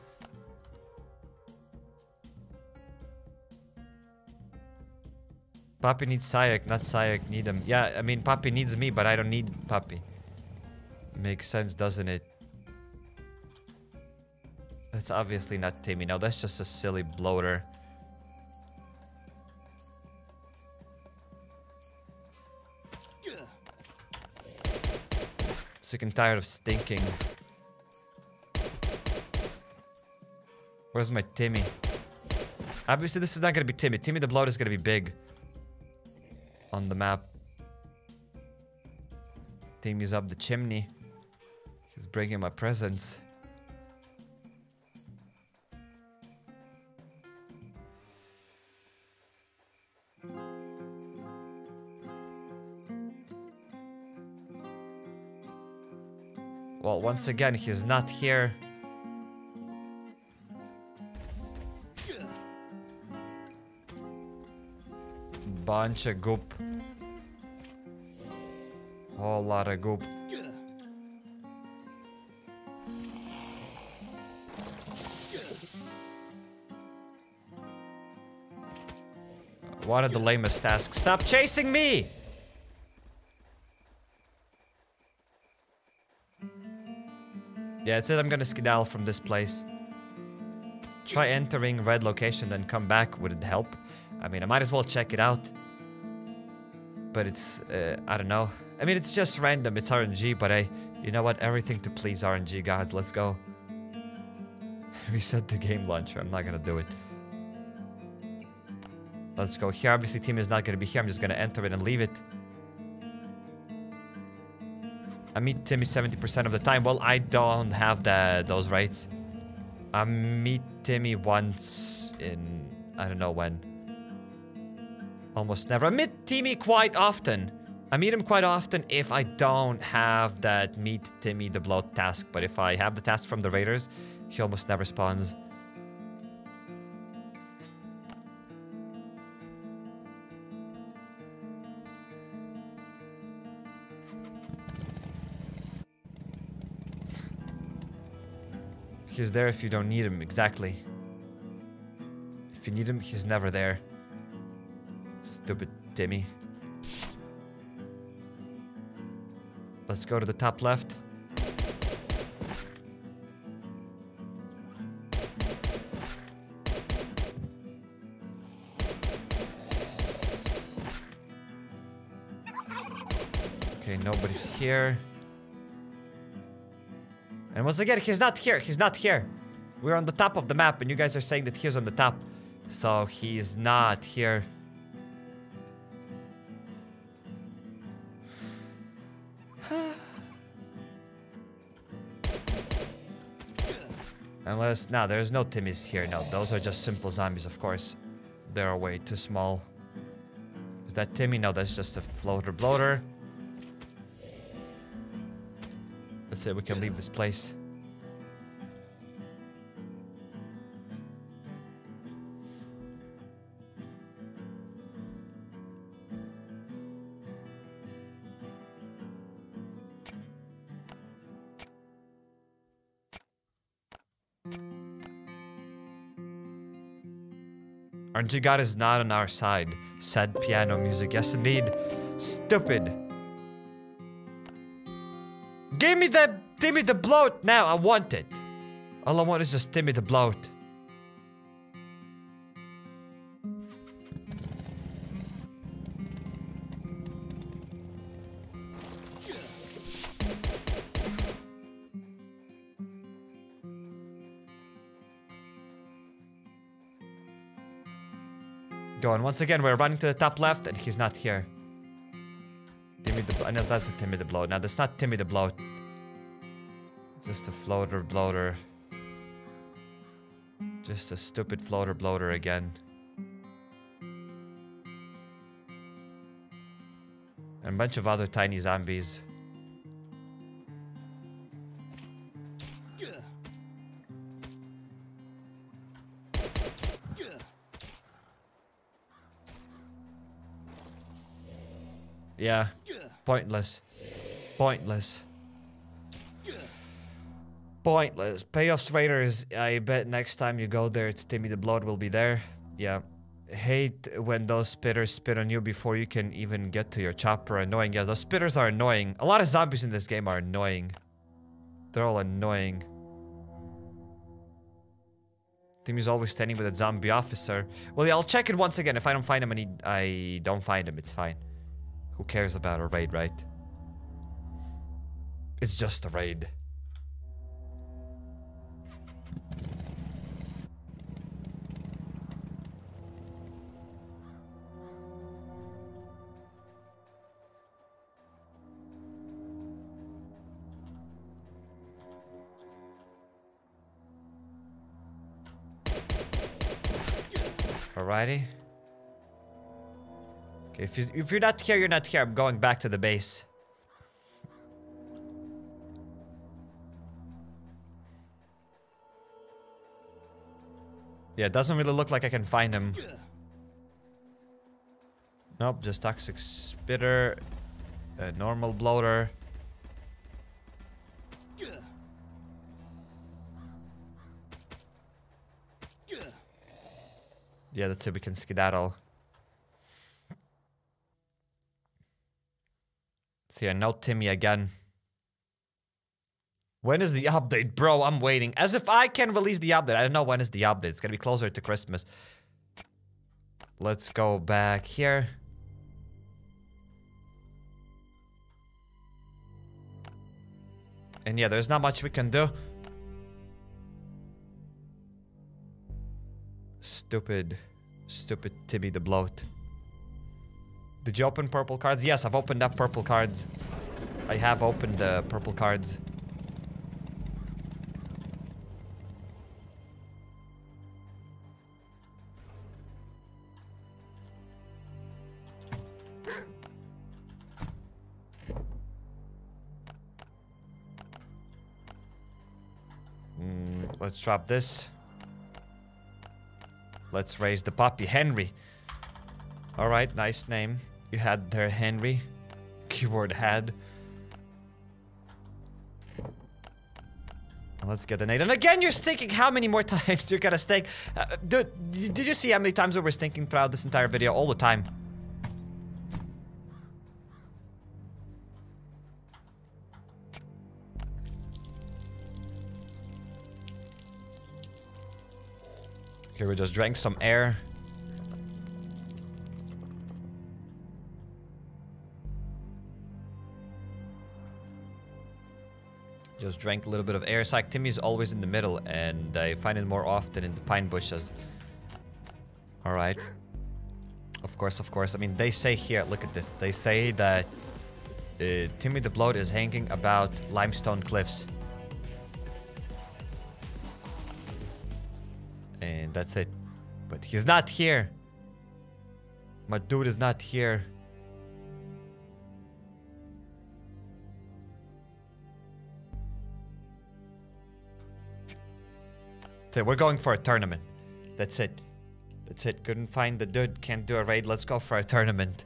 Papi needs Psyek, not Psyek need him. Yeah, I mean, Papi needs me, but I don't need Papi. Makes sense, doesn't it? That's obviously not Timmy. No, that's just a silly bloater. Sick and tired of stinking. Where's my Timmy? Obviously, this is not gonna be Timmy. Timmy the bloater is gonna be big on the map. Timmy's up the chimney. He's bringing my presents. Well, once again, he's not here. Bunch of goop. Whole lot of goop. One of the lamest tasks. Stop chasing me! Yeah, that's it. I'm gonna skedaddle from this place. Try entering red location, then come back. Would it help? I mean, I might as well check it out. But it's... Uh, I don't know. I mean, it's just random. It's R N G, but I... You know what? Everything to please R N G, gods. Let's go. Reset the game launcher. I'm not gonna do it. Let's go here. Obviously, team is not gonna be here. I'm just gonna enter it and leave it. I meet Timmy seventy percent of the time. Well, I don't have the, those rights. I meet Timmy once in... I don't know when. Almost never. I meet Timmy quite often. I meet him quite often if I don't have that meet Timmy the bloat task. But if I have the task from the raiders, he almost never spawns. He's there if you don't need him, exactly. If you need him, he's never there. Stupid Timmy. Let's go to the top left. Okay, nobody's here. And once again, he's not here. He's not here. We're on the top of the map, and you guys are saying that he's on the top. So he's not here. Unless... No, there's no Timmies here. No, those are just simple zombies, of course. They're way too small. Is that Timmy? No, that's just a floater bloater. Let's say we can leave this place. Aren't you God is not on our side? Sad piano music. Yes, indeed. Stupid. Give me the Timmy the bloat now. I want it. All I want is just Timmy the bloat. Going. Once again, we're running to the top left, and he's not here. Timmy the... No, that's the Timmy the bloat. Now, that's not Timmy the bloat. Just a floater bloater. Just a stupid floater bloater again. And a bunch of other tiny zombies. Yeah, pointless, pointless, pointless. Payoffs Raiders, I bet next time you go there, it's Timmy the Blood will be there. Yeah, hate when those spitters spit on you before you can even get to your chopper. Annoying, yeah, those spitters are annoying. A lot of zombies in this game are annoying. They're all annoying. Timmy's always standing with a zombie officer. Well, yeah, I'll check it once again. If I don't find him and he, I don't find him, it's fine. Who cares about a raid, right? It's just a raid. Alrighty. Okay, if, you, if you're not here, you're not here. I'm going back to the base. Yeah, it doesn't really look like I can find him. Nope, just toxic spitter, a normal bloater. Yeah, that's it. We can skedaddle. See, I know Timmy again. When is the update? Bro, I'm waiting. As if I can release the update. I don't know when is the update. It's gonna be closer to Christmas. Let's go back here. And yeah, there's not much we can do. Stupid, stupid Timmy the bloat. Did you open purple cards? Yes, I've opened up purple cards. I have opened the uh, purple cards. Mm, let's drop this. Let's raise the puppy, Henry. All right, nice name. You had there, Henry. Keyboard had. And let's get an eight. And again, you're stinking. How many more times you're gonna stink? Uh, dude, did you see how many times we were stinking throughout this entire video? All the time. Here we just drank some air. drank a little bit of air. Psyek, Timmy's always in the middle, and I find it more often in the pine bushes. Alright. Of course, of course. I mean, they say here, look at this. They say that uh, Timmy the Bloat is hanging about limestone cliffs. And that's it. But he's not here. My dude is not here. So we're going for a tournament. That's it. That's it. Couldn't find the dude. Can't do a raid. Let's go for a tournament.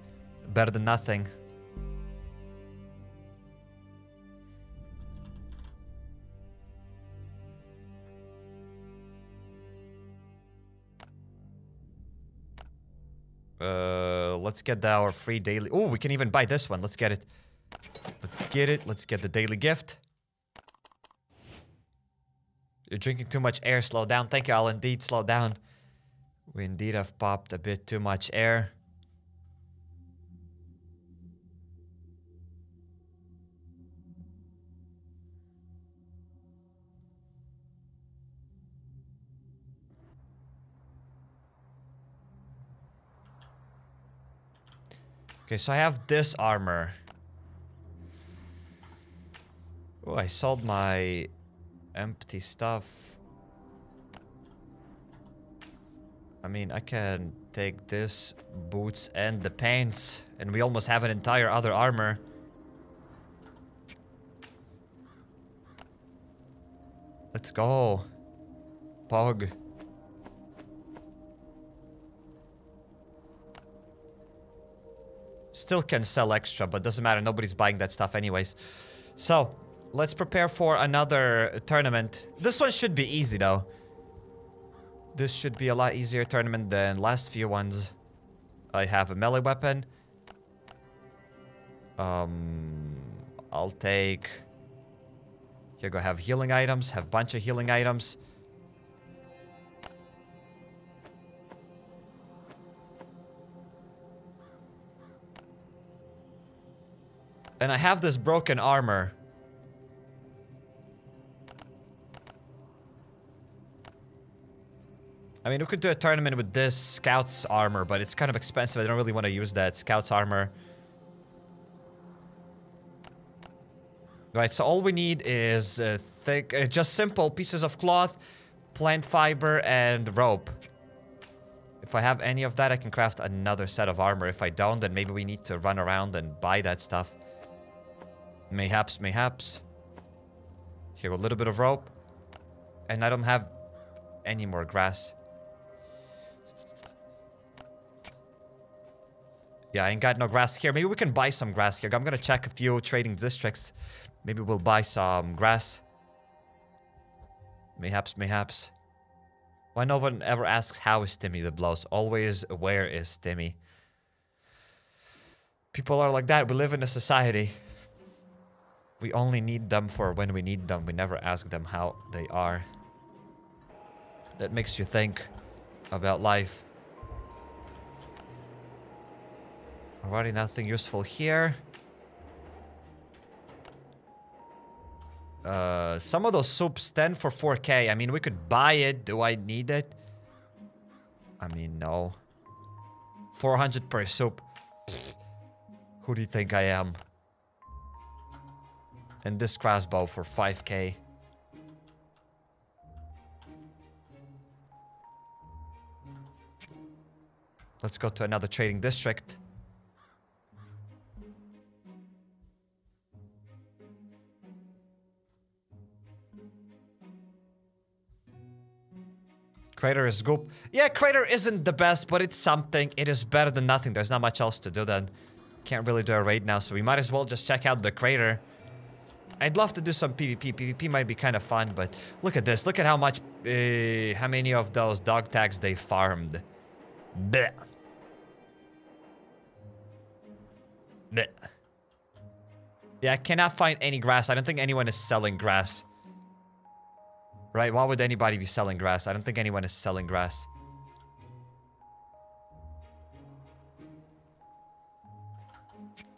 Better than nothing. Uh, let's get our free daily. Oh, we can even buy this one. Let's get it. Let's get it. Let's get the daily gift. You're drinking too much air. Slow down. Thank you. I'll indeed slow down. We indeed have popped a bit too much air. Okay, so I have this armor. Oh, I sold my empty stuff. I mean, I can take this, boots, and the pants, and we almost have an entire other armor. Let's go. Pog. Still can sell extra, but doesn't matter. Nobody's buying that stuff anyways. So, let's prepare for another tournament. This one should be easy, though. This should be a lot easier tournament than last few ones. I have a melee weapon. Um, I'll take... Here go, have healing items. Have bunch of healing items. And I have this broken armor. I mean, we could do a tournament with this scout's armor, but it's kind of expensive. I don't really want to use that scout's armor. Right, so all we need is uh, thick, uh, just simple pieces of cloth, plant fiber, and rope. If I have any of that, I can craft another set of armor. If I don't, then maybe we need to run around and buy that stuff. Mayhaps, mayhaps. Here, a little bit of rope. And I don't have any more grass. Yeah, I ain't got no grass here. Maybe we can buy some grass here. I'm gonna check a few trading districts. Maybe we'll buy some grass. Mayhaps, mayhaps. Why no one ever asks, how is Timmy the Blows? Always, where is Timmy? People are like that. We live in a society. We only need them for when we need them. We never ask them how they are. That makes you think about life. Alrighty, nothing useful here. Uh, some of those soups, ten for four K. I mean, we could buy it. Do I need it? I mean, no. four hundred per soup. Pfft. Who do you think I am? And this crossbow for five K. Let's go to another trading district. Crater is goop. Yeah, Crater isn't the best, but it's something. It is better than nothing. There's not much else to do then. Can't really do a raid now, so we might as well just check out the Crater. I'd love to do some PvP. PvP might be kind of fun, but look at this. Look at how much, uh, how many of those dog tags they farmed. Blech. Blech. Yeah, I cannot find any grass. I don't think anyone is selling grass. Right? Why would anybody be selling grass? I don't think anyone is selling grass.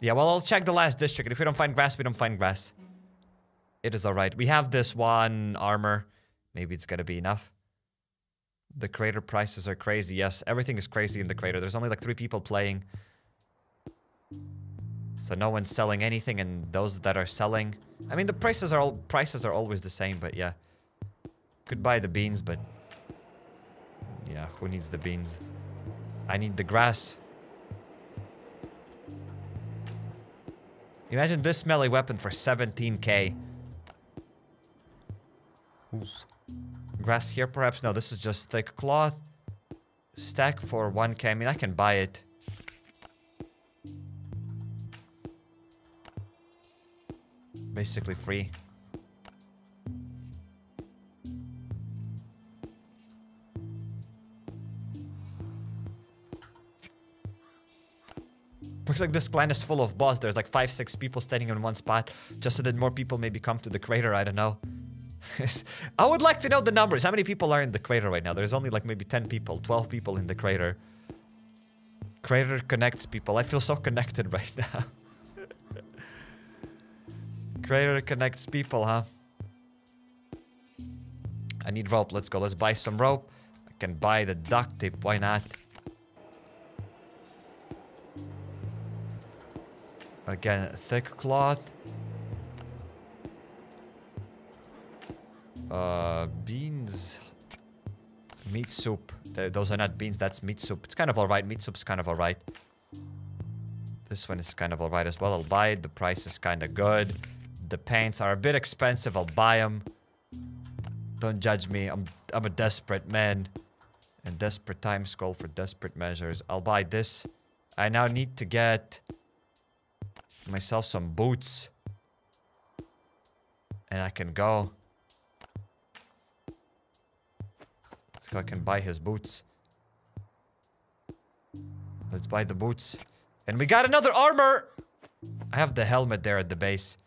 Yeah, well, I'll check the last district. If we don't find grass, we don't find grass. It is alright. We have this one armor. Maybe it's gonna be enough. The crater prices are crazy. Yes, everything is crazy in the crater. There's only like three people playing. So no one's selling anything, and those that are selling... I mean, the prices are all prices are always the same, but yeah. Could buy the beans, but... yeah, who needs the beans? I need the grass. Imagine this melee weapon for seventeen K. Oof. Grass here, perhaps? No, this is just thick cloth. Stack for one K. I mean, I can buy it. Basically free. Looks like this clan is full of boss. There's like five, six people standing in one spot, just so that more people maybe come to the crater. I don't know. I would like to know the numbers. How many people are in the crater right now? There's only like maybe ten people, twelve people in the crater. Crater connects people. I feel so connected right now. Crater connects people, huh? I need rope. Let's go. Let's buy some rope. I can buy the duct tape. Why not? Again, thick cloth. Uh, beans. Meat soup. Th those are not beans, that's meat soup. It's kind of alright. Meat soup's kind of alright. This one is kind of alright as well. I'll buy it. The price is kind of good. The paints are a bit expensive. I'll buy them. Don't judge me. I'm, I'm a desperate man. And desperate times call for desperate measures. I'll buy this. I now need to get... myself some boots, and I can go. Let's go. I can buy his boots. Let's buy the boots, and we got another armor. I have the helmet there at the base,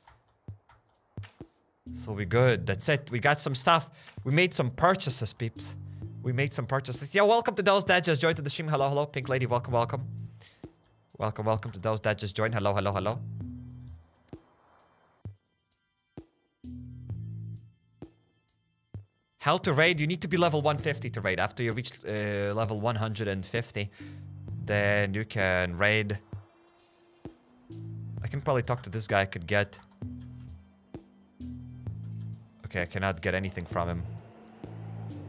so we good. That's it. We got some stuff. We made some purchases, peeps. We made some purchases. Yo, welcome to those that just joined the stream. Hello, hello, Pink Lady. Welcome, welcome. Welcome, welcome to those that just joined. Hello, hello, hello. How to raid? You need to be level one fifty to raid. After you reach uh, level one hundred fifty, then you can raid. I can probably talk to this guy. I could get... okay, I cannot get anything from him.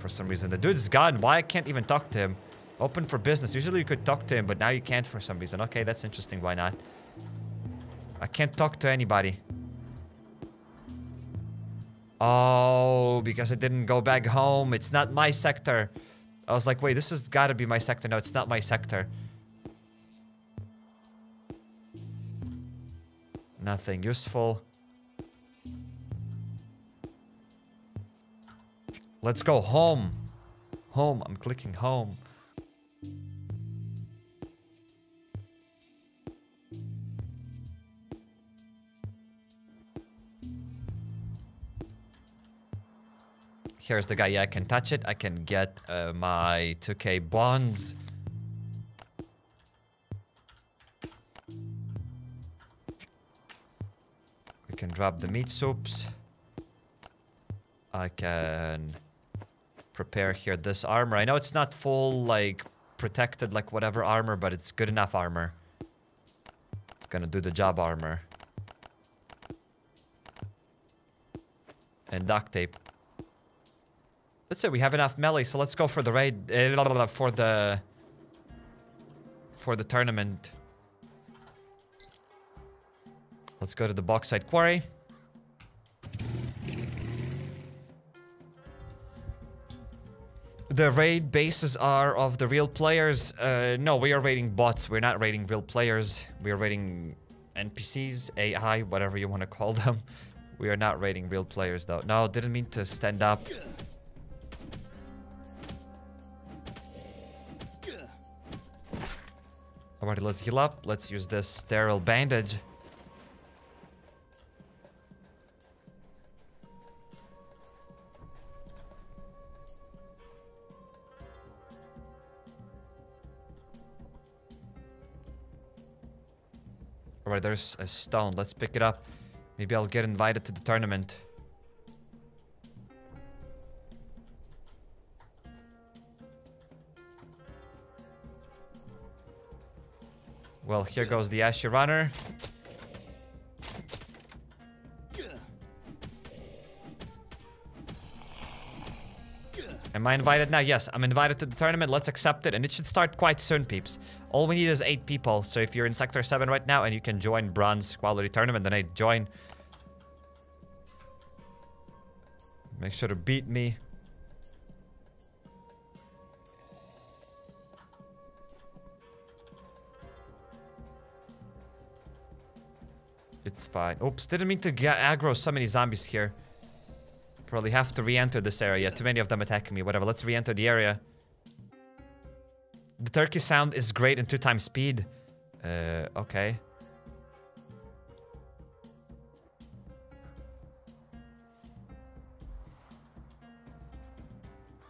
For some reason. The dude's gone. Why I can't even talk to him? Open for business. Usually you could talk to him, but now you can't for some reason. Okay, that's interesting. Why not? I can't talk to anybody. Oh, because I didn't go back home. It's not my sector. I was like, wait, this has got to be my sector. No, it's not my sector. Nothing useful. Let's go home. Home. I'm clicking home. Here's the guy. Yeah, I can touch it. I can get uh, my two K bonds. We can drop the meat soups. I can prepare here this armor. I know it's not full, like, protected, like, whatever armor, but it's good enough armor. It's gonna do the job armor. And duct tape. That's it. We have enough melee, so let's go for the raid uh, for the for the tournament. Let's go to the bauxite quarry. The raid bases are of the real players. Uh, no, we are raiding bots. We're not raiding real players. We are raiding N P Cs, A I, whatever you want to call them. We are not raiding real players, though. No, didn't mean to stand up. Alrighty, let's heal up. Let's use this sterile bandage. Alright, there's a stone. Let's pick it up. Maybe I'll get invited to the tournament. Well, here goes the Ashy Runner. Am I invited now? Yes, I'm invited to the tournament. Let's accept it. And it should start quite soon, peeps. All we need is eight people. So if you're in Sector seven right now and you can join Bronze Quality Tournament, then I join. Make sure to beat me. It's fine. Oops, didn't mean to get aggro so many zombies here. Probably have to re-enter this area. Too many of them attacking me. Whatever, let's re-enter the area. The turkey sound is great in two times speed. Uh, okay.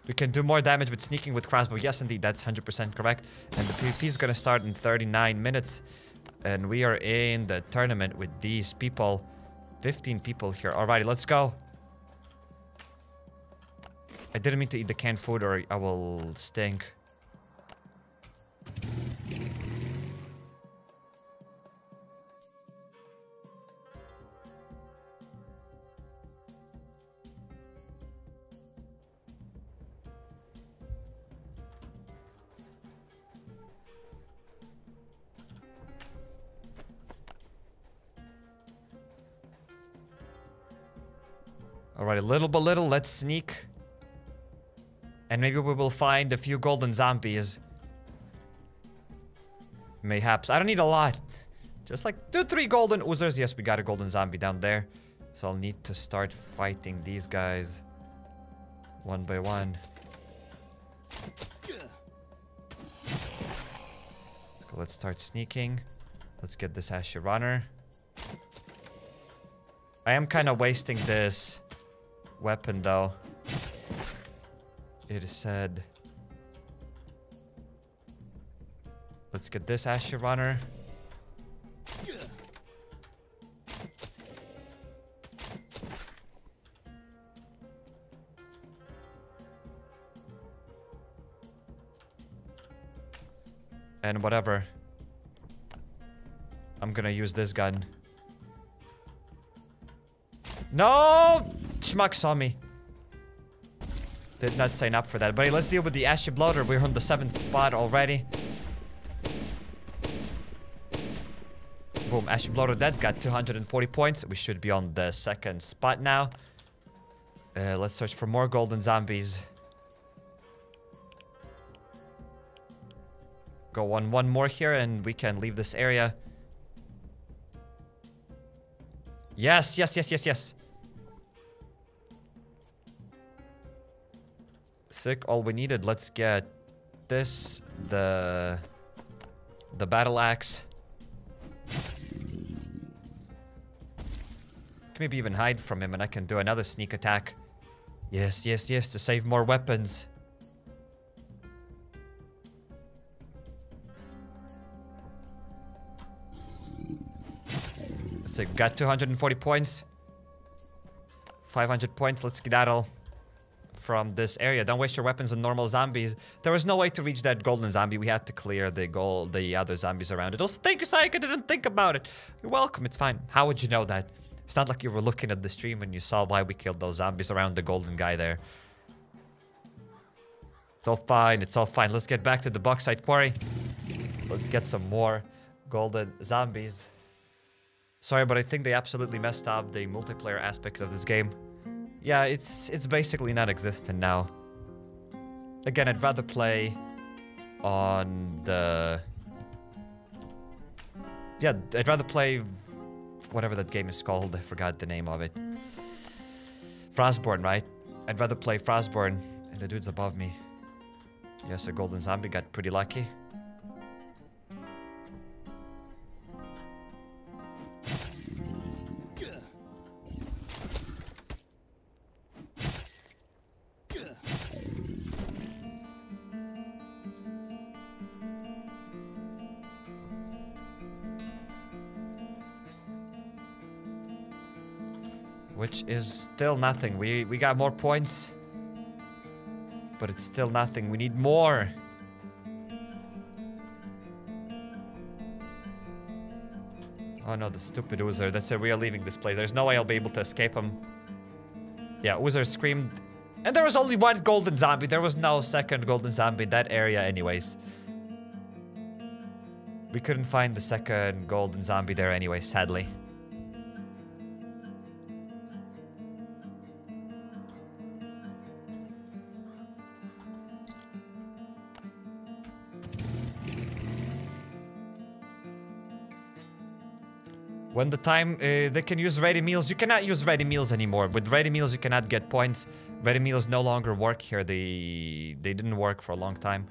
We can do more damage with sneaking with crossbow. Yes, indeed, that's one hundred percent correct. And the PvP is gonna start in thirty-nine minutes. And we are in the tournament with these people. fifteen people here. Alrighty, let's go. I didn't mean to eat the canned food or I will stink. Alright, little by little, let's sneak. And maybe we will find a few golden zombies. Mayhaps. I don't need a lot. Just like two, three golden oozers. Yes, we got a golden zombie down there. So I'll need to start fighting these guys. One by one. Let's go, let's start sneaking. Let's get this Ashy Runner. I am kind of wasting this weapon though. It is said. Let's get this Ashy Runner. And whatever. I'm gonna use this gun. No! Schmuck saw me. Did not sign up for that. But hey, let's deal with the Ashy Bloater. We're on the seventh spot already. Boom, Ashy Bloater dead. Got two hundred forty points. We should be on the second spot now. Uh, let's search for more golden zombies. Go on one more here and we can leave this area. Yes, yes, yes, yes, yes. Sick, all we needed. Let's get this, the the battle axe. Can maybe even hide from him and I can do another sneak attack. Yes, yes, yes, to save more weapons. Let's see, got two hundred forty points. five hundred points, let's skedaddle from this area. Don't waste your weapons on normal zombies. There was no way to reach that golden zombie. We had to clear the goal, the other zombies around it. Oh, thank you, Psyek. I didn't think about it. You're welcome. It's fine. How would you know that? It's not like you were looking at the stream and you saw why we killed those zombies around the golden guy there. It's all fine. It's all fine. Let's get back to the bauxite quarry. Let's get some more golden zombies. Sorry, but I think they absolutely messed up the multiplayer aspect of this game. Yeah, it's it's basically not existent now. Again, I'd rather play on the... Yeah, I'd rather play whatever that game is called. I forgot the name of it. Frostborn, right? I'd rather play Frostborn. And the dude's above me. Yes, a golden zombie got pretty lucky. Which is still nothing. We we got more points. But it's still nothing. We need more. Oh no, the stupid Uzer that said we are leaving this place. There's no way I'll be able to escape him. Yeah, Uzer screamed. And there was only one golden zombie. There was no second golden zombie in that area anyways. We couldn't find the second golden zombie there anyway, sadly. When the time uh, they can use ready meals, you cannot use ready meals anymore. With ready meals, you cannot get points. Ready meals no longer work here. They they didn't work for a long time.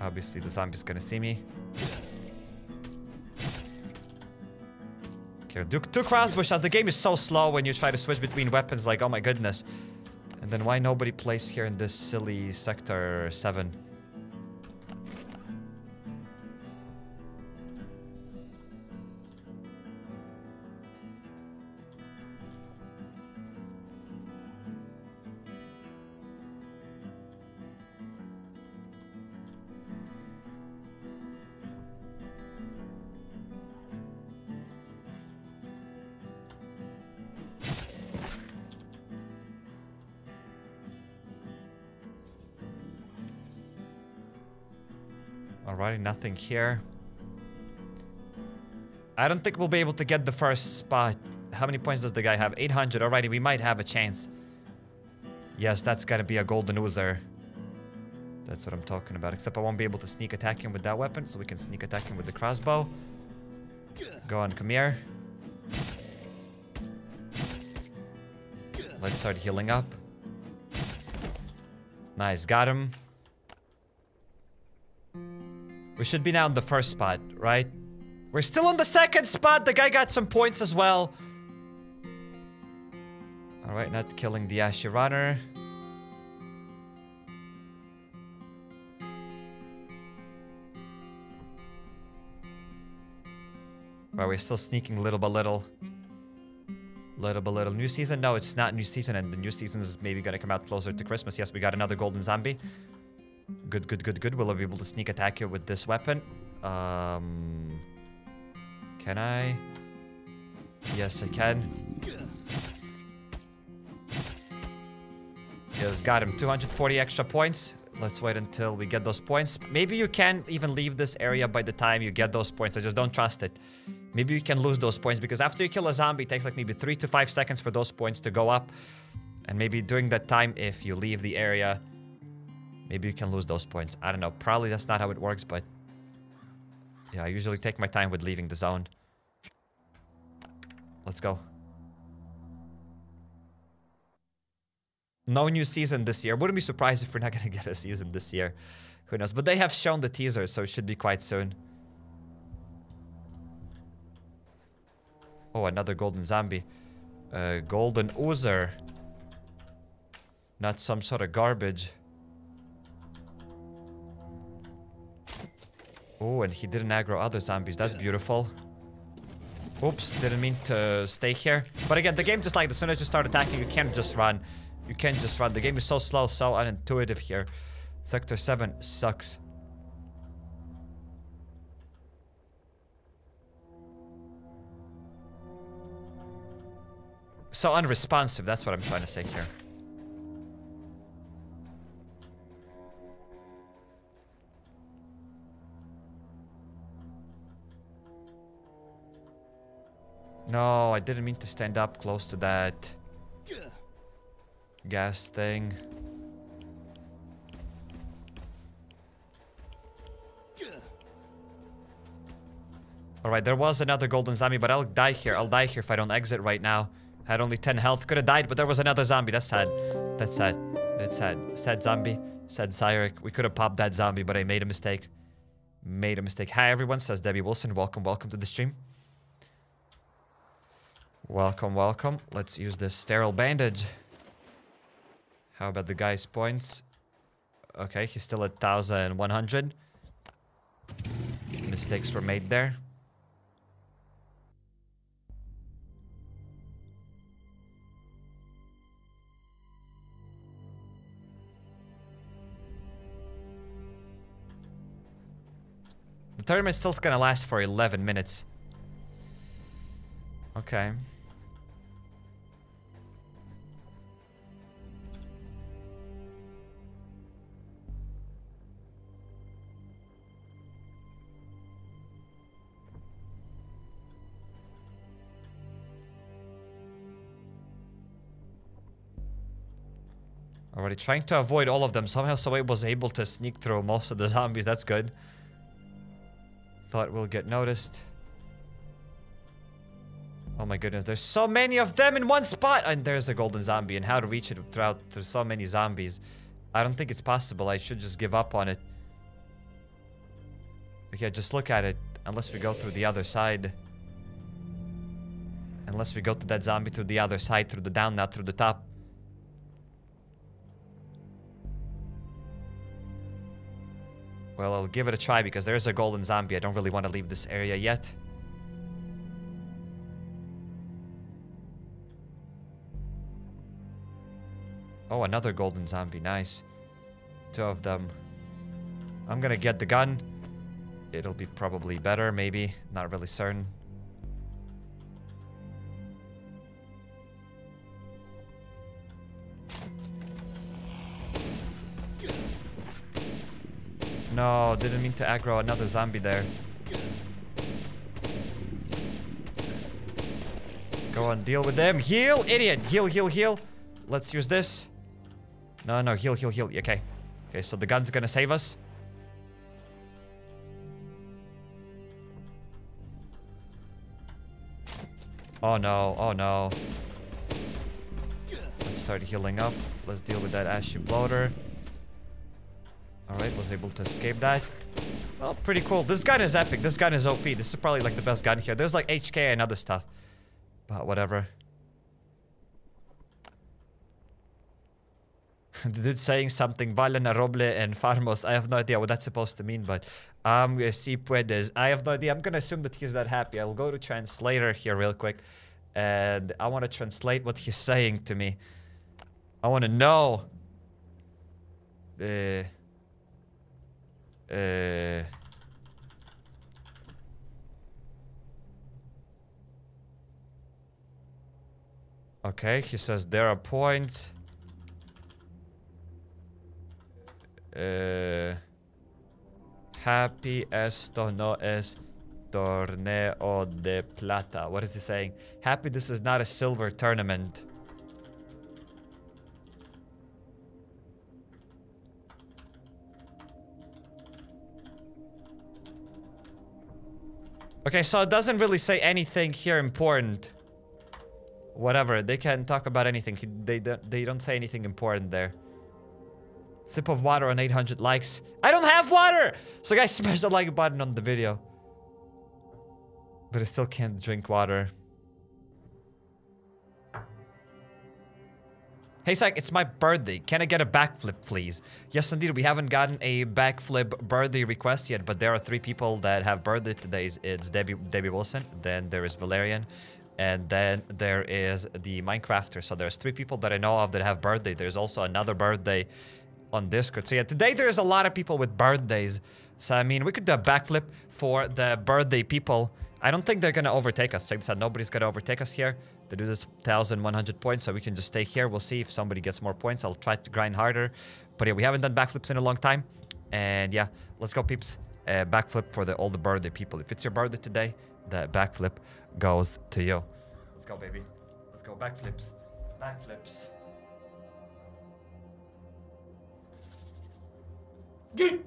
Obviously, the zombie's gonna see me. Okay, do two crossbow shots. The game is so slow when you try to switch between weapons. Like, oh my goodness. And then why nobody plays here in this silly Sector seven? Alrighty, nothing here. I don't think we'll be able to get the first spot. How many points does the guy have? eight hundred. Alrighty, we might have a chance. Yes, that's gotta be a golden Uzer. That's what I'm talking about. Except I won't be able to sneak attack him with that weapon, so we can sneak attack him with the crossbow. Go on, come here. Let's start healing up. Nice, got him. We should be now in the first spot, right? We're still on the second spot! The guy got some points as well. Alright, not killing the Ashy Runner. Right, we're still sneaking little by little. Little by little. New season? No, it's not new season, and the new season is maybe gonna come out closer to Christmas. Yes, we got another golden zombie. Good, good, good, good. Will I be able to sneak attack you with this weapon? Um, can I? Yes, I can. Yes, got him. two hundred forty extra points. Let's wait until we get those points. Maybe you can even leave this area by the time you get those points. I just don't trust it. Maybe you can lose those points because after you kill a zombie, it takes like maybe three to five seconds for those points to go up. And maybe during that time, if you leave the area, maybe you can lose those points. I don't know. Probably that's not how it works, but... yeah, I usually take my time with leaving the zone. Let's go. No new season this year. Wouldn't be surprised if we're not gonna get a season this year. Who knows? But they have shown the teaser, so it should be quite soon. Oh, another golden zombie. Uh, golden Uzer. Not some sort of garbage. Oh, and he didn't aggro other zombies. That's beautiful. Oops, didn't mean to stay here. But again, the game just like, as soon as you start attacking, you can't just run. You can't just run. The game is so slow, so unintuitive here. Sector seven sucks. So unresponsive, that's what I'm trying to say here. No, I didn't mean to stand up close to that gas thing. Alright, there was another golden zombie, but I'll die here. I'll die here if I don't exit right now. I had only ten health. Could have died, but there was another zombie. That's sad. That's sad. That's sad. Sad zombie. Sad Kairek. We could have popped that zombie, but I made a mistake. Made a mistake. Hi everyone, says Debbie Wilson. Welcome, welcome to the stream. Welcome, welcome. Let's use this sterile bandage. How about the guy's points? Okay, he's still at one thousand one hundred. Mistakes were made there. The tournament's still gonna last for eleven minutes. Okay. Already trying to avoid all of them. Somehow somebody was able to sneak through most of the zombies. That's good. Thought we'll get noticed. Oh my goodness, there's so many of them in one spot! And there's a golden zombie, and how to reach it throughout through so many zombies. I don't think it's possible. I should just give up on it. But yeah, just look at it. Unless we go through the other side. Unless we go to that zombie through the other side, through the down, not through the top. Well, I'll give it a try because there's a golden zombie. I don't really want to leave this area yet. Oh, another golden zombie. Nice. Two of them. I'm gonna get the gun. It'll be probably better, maybe. Not really certain. No, didn't mean to aggro another zombie there. Go on, deal with them. Heal, idiot. Heal, heal, heal. Let's use this. No, no, heal, heal, heal. Okay. Okay, so the gun's gonna save us. Oh no, oh no. Let's start healing up. Let's deal with that ashy bloater. Alright, was able to escape that. Well, pretty cool. This gun is epic. This gun is O P. This is probably like the best gun here. There's like H K and other stuff. But whatever. The dude saying something. Valen, roble, and farmos. I have no idea what that's supposed to mean, but... Um, si puedes. I have no idea. I'm gonna assume that he's not happy. I'll go to translator here real quick. And I want to translate what he's saying to me. I want to know. Uh... Uh, okay, he says there are points. Uh, happy esto no es torneo de plata. What is he saying? Happy, this is not a silver tournament. Okay, so it doesn't really say anything here important. Whatever, they can talk about anything. They don't, they don't say anything important there. Sip of water on eight hundred likes. I don't have water! So guys, smash the like button on the video. But I still can't drink water. Hey, Psyek, it's my birthday. Can I get a backflip, please? Yes, indeed. We haven't gotten a backflip birthday request yet, but there are three people that have birthday today. It's Debbie, Debbie Wilson, then there is Valerian, and then there is the Minecrafter. So there's three people that I know of that have birthday. There's also another birthday on Discord. So yeah, today there's a lot of people with birthdays. So, I mean, we could do a backflip for the birthday people. I don't think they're gonna overtake us. Check this out. Nobody's gonna overtake us here. To do this one thousand one hundred points, so we can just stay here. We'll see if somebody gets more points. I'll try to grind harder. But yeah, we haven't done backflips in a long time. And yeah, let's go, peeps. Uh, backflip for the, all the birthday people. If it's your birthday today, the backflip goes to you. Let's go, baby. Let's go. Backflips. Backflips. Yeet!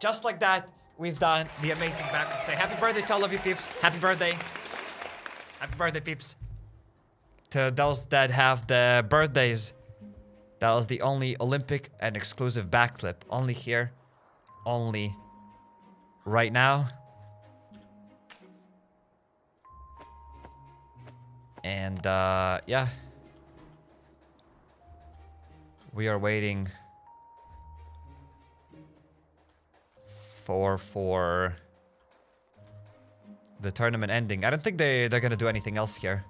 Just like that, we've done the amazing backflip. Say happy birthday to all of you peeps. Happy birthday. Happy birthday, peeps. To those that have the birthdays, that was the only Olympic and exclusive backflip. Only here. Only right now. And, uh, yeah. We are waiting... Or for the tournament ending. I don't think they, they're gonna do anything else here.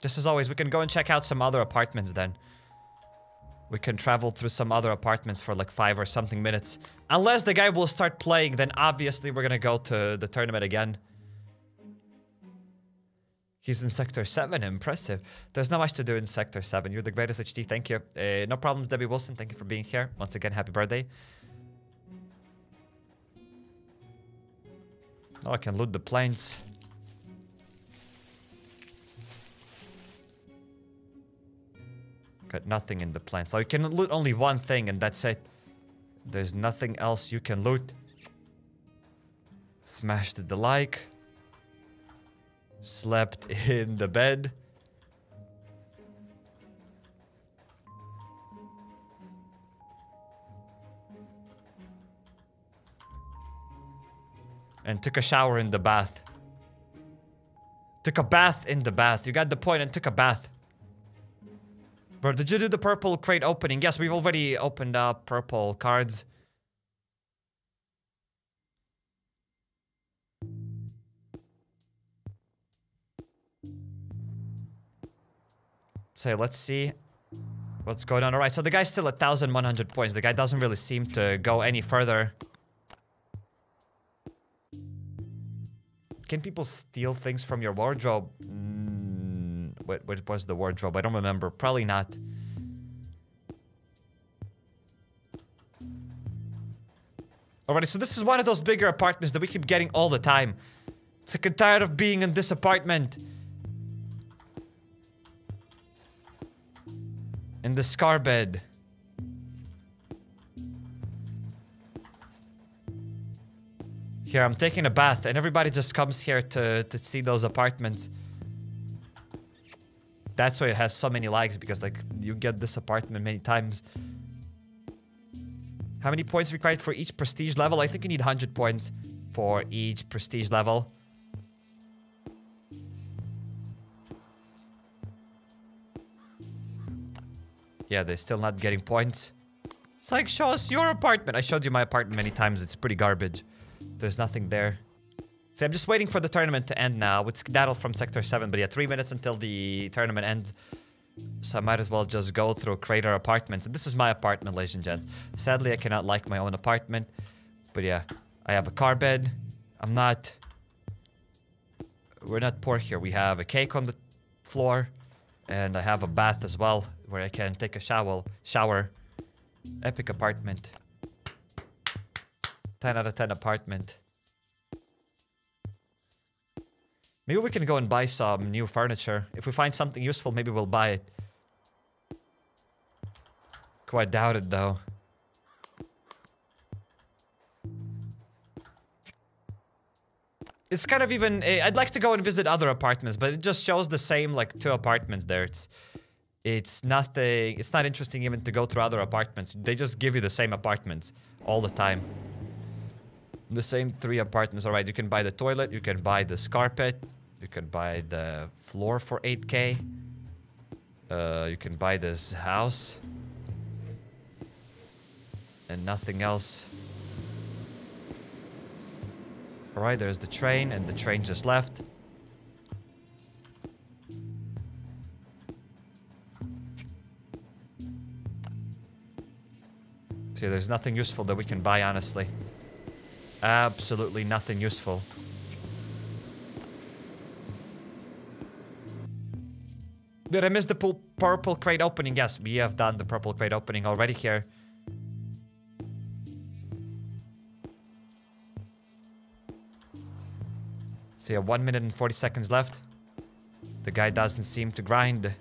Just as always, we can go and check out some other apartments then. We can travel through some other apartments for like five or something minutes. Unless the guy will start playing, then obviously we're gonna go to the tournament again. He's in Sector seven, impressive. There's not much to do in Sector seven. You're the greatest, H T, thank you. Uh, no problems, Debbie Wilson, thank you for being here. Once again, happy birthday. Now I can loot the planes. Got nothing in the plants. So you can loot only one thing and that's it. There's nothing else you can loot. Smashed the like. Slept in the bed. And took a shower in the bath. Took a bath in the bath. You got the point, and took a bath. Bro, did you do the purple crate opening? Yes, we've already opened up purple cards. So let's see what's going on. All right, so the guy's still at one thousand one hundred points. The guy doesn't really seem to go any further. Can people steal things from your wardrobe? Mm. What, what was the wardrobe? I don't remember. Probably not. Alright, so this is one of those bigger apartments that we keep getting all the time. Sick and tired of being in this apartment. In the scar bed. Here, I'm taking a bath and everybody just comes here to, to see those apartments. That's why it has so many likes, because like you get this apartment many times. How many points required for each prestige level? I think you need one hundred points for each prestige level. Yeah, they're still not getting points. It's like, show us your apartment. I showed you my apartment many times. It's pretty garbage. There's nothing there. So I'm just waiting for the tournament to end now. It's Skedaddle from Sector seven, but yeah, three minutes until the tournament ends. So I might as well just go through Crater Apartments. And this is my apartment, ladies and gents. Sadly, I cannot like my own apartment. But yeah, I have a car bed. I'm not... We're not poor here. We have a cake on the floor. And I have a bath as well, where I can take a shower. Shower. Epic apartment. ten out of ten apartment. Maybe we can go and buy some new furniture. If we find something useful, maybe we'll buy it. Quite doubt it, though. It's kind of even... I'd like to go and visit other apartments, but it just shows the same, like, two apartments there. It's, it's nothing... It's not interesting even to go through other apartments. They just give you the same apartments all the time. The same three apartments. All right, you can buy the toilet, you can buy this carpet. You can buy the floor for eight K. Uh, you can buy this house. And nothing else. Alright, there's the train, and the train just left. See, there's nothing useful that we can buy, honestly. Absolutely nothing useful. Did I miss the purple crate opening? Yes, we have done the purple crate opening already here. See, a one minute and forty seconds left. The guy doesn't seem to grind.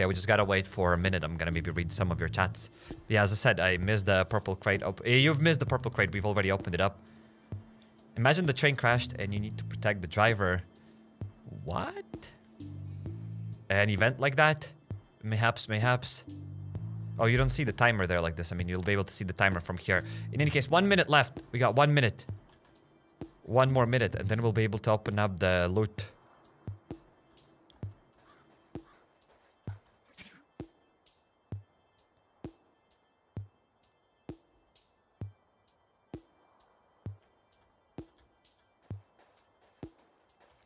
Yeah, we just gotta wait for a minute. I'm gonna maybe read some of your chats. Yeah, as I said, I missed the purple crate. Op You've missed the purple crate. We've already opened it up. Imagine the train crashed and you need to protect the driver. What? An event like that? Mayhaps, mayhaps. Oh, you don't see the timer there like this. I mean, you'll be able to see the timer from here. In any case, one minute left. We got one minute. One more minute, and then we'll be able to open up the loot.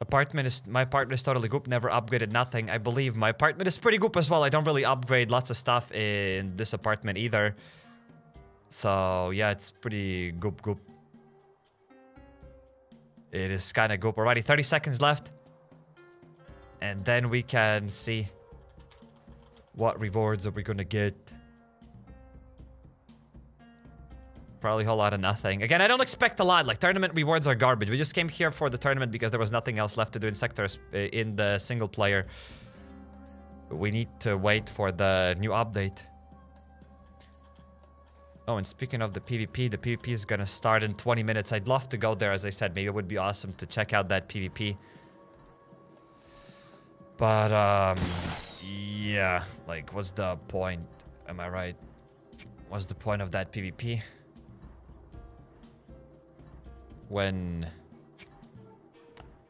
Apartment is, my apartment is totally goop, never upgraded nothing. I believe my apartment is pretty goop as well. I don't really upgrade lots of stuff in this apartment either. So yeah, it's pretty goop goop. It is kind of goop. Alrighty, thirty seconds left. And then we can see what rewards are we gonna get. Probably a whole lot of nothing. Again, I don't expect a lot. Like, tournament rewards are garbage. We just came here for the tournament because there was nothing else left to do in sectors in the single player. We need to wait for the new update. Oh, and speaking of the PvP, the PvP is gonna start in twenty minutes. I'd love to go there, as I said. Maybe it would be awesome to check out that PvP. But, um... yeah, like, what's the point? Am I right? What's the point of that PvP? When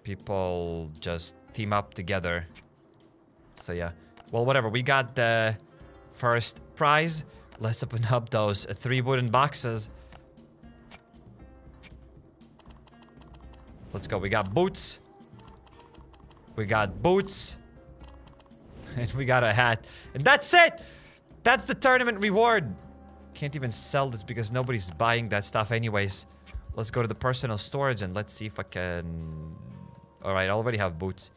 people just team up together. So yeah, well, whatever, we got the first prize. Let's open up those three wooden boxes. Let's go. We got boots, we got boots, and we got a hat, and that's it. That's the tournament reward. Can't even sell this because nobody's buying that stuff anyways. Let's go to the personal storage and let's see if I can... Alright, I already have boots.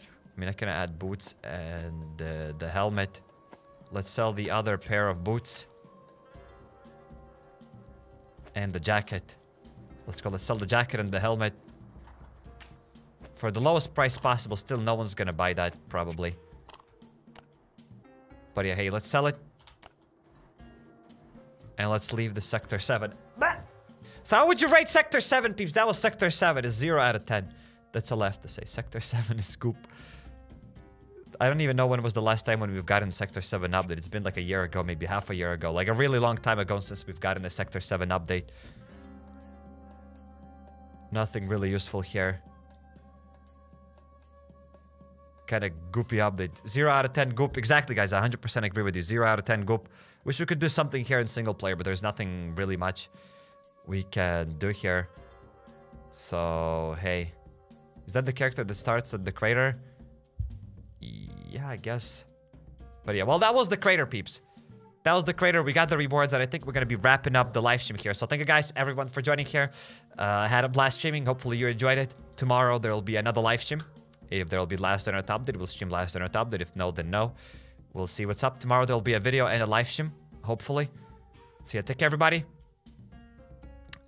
I mean, I can add boots and uh, the helmet. Let's sell the other pair of boots. And the jacket. Let's go, let's sell the jacket and the helmet. For the lowest price possible, still no one's gonna buy that, probably. But yeah, hey, let's sell it. And let's leave the Sector seven. Bah! So how would you rate Sector seven, peeps? That was Sector seven. It's zero out of ten. That's all I have to say. Sector seven is scoop. I don't even know when was the last time when we've gotten Sector seven update. It's been like a year ago, maybe half a year ago. Like a really long time ago since we've gotten a Sector seven update. Nothing really useful here. Kind of goopy update. zero out of ten goop. Exactly, guys. I one hundred percent agree with you. zero out of ten goop. Wish we could do something here in single player, but there's nothing really much we can do here. So, hey. Is that the character that starts at the crater? Yeah, I guess. But yeah, well, that was the crater, peeps. That was the crater. We got the rewards, and I think we're going to be wrapping up the live stream here. So thank you guys, everyone, for joining here. I uh, had a blast streaming. Hopefully you enjoyed it. Tomorrow there will be another live stream. If there will be Last Day on Earth update, we'll stream Last Day on Earth update. If no, then no. We'll see what's up. Tomorrow there will be a video and a live stream, hopefully. So yeah, take care, everybody.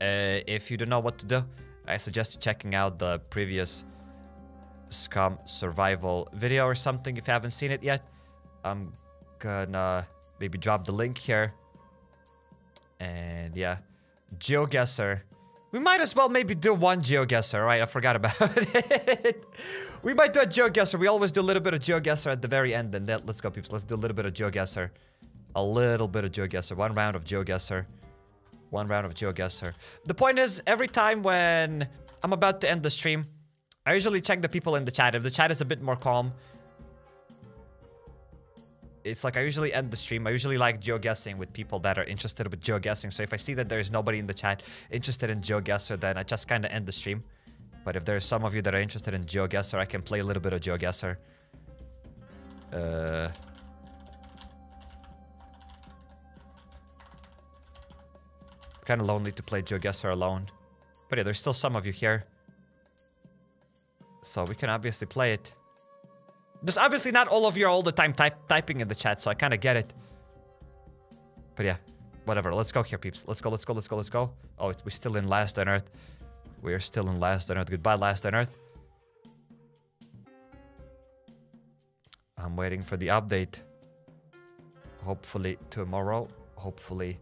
Uh, if you don't know what to do, I suggest you checking out the previous Scum Survival video or something if you haven't seen it yet. I'm gonna maybe drop the link here. And yeah, GeoGuessr. We might as well maybe do one GeoGuessr, right? I forgot about it. We might do a GeoGuessr. We always do a little bit of GeoGuessr at the very end. And then let's go, peeps. Let's do a little bit of GeoGuessr. A little bit of GeoGuessr. One round of GeoGuessr. One round of GeoGuessr. The point is, every time when I'm about to end the stream, I usually check the people in the chat. If the chat is a bit more calm, it's like I usually end the stream. I usually like GeoGuessing with people that are interested with GeoGuessing. So if I see that there's nobody in the chat interested in GeoGuessr, then I just kind of end the stream. But if there's some of you that are interested in GeoGuessr, I can play a little bit of GeoGuessr. Uh... Kind of lonely to play GeoGuessr alone. But yeah, there's still some of you here. So we can obviously play it. Just obviously not all of you are all the time type typing in the chat, so I kind of get it. But yeah, whatever. Let's go here, peeps. Let's go, let's go, let's go, let's go. Oh, it's, we're still in Last Day on Earth. We're still in Last Day on Earth. Goodbye, Last Day on Earth. I'm waiting for the update. Hopefully tomorrow. Hopefully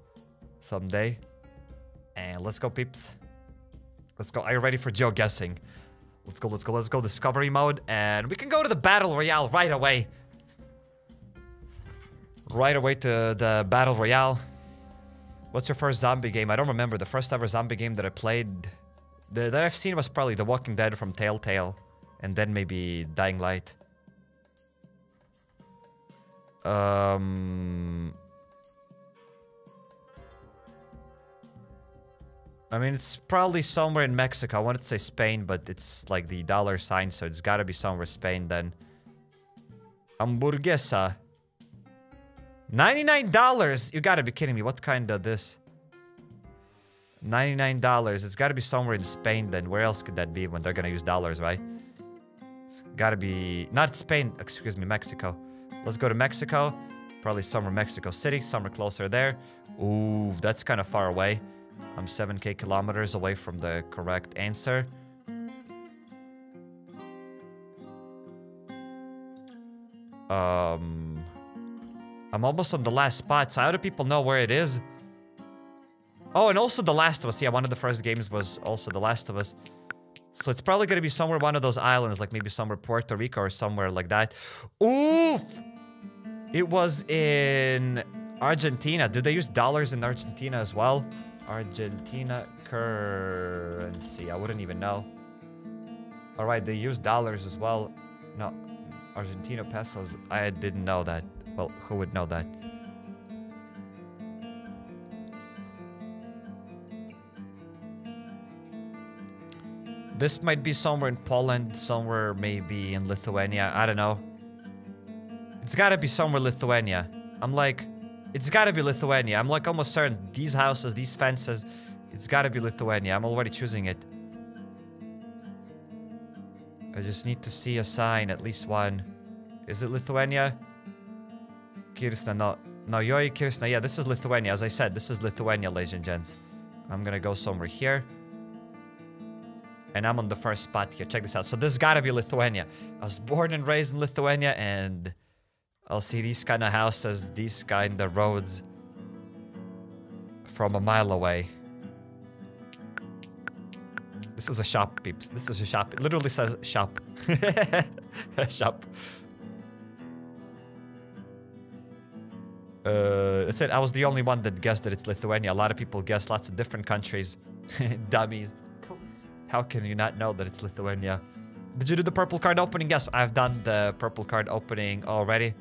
someday. And let's go, peeps. Let's go. Are you ready for GeoGuessing? Let's go, let's go, let's go. Discovery mode. And we can go to the Battle Royale right away. Right away to the Battle Royale. What's your first zombie game? I don't remember. The first ever zombie game that I played... The, that I've seen was probably The Walking Dead from Telltale. And then maybe Dying Light. Um... I mean, it's probably somewhere in Mexico. I wanted to say Spain, but it's like the dollar sign, so it's gotta be somewhere Spain then. Hamburguesa. ninety-nine dollars! You gotta be kidding me. What kind of this? ninety-nine dollars. It's gotta be somewhere in Spain then. Where else could that be when they're gonna use dollars, right? It's gotta be... not Spain. Excuse me, Mexico. Let's go to Mexico. Probably somewhere Mexico City. Somewhere closer there. Ooh, that's kind of far away. I'm seven K kilometers away from the correct answer. Um... I'm almost on the last spot, so how do people know where it is? Oh, and also The Last of Us. Yeah, one of the first games was also The Last of Us. So it's probably gonna be somewhere one of those islands, like maybe somewhere Puerto Rico or somewhere like that. Oof! It was in Argentina. Do they use dollars in Argentina as well? Argentina currency. I wouldn't even know. All right, they use dollars as well. No, Argentina pesos. I didn't know that. Well, who would know that? This might be somewhere in Poland, somewhere maybe in Lithuania. I don't know. It's gotta be somewhere Lithuania. I'm like... It's gotta be Lithuania. I'm like almost certain. These houses, these fences, it's gotta be Lithuania. I'm already choosing it. I just need to see a sign, at least one. Is it Lithuania? Kyrgyzstan, no. No, Yoi, Kyrgyzstan. Yeah, this is Lithuania. As I said, this is Lithuania, ladies and gents. I'm gonna go somewhere here. And I'm on the first spot here. Check this out. So this gotta be Lithuania. I was born and raised in Lithuania, and... I'll see these kind of houses, these kind of roads from a mile away. This is a shop, peeps. This is a shop. It literally says shop. Shop. Uh, that's it. I was the only one that guessed that it's Lithuania. A lot of people guess lots of different countries. Dummies. How can you not know that it's Lithuania? Did you do the purple card opening? Yes, I've done the purple card opening already.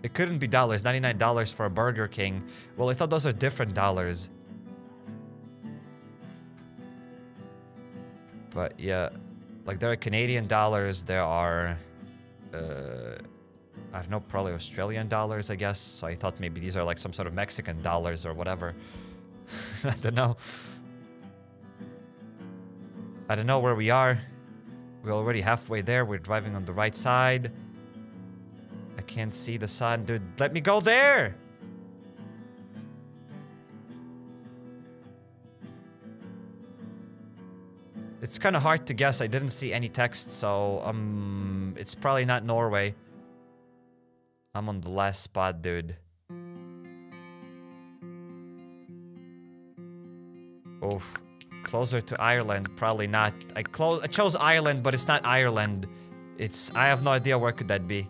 It couldn't be dollars. ninety-nine dollars for a Burger King. Well, I thought those are different dollars. But yeah, like there are Canadian dollars. There are, uh, I don't know, probably Australian dollars, I guess. So I thought maybe these are like some sort of Mexican dollars or whatever. I don't know. I don't know where we are. We're already halfway there. We're driving on the right side. I can't see the sun. Dude, let me go there! It's kind of hard to guess. I didn't see any text, so... um, it's probably not Norway. I'm on the last spot, dude. Oof. Closer to Ireland, probably not. I, clo I chose Ireland, but it's not Ireland. It's... I have no idea where could that be.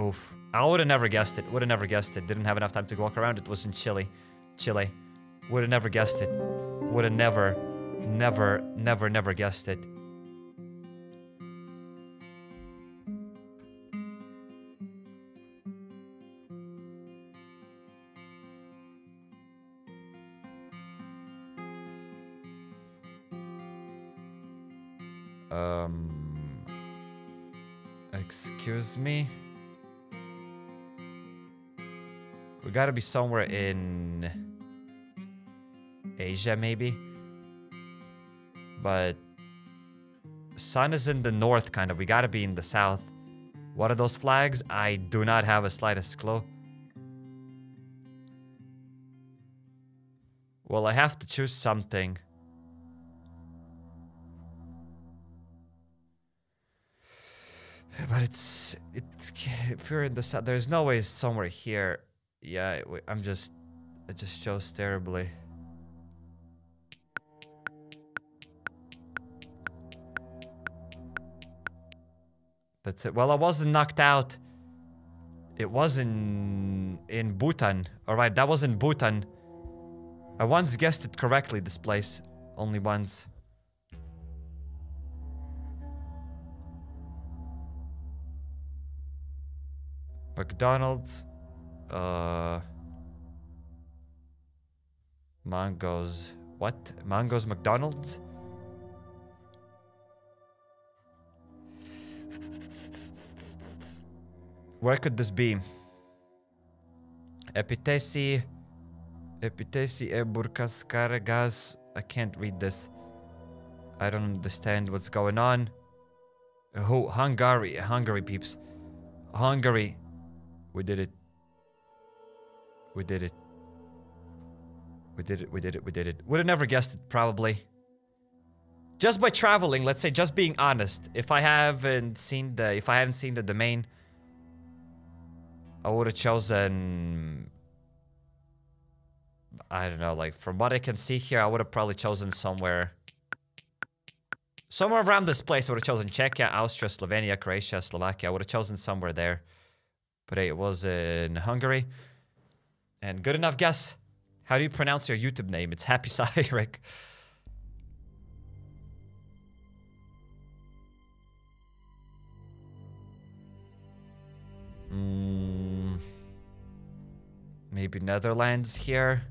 Oof. I would have never guessed it. Would have never guessed it. Didn't have enough time to walk around. It was in Chile. Chile. Would have never guessed it. Would have never, never, never, never guessed it. Um, excuse me. We gotta be somewhere in Asia, maybe. But sun is in the north, kind of. We gotta be in the south. What are those flags? I do not have a slightest clue. Well, I have to choose something. But it's... It, if you're in the south... There's no way somewhere here. Yeah, I'm just... I just chose terribly. That's it. Well, I wasn't knocked out. It was in... in Bhutan. Alright, that was in Bhutan. I once guessed it correctly, this place. Only once. McDonald's, uh, mangoes, What? Mango's McDonald's? Where could this be? Epitesi... Epitesi Eburkaskaragas... I can't read this. I don't understand what's going on. Oh, Hungary. Hungary, peeps. Hungary. We did it. We did it. We did it, we did it, we did it. Would have never guessed it, probably. Just by traveling, let's say, just being honest. If I haven't seen the... If I hadn't seen the domain... I would have chosen... I don't know, like, from what I can see here, I would have probably chosen somewhere... Somewhere around this place, I would have chosen Czechia, Austria, Slovenia, Croatia, Slovakia. I would have chosen somewhere there. But hey, it was in Hungary. And good enough guess. How do you pronounce your YouTube name? It's HappyCairek. Mm, maybe Netherlands here.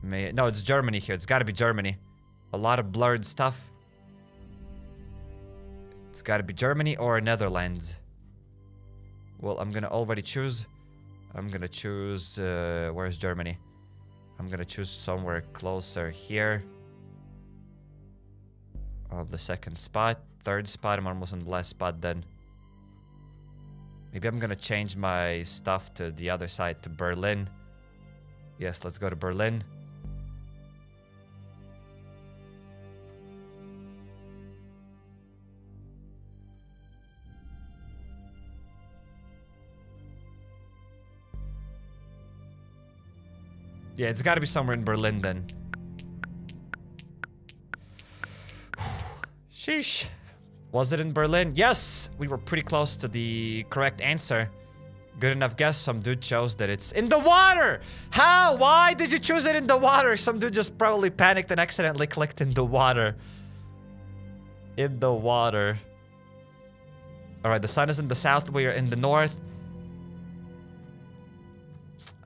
May no, it's Germany here. It's gotta be Germany. A lot of blurred stuff. It's gotta be Germany or Netherlands. Well, I'm gonna already choose. I'm gonna choose... Uh, where's Germany? I'm gonna choose somewhere closer here. On the second spot. Third spot. I'm almost on the last spot then. Maybe I'm gonna change my stuff to the other side, to Berlin. Yes, let's go to Berlin. Yeah, it's gotta be somewhere in Berlin then. Sheesh. Was it in Berlin? Yes! We were pretty close to the correct answer. Good enough guess. Some dude chose that it's in the water! How? Why did you choose it in the water? Some dude just probably panicked and accidentally clicked in the water. In the water. Alright, the sun is in the south. We are in the north.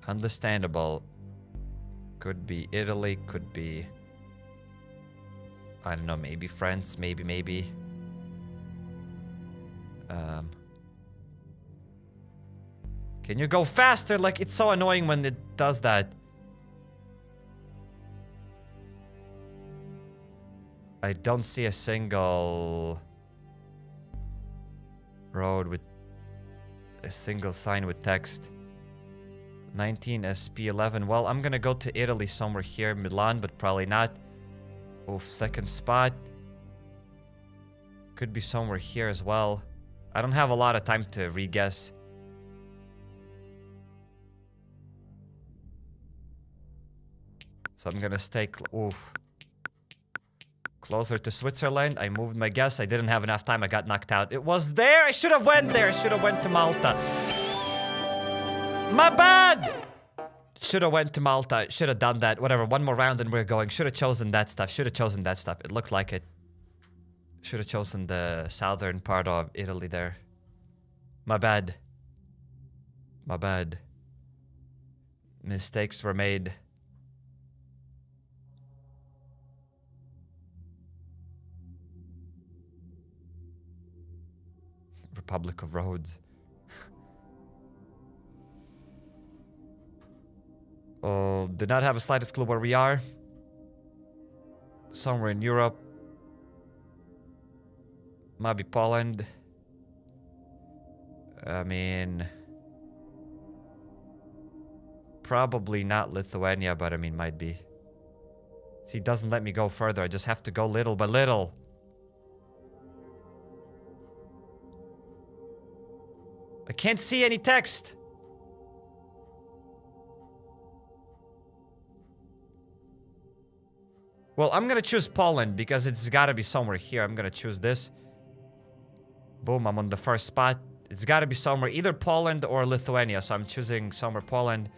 Understandable. Could be Italy, could be... I don't know, maybe France, maybe, maybe... Um... Can you go faster? Like, it's so annoying when it does that. I don't see a single... road with... a single sign with text. nineteen S P eleven. Well, I'm gonna go to Italy somewhere here. Milan, but probably not. Oof, second spot. Could be somewhere here as well. I don't have a lot of time to re-guess. So I'm gonna stay... Cl oof. Closer to Switzerland. I moved my guess. I didn't have enough time. I got knocked out. It was there! I should have went there! I should have went to Malta. My bad! Should have went to Malta. Should have done that. Whatever. One more round and we're going. Should have chosen that stuff. Should have chosen that stuff. It looked like it. Should have chosen the southern part of Italy there. My bad. My bad. Mistakes were made. Republic of Rhodes. Oh, did not have a slightest clue where we are. Somewhere in Europe. Might be Poland. I mean... Probably not Lithuania, but I mean, might be. See, it doesn't let me go further. I just have to go little by little. I can't see any text! Well, I'm gonna choose Poland, because it's gotta be somewhere here. I'm gonna choose this. Boom, I'm on the first spot. It's gotta be somewhere, either Poland or Lithuania, so I'm choosing somewhere Poland.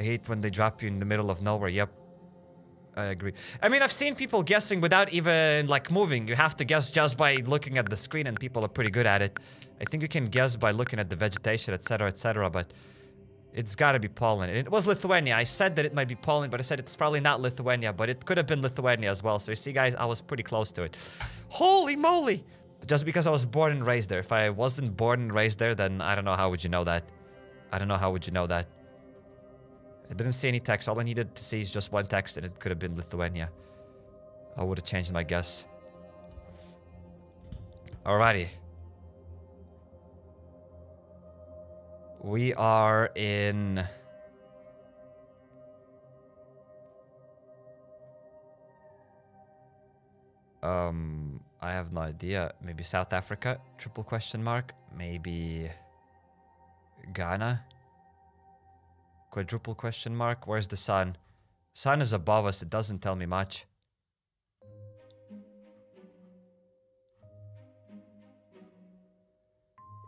I hate when they drop you in the middle of nowhere, yep. I agree. I mean, I've seen people guessing without even, like, moving. You have to guess just by looking at the screen, and people are pretty good at it. I think you can guess by looking at the vegetation, et cetera, et cetera, but... It's gotta be Poland. It was Lithuania. I said that it might be Poland, but I said it's probably not Lithuania, but it could have been Lithuania as well. So you see, guys, I was pretty close to it. Holy moly! Just because I was born and raised there. If I wasn't born and raised there, then I don't know how would you know that. I don't know how would you know that. I didn't see any text. All I needed to see is just one text, and it could have been Lithuania. I would have changed my guess. Alrighty. We are in... Um, I have no idea. Maybe South Africa? Triple question mark. Maybe... Ghana? Quadruple question mark. Where's the sun? Sun is above us. It doesn't tell me much.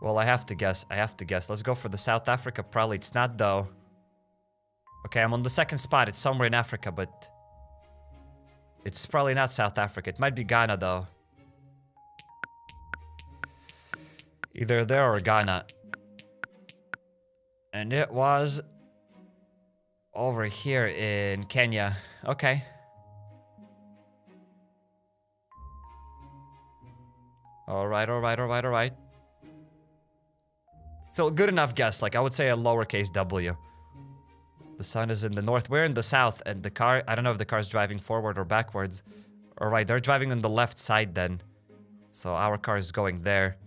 Well, I have to guess. I have to guess. Let's go for the South Africa. Probably it's not, though. Okay, I'm on the second spot. It's somewhere in Africa, but... It's probably not South Africa. It might be Ghana, though. Either there or Ghana. And it was... over here in Kenya. Okay. Alright, alright, alright, alright. So good enough guess, like I would say a lowercase w. The sun is in the north. We're in the south, and the car, I don't know if the car's driving forward or backwards. All right, they're driving on the left side then. So our car is going there.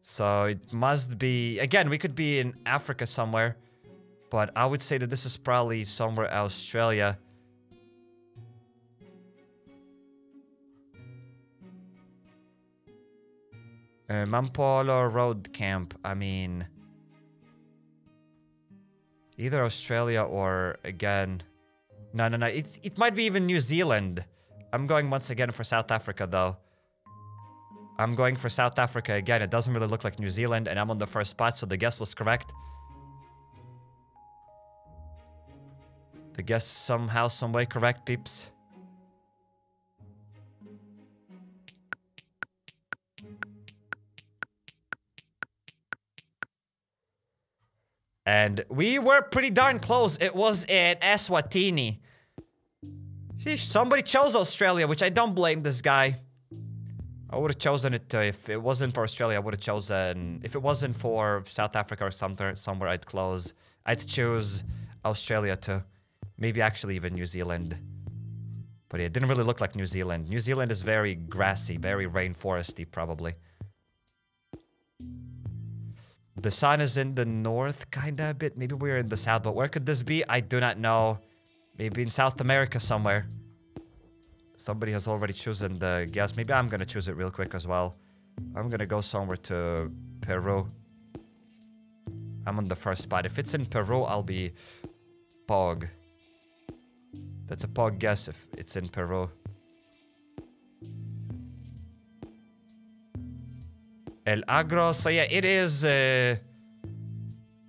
So it must be, again, we could be in Africa somewhere. But I would say that this is probably somewhere Australia. Uh, Mampolo Road Camp, I mean... Either Australia or, again... No, no, no, it, it might be even New Zealand. I'm going once again for South Africa, though. I'm going for South Africa again. It doesn't really look like New Zealand, and I'm on the first spot, so the guess was correct. The guess somehow, some way correct, peeps. And we were pretty darn close. It was in Eswatini. Sheesh, somebody chose Australia, which I don't blame this guy. I would have chosen it uh, if it wasn't for Australia. I would have chosen... If it wasn't for South Africa or somewhere, somewhere I'd close. I'd choose Australia too. Maybe actually even New Zealand. But it didn't really look like New Zealand. New Zealand is very grassy, very rainforesty probably. The sun is in the north, kinda a bit. Maybe we're in the south, but where could this be? I do not know. Maybe in South America somewhere. Somebody has already chosen the guess. Maybe I'm gonna choose it real quick as well. I'm gonna go somewhere to Peru. I'm on the first spot. If it's in Peru, I'll be Pog. That's a Pog guess if it's in Peru. El Agro, so yeah, it is uh,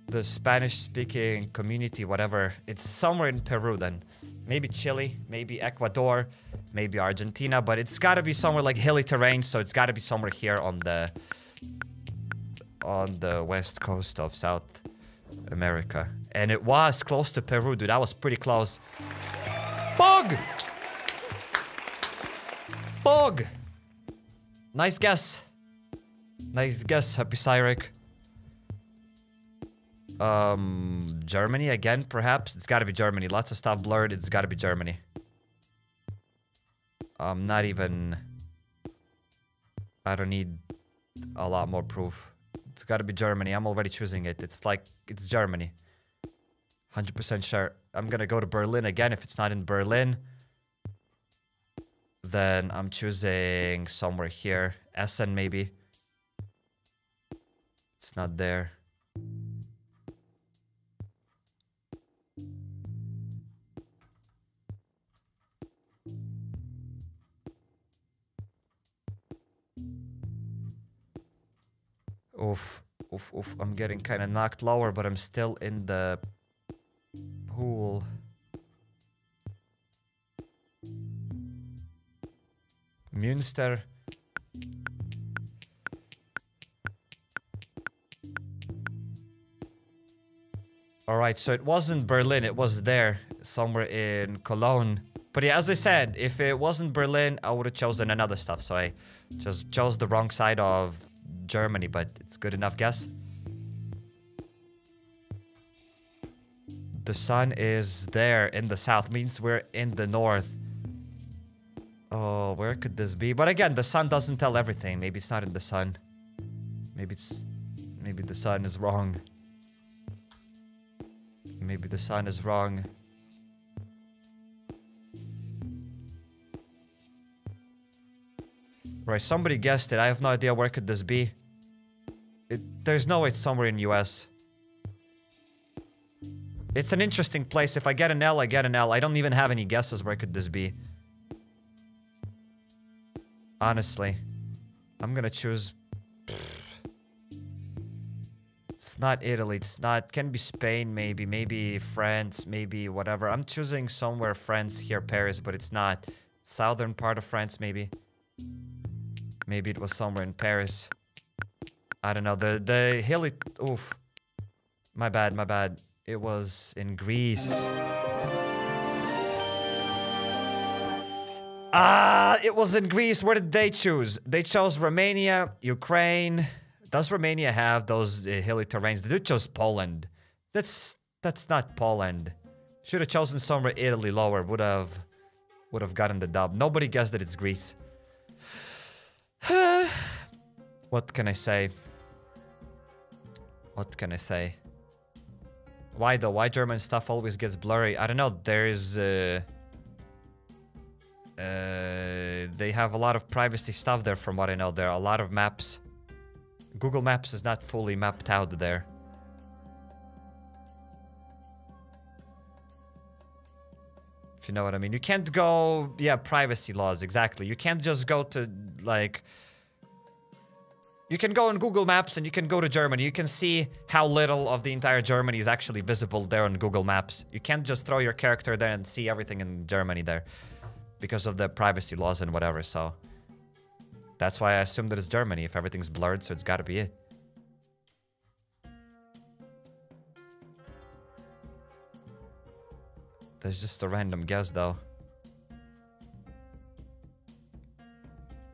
the Spanish-speaking community, whatever. It's somewhere in Peru then. Maybe Chile, maybe Ecuador, maybe Argentina, but it's gotta be somewhere like hilly terrain, so it's gotta be somewhere here on the... on the west coast of South America. And it was close to Peru, dude. I was pretty close. Pog! Pog! Nice guess. Nice guess, HappyCairek. Um, Germany again, perhaps? It's gotta be Germany. Lots of stuff blurred. It's gotta be Germany. I'm not even... I don't need a lot more proof. It's gotta be Germany. I'm already choosing it. It's like... It's Germany. one hundred percent sure. I'm gonna go to Berlin again. If it's not in Berlin... Then I'm choosing somewhere here. Essen, maybe. It's not there. Oof, oof, oof. I'm getting kind of knocked lower, but I'm still in the pool. Münster. Alright, so it wasn't Berlin, it was there, somewhere in Cologne. But yeah, as I said, if it wasn't Berlin, I would have chosen another stuff, so I just chose the wrong side of Germany, but it's good enough guess. The sun is there in the south, means we're in the north. Oh, where could this be? But again, the sun doesn't tell everything. Maybe it's not in the sun. Maybe it's... Maybe the sun is wrong. Maybe the sun is wrong. Right, somebody guessed it. I have no idea where could this be. It, there's no way it's somewhere in U S. It's an interesting place. If I get an L, I get an L. I don't even have any guesses where could this be. Honestly. I'm gonna choose... It's not Italy. It's not... Can be Spain, maybe. Maybe France. Maybe whatever. I'm choosing somewhere France here, Paris, but it's not. Southern part of France, maybe. Maybe it was somewhere in Paris. I don't know. The the hilly... Oof. My bad, my bad. It was in Greece. Ah, it was in Greece. Where did they choose? They chose Romania, Ukraine. Does Romania have those uh, hilly terrains? They chose Poland. That's that's not Poland. Should have chosen somewhere Italy lower. Would have would have gotten the dub. Nobody guessed that it's Greece. What can I say? What can I say? Why though? Why German stuff always gets blurry? I don't know. There's... Uh, uh, they have a lot of privacy stuff there from what I know. There are a lot of maps. Google Maps is not fully mapped out there. If you know what I mean. You can't go... Yeah, privacy laws, exactly. You can't just go to, like... You can go on Google Maps and you can go to Germany. You can see how little of the entire Germany is actually visible there on Google Maps. You can't just throw your character there and see everything in Germany there because of the privacy laws and whatever. So that's why I assume that it's Germany if everything's blurred, so it's got to be it. That's just a random guess though.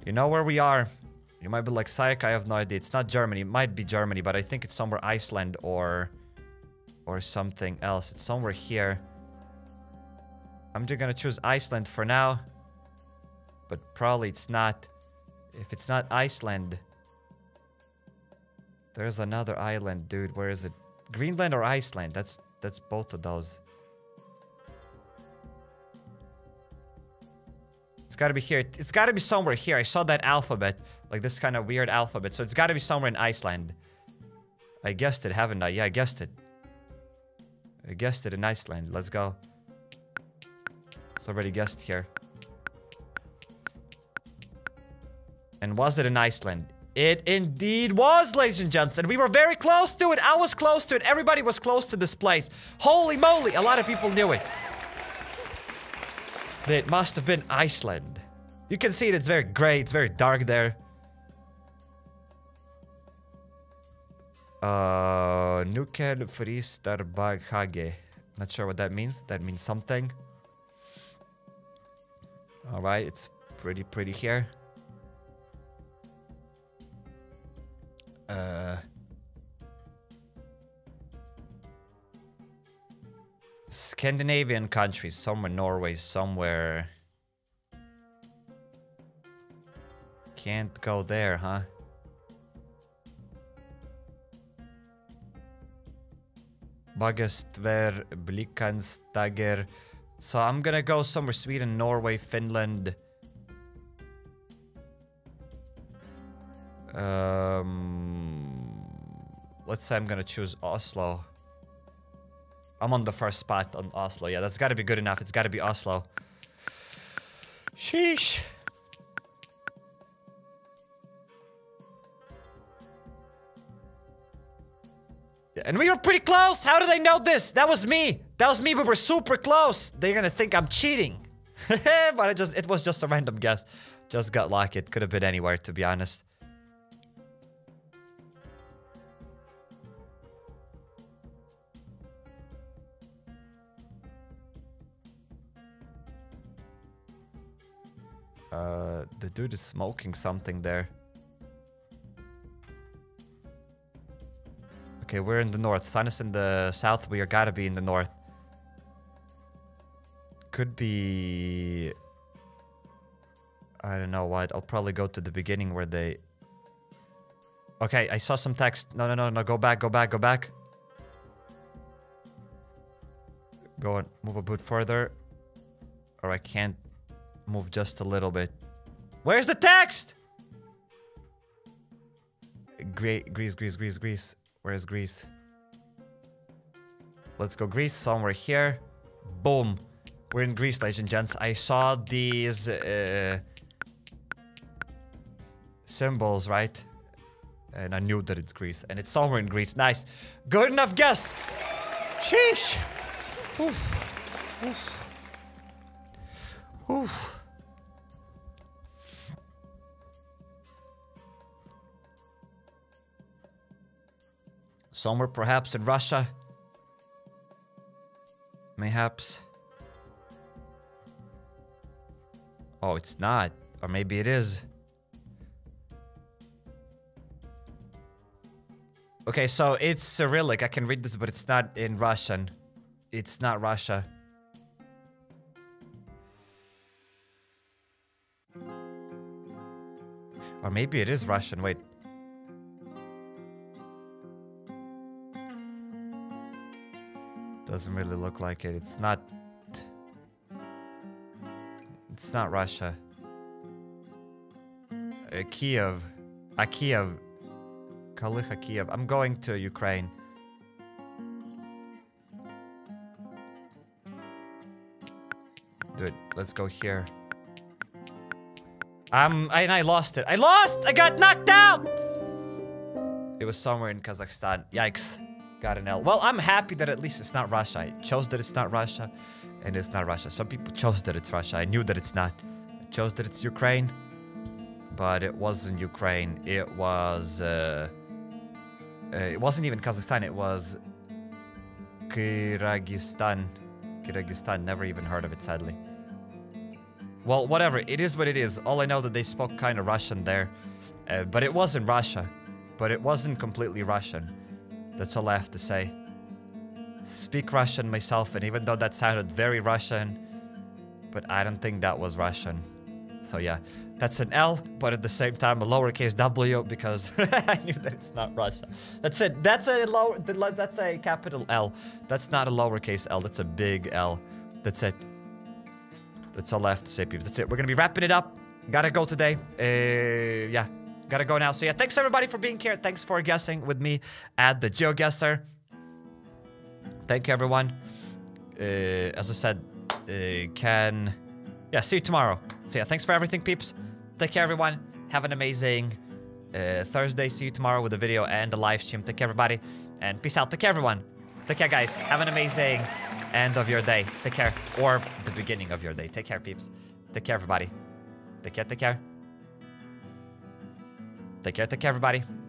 You know where we are. You might be like, Psyek, I have no idea. It's not Germany. It might be Germany, but I think it's somewhere Iceland or... Or something else. It's somewhere here. I'm just gonna choose Iceland for now. But probably it's not... If it's not Iceland... There's another island, dude. Where is it? Greenland or Iceland? That's, that's both of those. It's gotta be here. It's gotta be somewhere here. I saw that alphabet. Like this kind of weird alphabet. So it's gotta be somewhere in Iceland. I guessed it, haven't I? Yeah, I guessed it. I guessed it in Iceland. Let's go. It's already guessed here. And was it in Iceland? It indeed was, ladies and gents. And we were very close to it. I was close to it. Everybody was close to this place. Holy moly. A lot of people knew it. It must have been Iceland. You can see it. It's very gray. It's very dark there. Uh, Nukel Fristarbhage. Not sure what that means. That means something. All right. It's pretty, pretty here. Uh... Scandinavian countries, somewhere Norway, somewhere... Can't go there, huh? Bagastver, Blikanstager... So I'm gonna go somewhere Sweden, Norway, Finland... Um... Let's say I'm gonna choose Oslo. I'm on the first spot on Oslo. Yeah, that's gotta be good enough. It's gotta be Oslo. Sheesh. And we were pretty close. How did I know this? That was me. That was me. We were super close. They're gonna think I'm cheating. But I just, it was just a random guess. Just got lucky. It could have been anywhere, to be honest. Uh, the dude is smoking something there. Okay, we're in the north. Sun is in the south. We are gotta be in the north. Could be... I don't know what. I'll probably go to the beginning where they... Okay, I saw some text. No, no, no, no. Go back, go back, go back. Go on. Move a bit further. Or I can't move just a little bit. Where's the text? Gre Greece, Greece, Greece, Greece. Where's Greece? Let's go Greece. Somewhere here. Boom. We're in Greece, ladies and gents. I saw these... Uh, symbols, right? And I knew that it's Greece. And it's somewhere in Greece. Nice. Good enough guess. Sheesh. Oof. Oof. Oof. Somewhere perhaps in Russia. Mayhaps. Oh, it's not. Or maybe it is. Okay, so it's Cyrillic. I can read this, but it's not in Russian. It's not Russia. Or maybe it is Russian. Wait. Doesn't really look like it. It's not... It's not Russia. Uh, Kiev. Uh, Kiev. Kalycha, Kiev. I'm going to Ukraine. Dude, let's go here. Um, I, and I lost it. I lost! I got knocked out! It was somewhere in Kazakhstan. Yikes. Got an L. Well, I'm happy that at least it's not Russia. I chose that it's not Russia. And it's not Russia. Some people chose that it's Russia. I knew that it's not. I chose that it's Ukraine. But it wasn't Ukraine. It was... Uh, uh, it wasn't even Kazakhstan. It was... Kyrgyzstan. Kyrgyzstan. Never even heard of it, sadly. Well, whatever. It is what it is. All I know that they spoke kind of Russian there. Uh, but it wasn't Russia. But it wasn't completely Russian. That's all I have to say. Speak Russian myself, and even though that sounded very Russian, but I don't think that was Russian. So yeah, that's an L, but at the same time a lowercase W because I knew that it's not Russia. That's it. That's a low. That's a capital L. That's not a lowercase L. That's a big L. That's it. That's all I have to say, people. That's it. We're going to be wrapping it up. Gotta go today. Uh, yeah. Gotta go now. So yeah, thanks everybody for being here. Thanks for guessing with me at the GeoGuessr. Thank you, everyone. Uh, as I said, uh, can... Yeah, see you tomorrow. So yeah, thanks for everything, peeps. Take care, everyone. Have an amazing uh, Thursday. See you tomorrow with a video and a live stream. Take care, everybody. And peace out. Take care, everyone. Take care, guys. Have an amazing... end of your day. Take care. Or the beginning of your day. Take care, peeps. Take care, everybody. Take care, take care. Take care, take care, everybody.